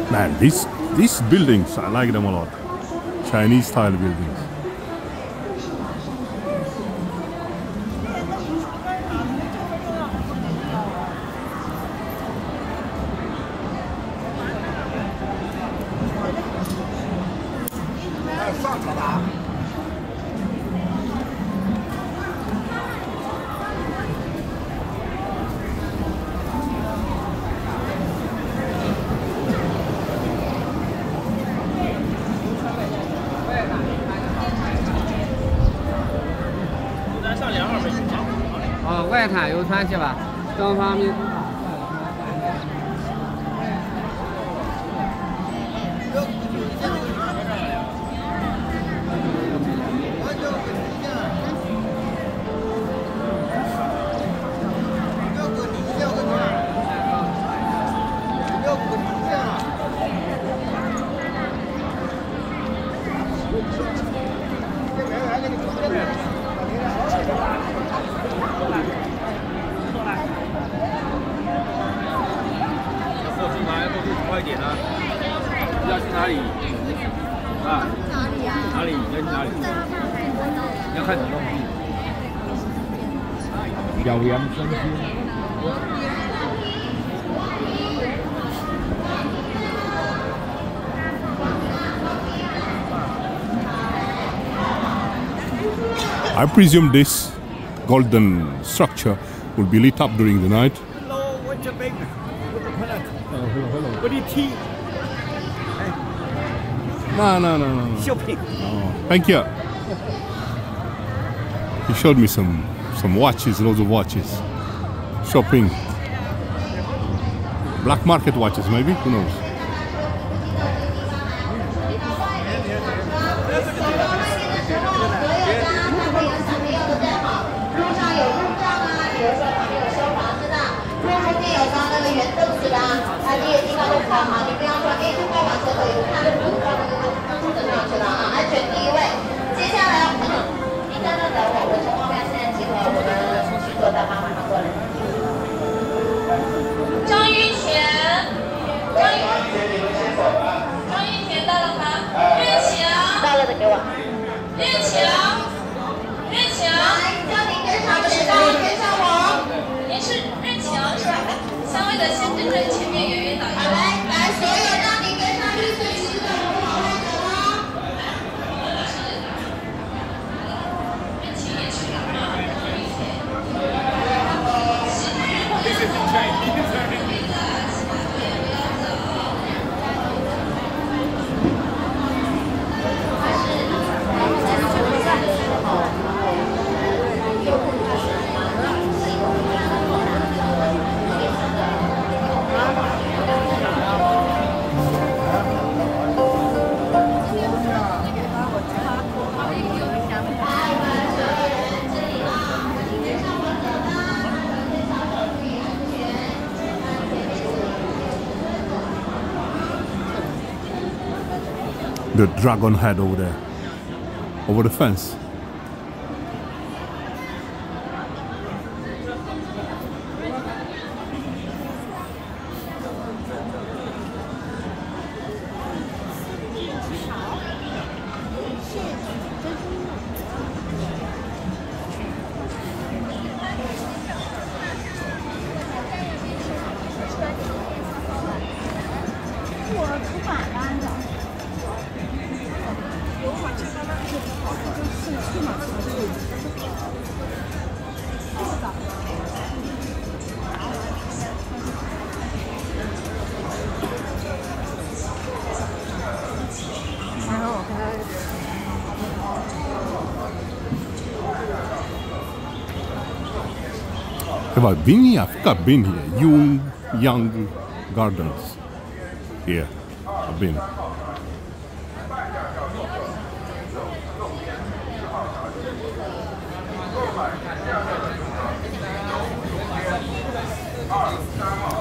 Man, these buildings, I like them a lot. Chinese style buildings. I presume this golden structure will be lit up during the night. Hello, what's your baby? What do you tea? No. Shopping. Oh, thank you. He showed me some watches, loads of watches. Shopping. Black market watches, maybe? Who knows? the dragon head over there, over the fence. Have I been here? I think I've been here. Yu Gardens. Yeah, I've been.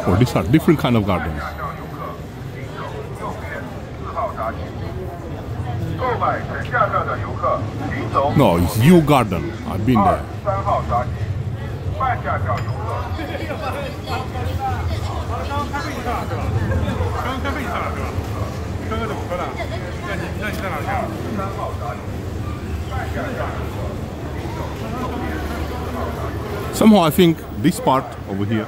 Oh, these are different kind of gardens. No, it's Yu Garden. I've been there. Somehow I think this part over here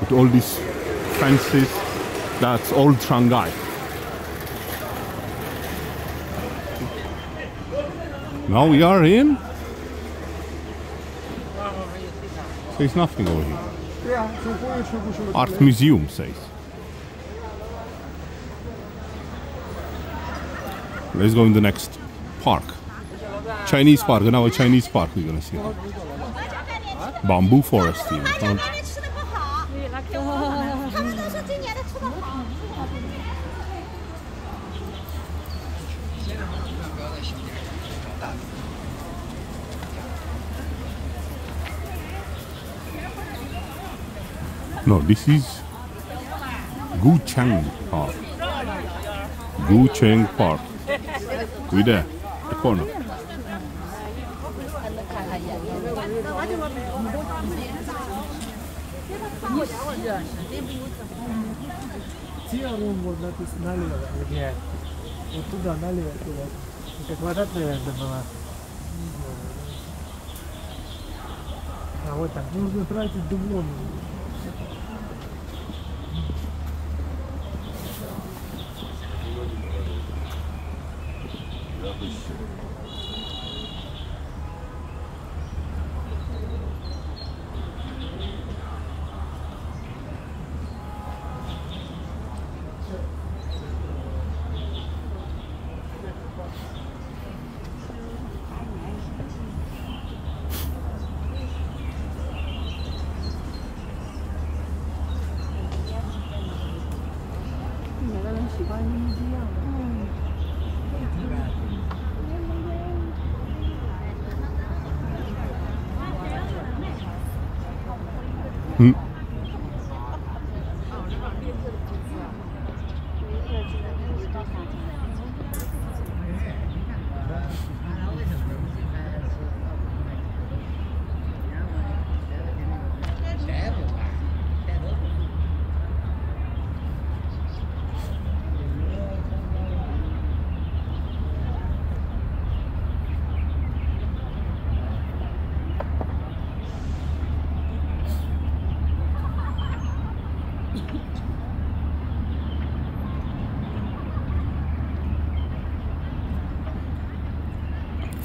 with all these fences, that's old Shanghai. Now we are in. There's nothing over here. Art Museum says. Let's go in the next park. Chinese park, another Chinese park we're gonna see. Bamboo forest here. No, this is Gucheng Park. Gucheng Park. We're there, the corner.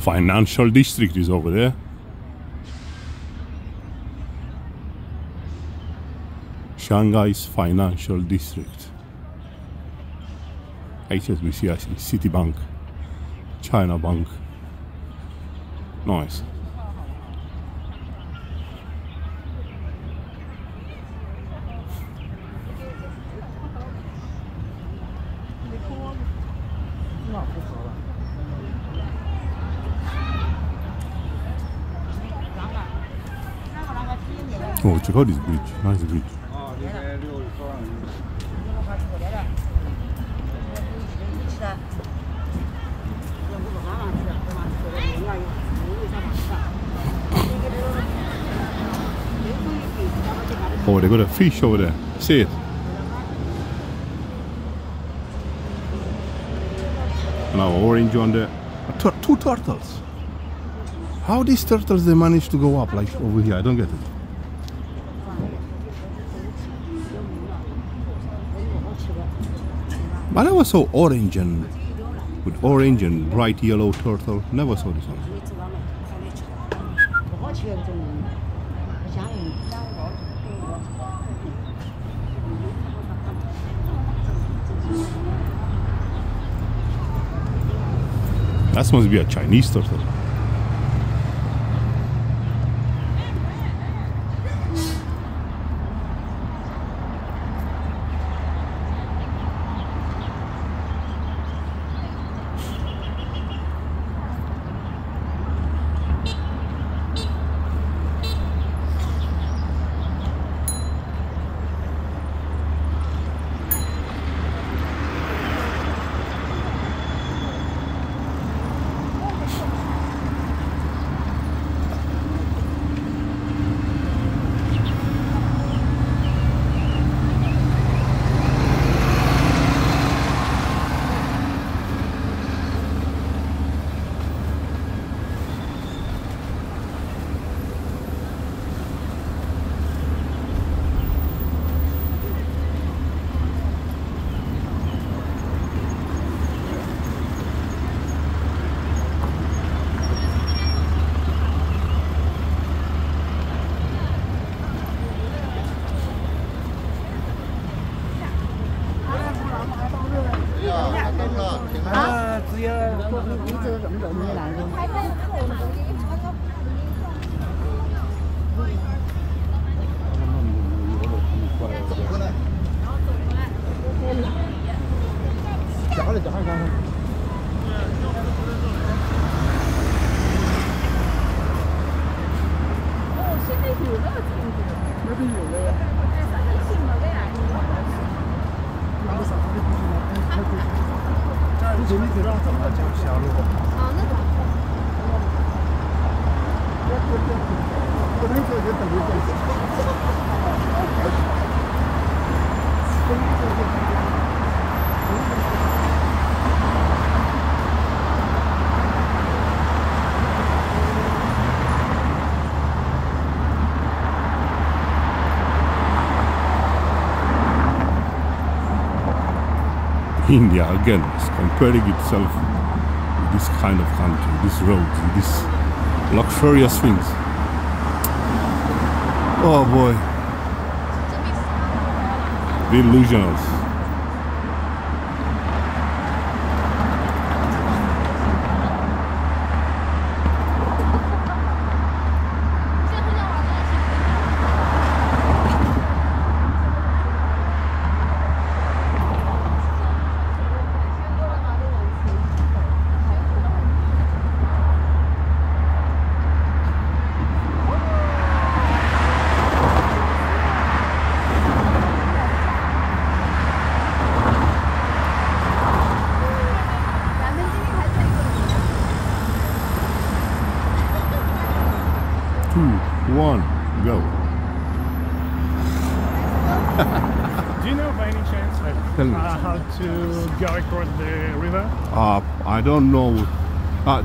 Financial district is over there. Shanghai's financial district. HSBC, I think, Citibank, China Bank. Nice. Oh, check out this bridge, nice bridge. they got a fish over there. See it? Now orange on there. Two turtles. How these turtles they manage to go up like over here? I don't get it. I never saw orange and with orange and bright yellow turtle. Never saw this one. That must be a Chinese turtle. India again is comparing itself with this kind of country, these roads, these luxurious things. Oh boy, the illusionals. I don't know.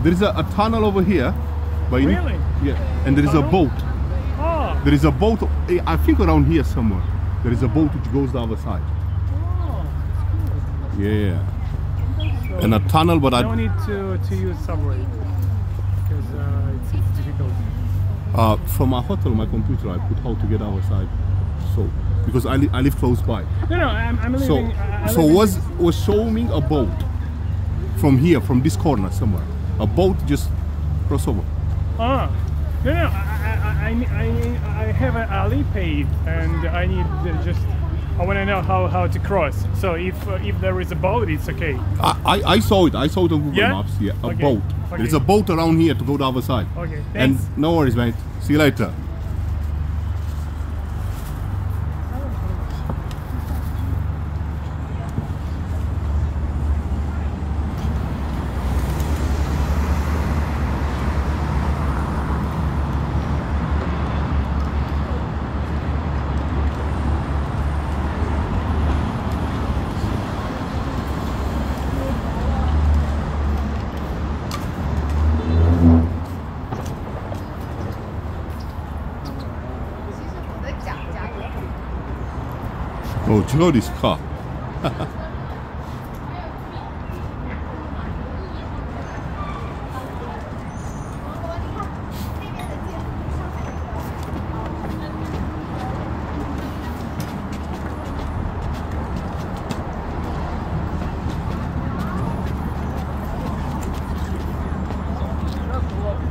There is a tunnel over here. But really? Yeah. And there is a boat. Oh. There is a boat. I think around here somewhere. There is a boat which goes the other side. Oh, cool. Yeah. So and a tunnel, but I don't need to use subway because it's difficult. From my hotel, my computer, I put how to get outside. So because I live close by. No, I'm living. So was showing a boat. From here, from this corner somewhere, a boat just cross over. Ah, no, I have an Alipay and I need I want to know how to cross. So if there is a boat, it's okay. I saw it. I saw it on Google Maps. Yeah, a boat. Okay. There's a boat around here to go the other side. Okay, thanks. And no worries, mate. See you later. Oh, do you know this car?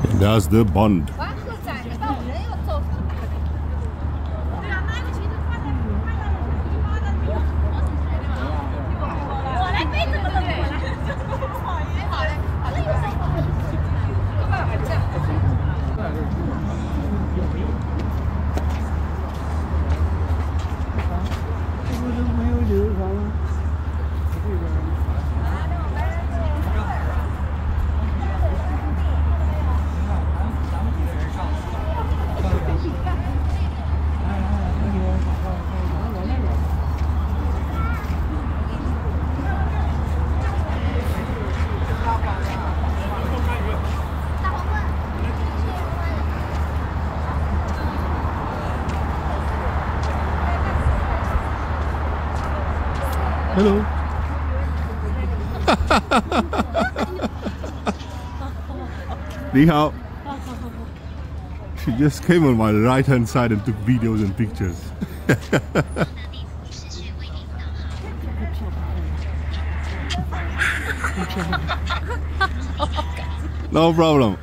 And that's the Bund. Hello. Ni hao. She just came on my right hand side and took videos and pictures. No problem.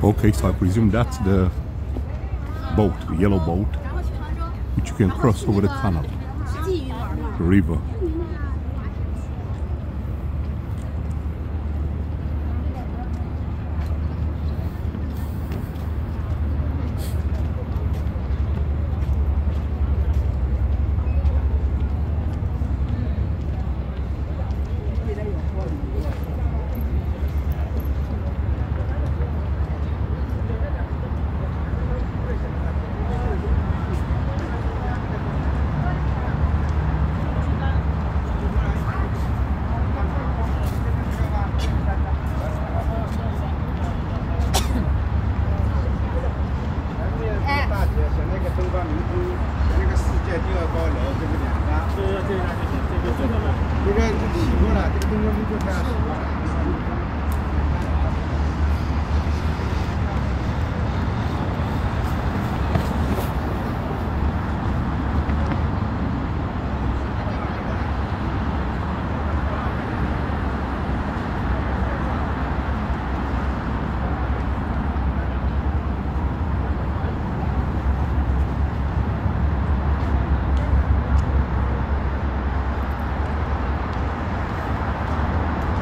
Okay, so I presume that's the boat, the yellow boat, which you can cross over the canal, the river.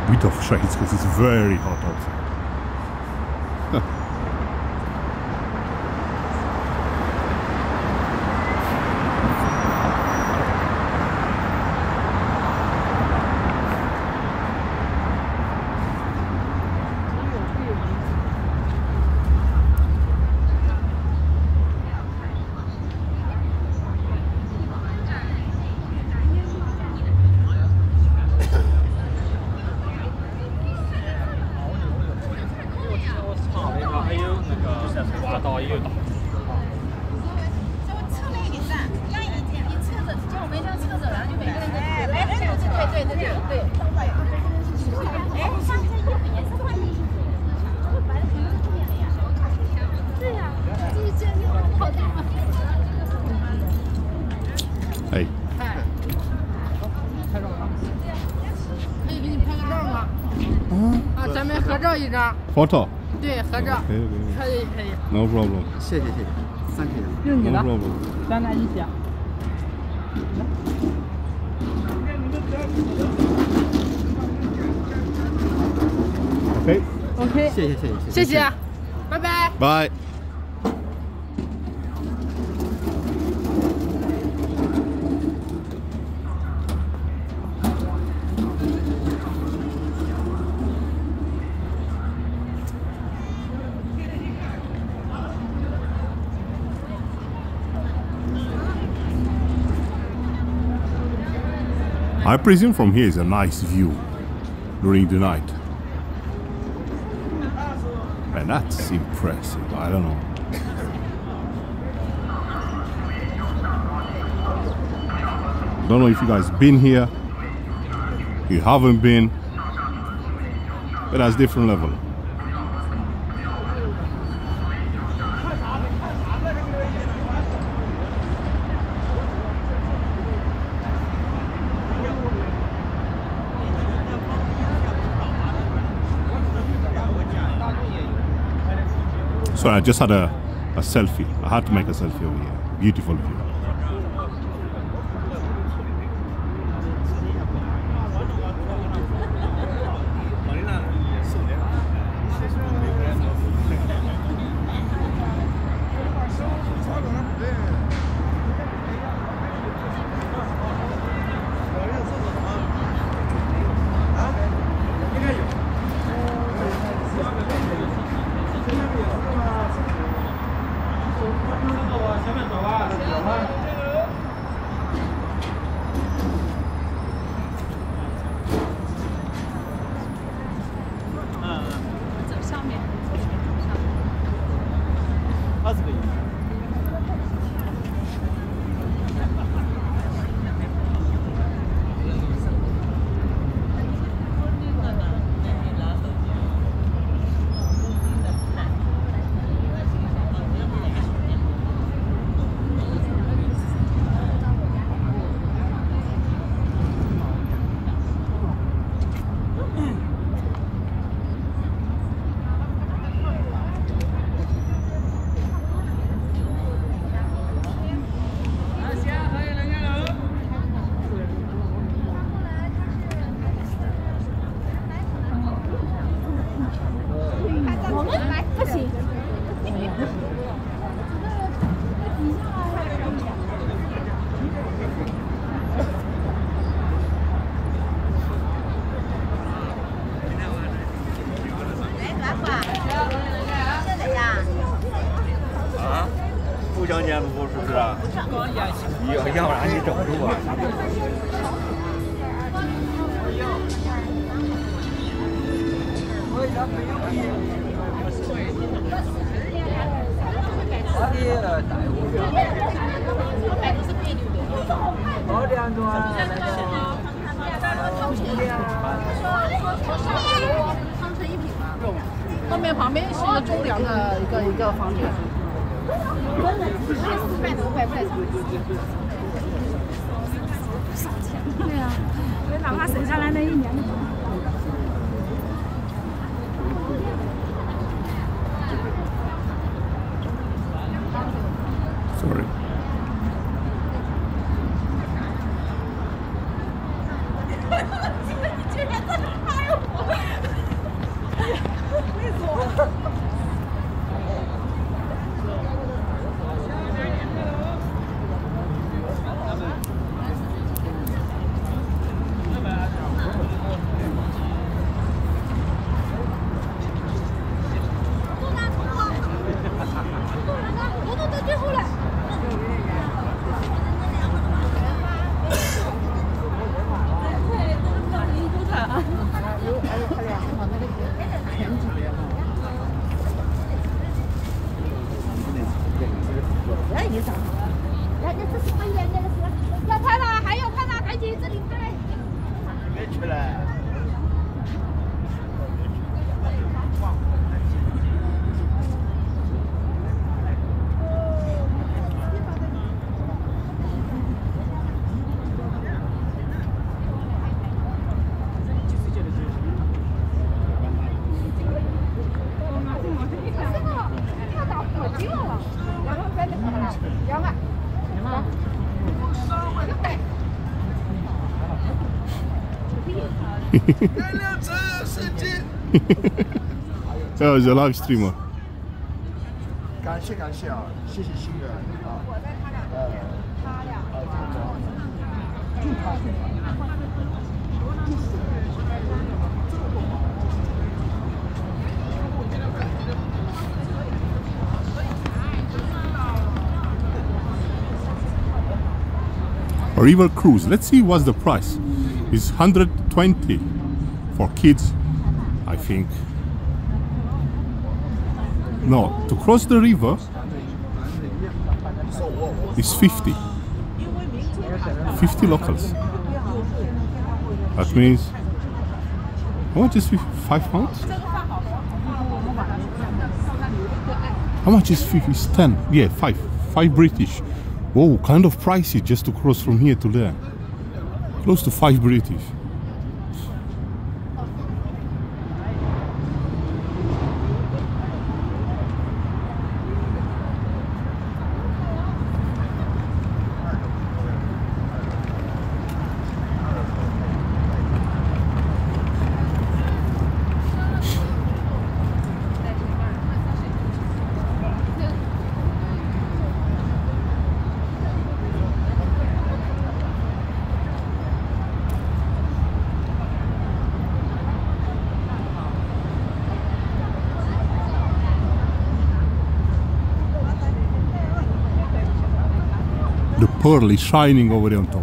We don't shake because it's very hot outside. Photo. Okay, okay. No problem. No problem. Okay. Okay. 谢谢，谢谢，谢谢，拜拜。Bye. I presume from here is a nice view during the night. Man, that's impressive. I don't know. Don't know if you guys been here. You haven't been, but that's different level. So I just had a selfie. I had to make a selfie over here. Beautiful view. Oh, it's a live streamer. A river cruise. Let's see what's the price. It's 120 for kids, I think. No, to cross the river is 50 locals. That means how much is 5 pounds? How much is 50? It's 10. Yeah, 5 British. Whoa, kind of pricey just to cross from here to there. Close to 5 British. Pearl is shining over there on top.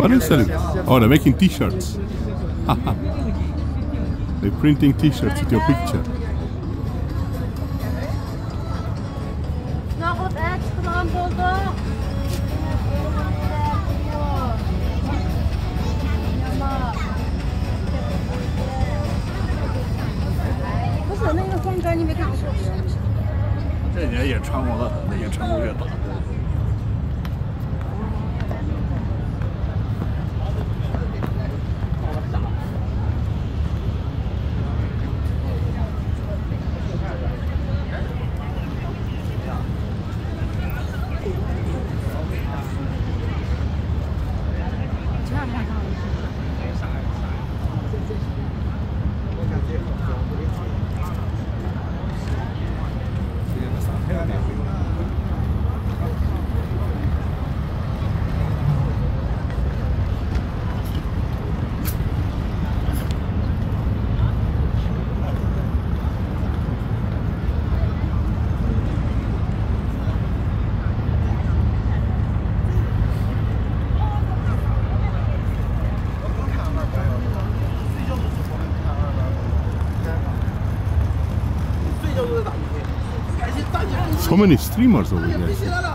What are you selling? Oh, they're making t-shirts. They're printing t-shirts with your picture. many streamers over here.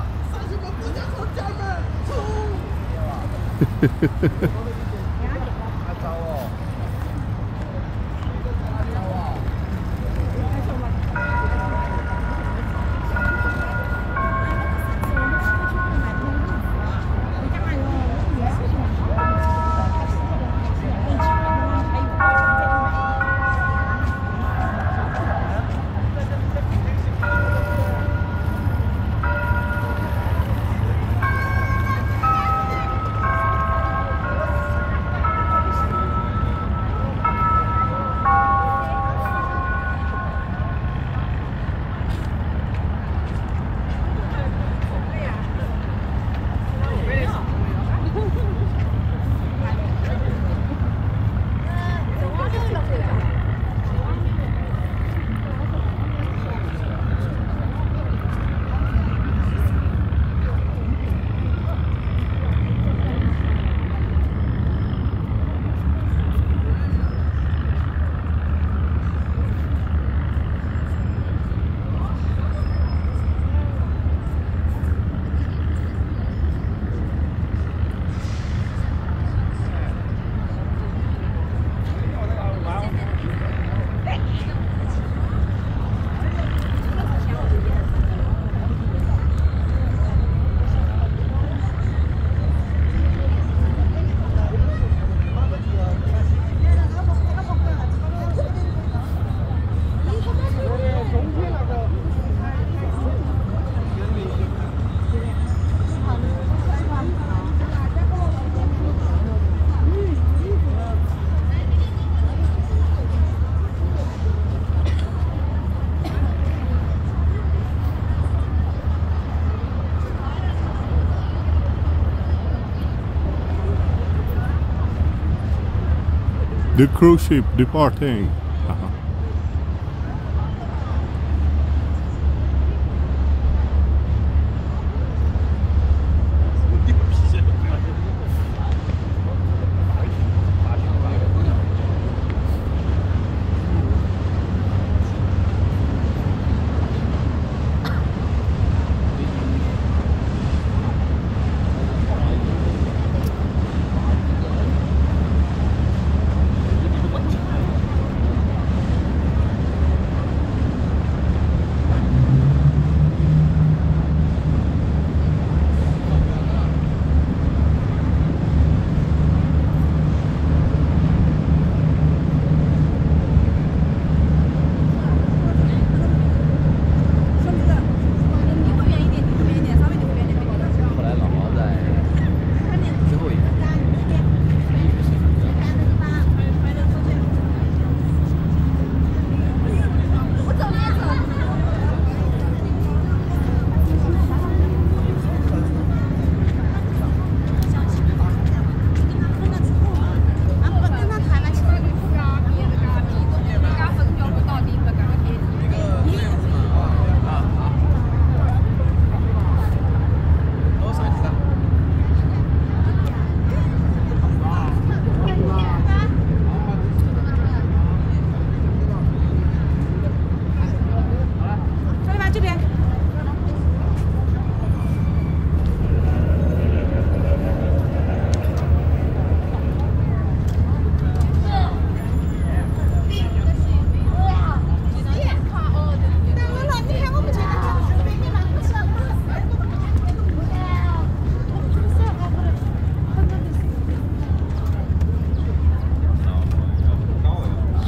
The cruise ship departing.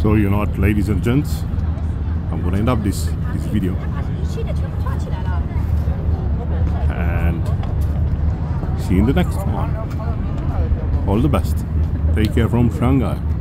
So you know what, ladies and gents, I'm gonna end up this video, and see you in the next one. All the best. Take care from Shanghai.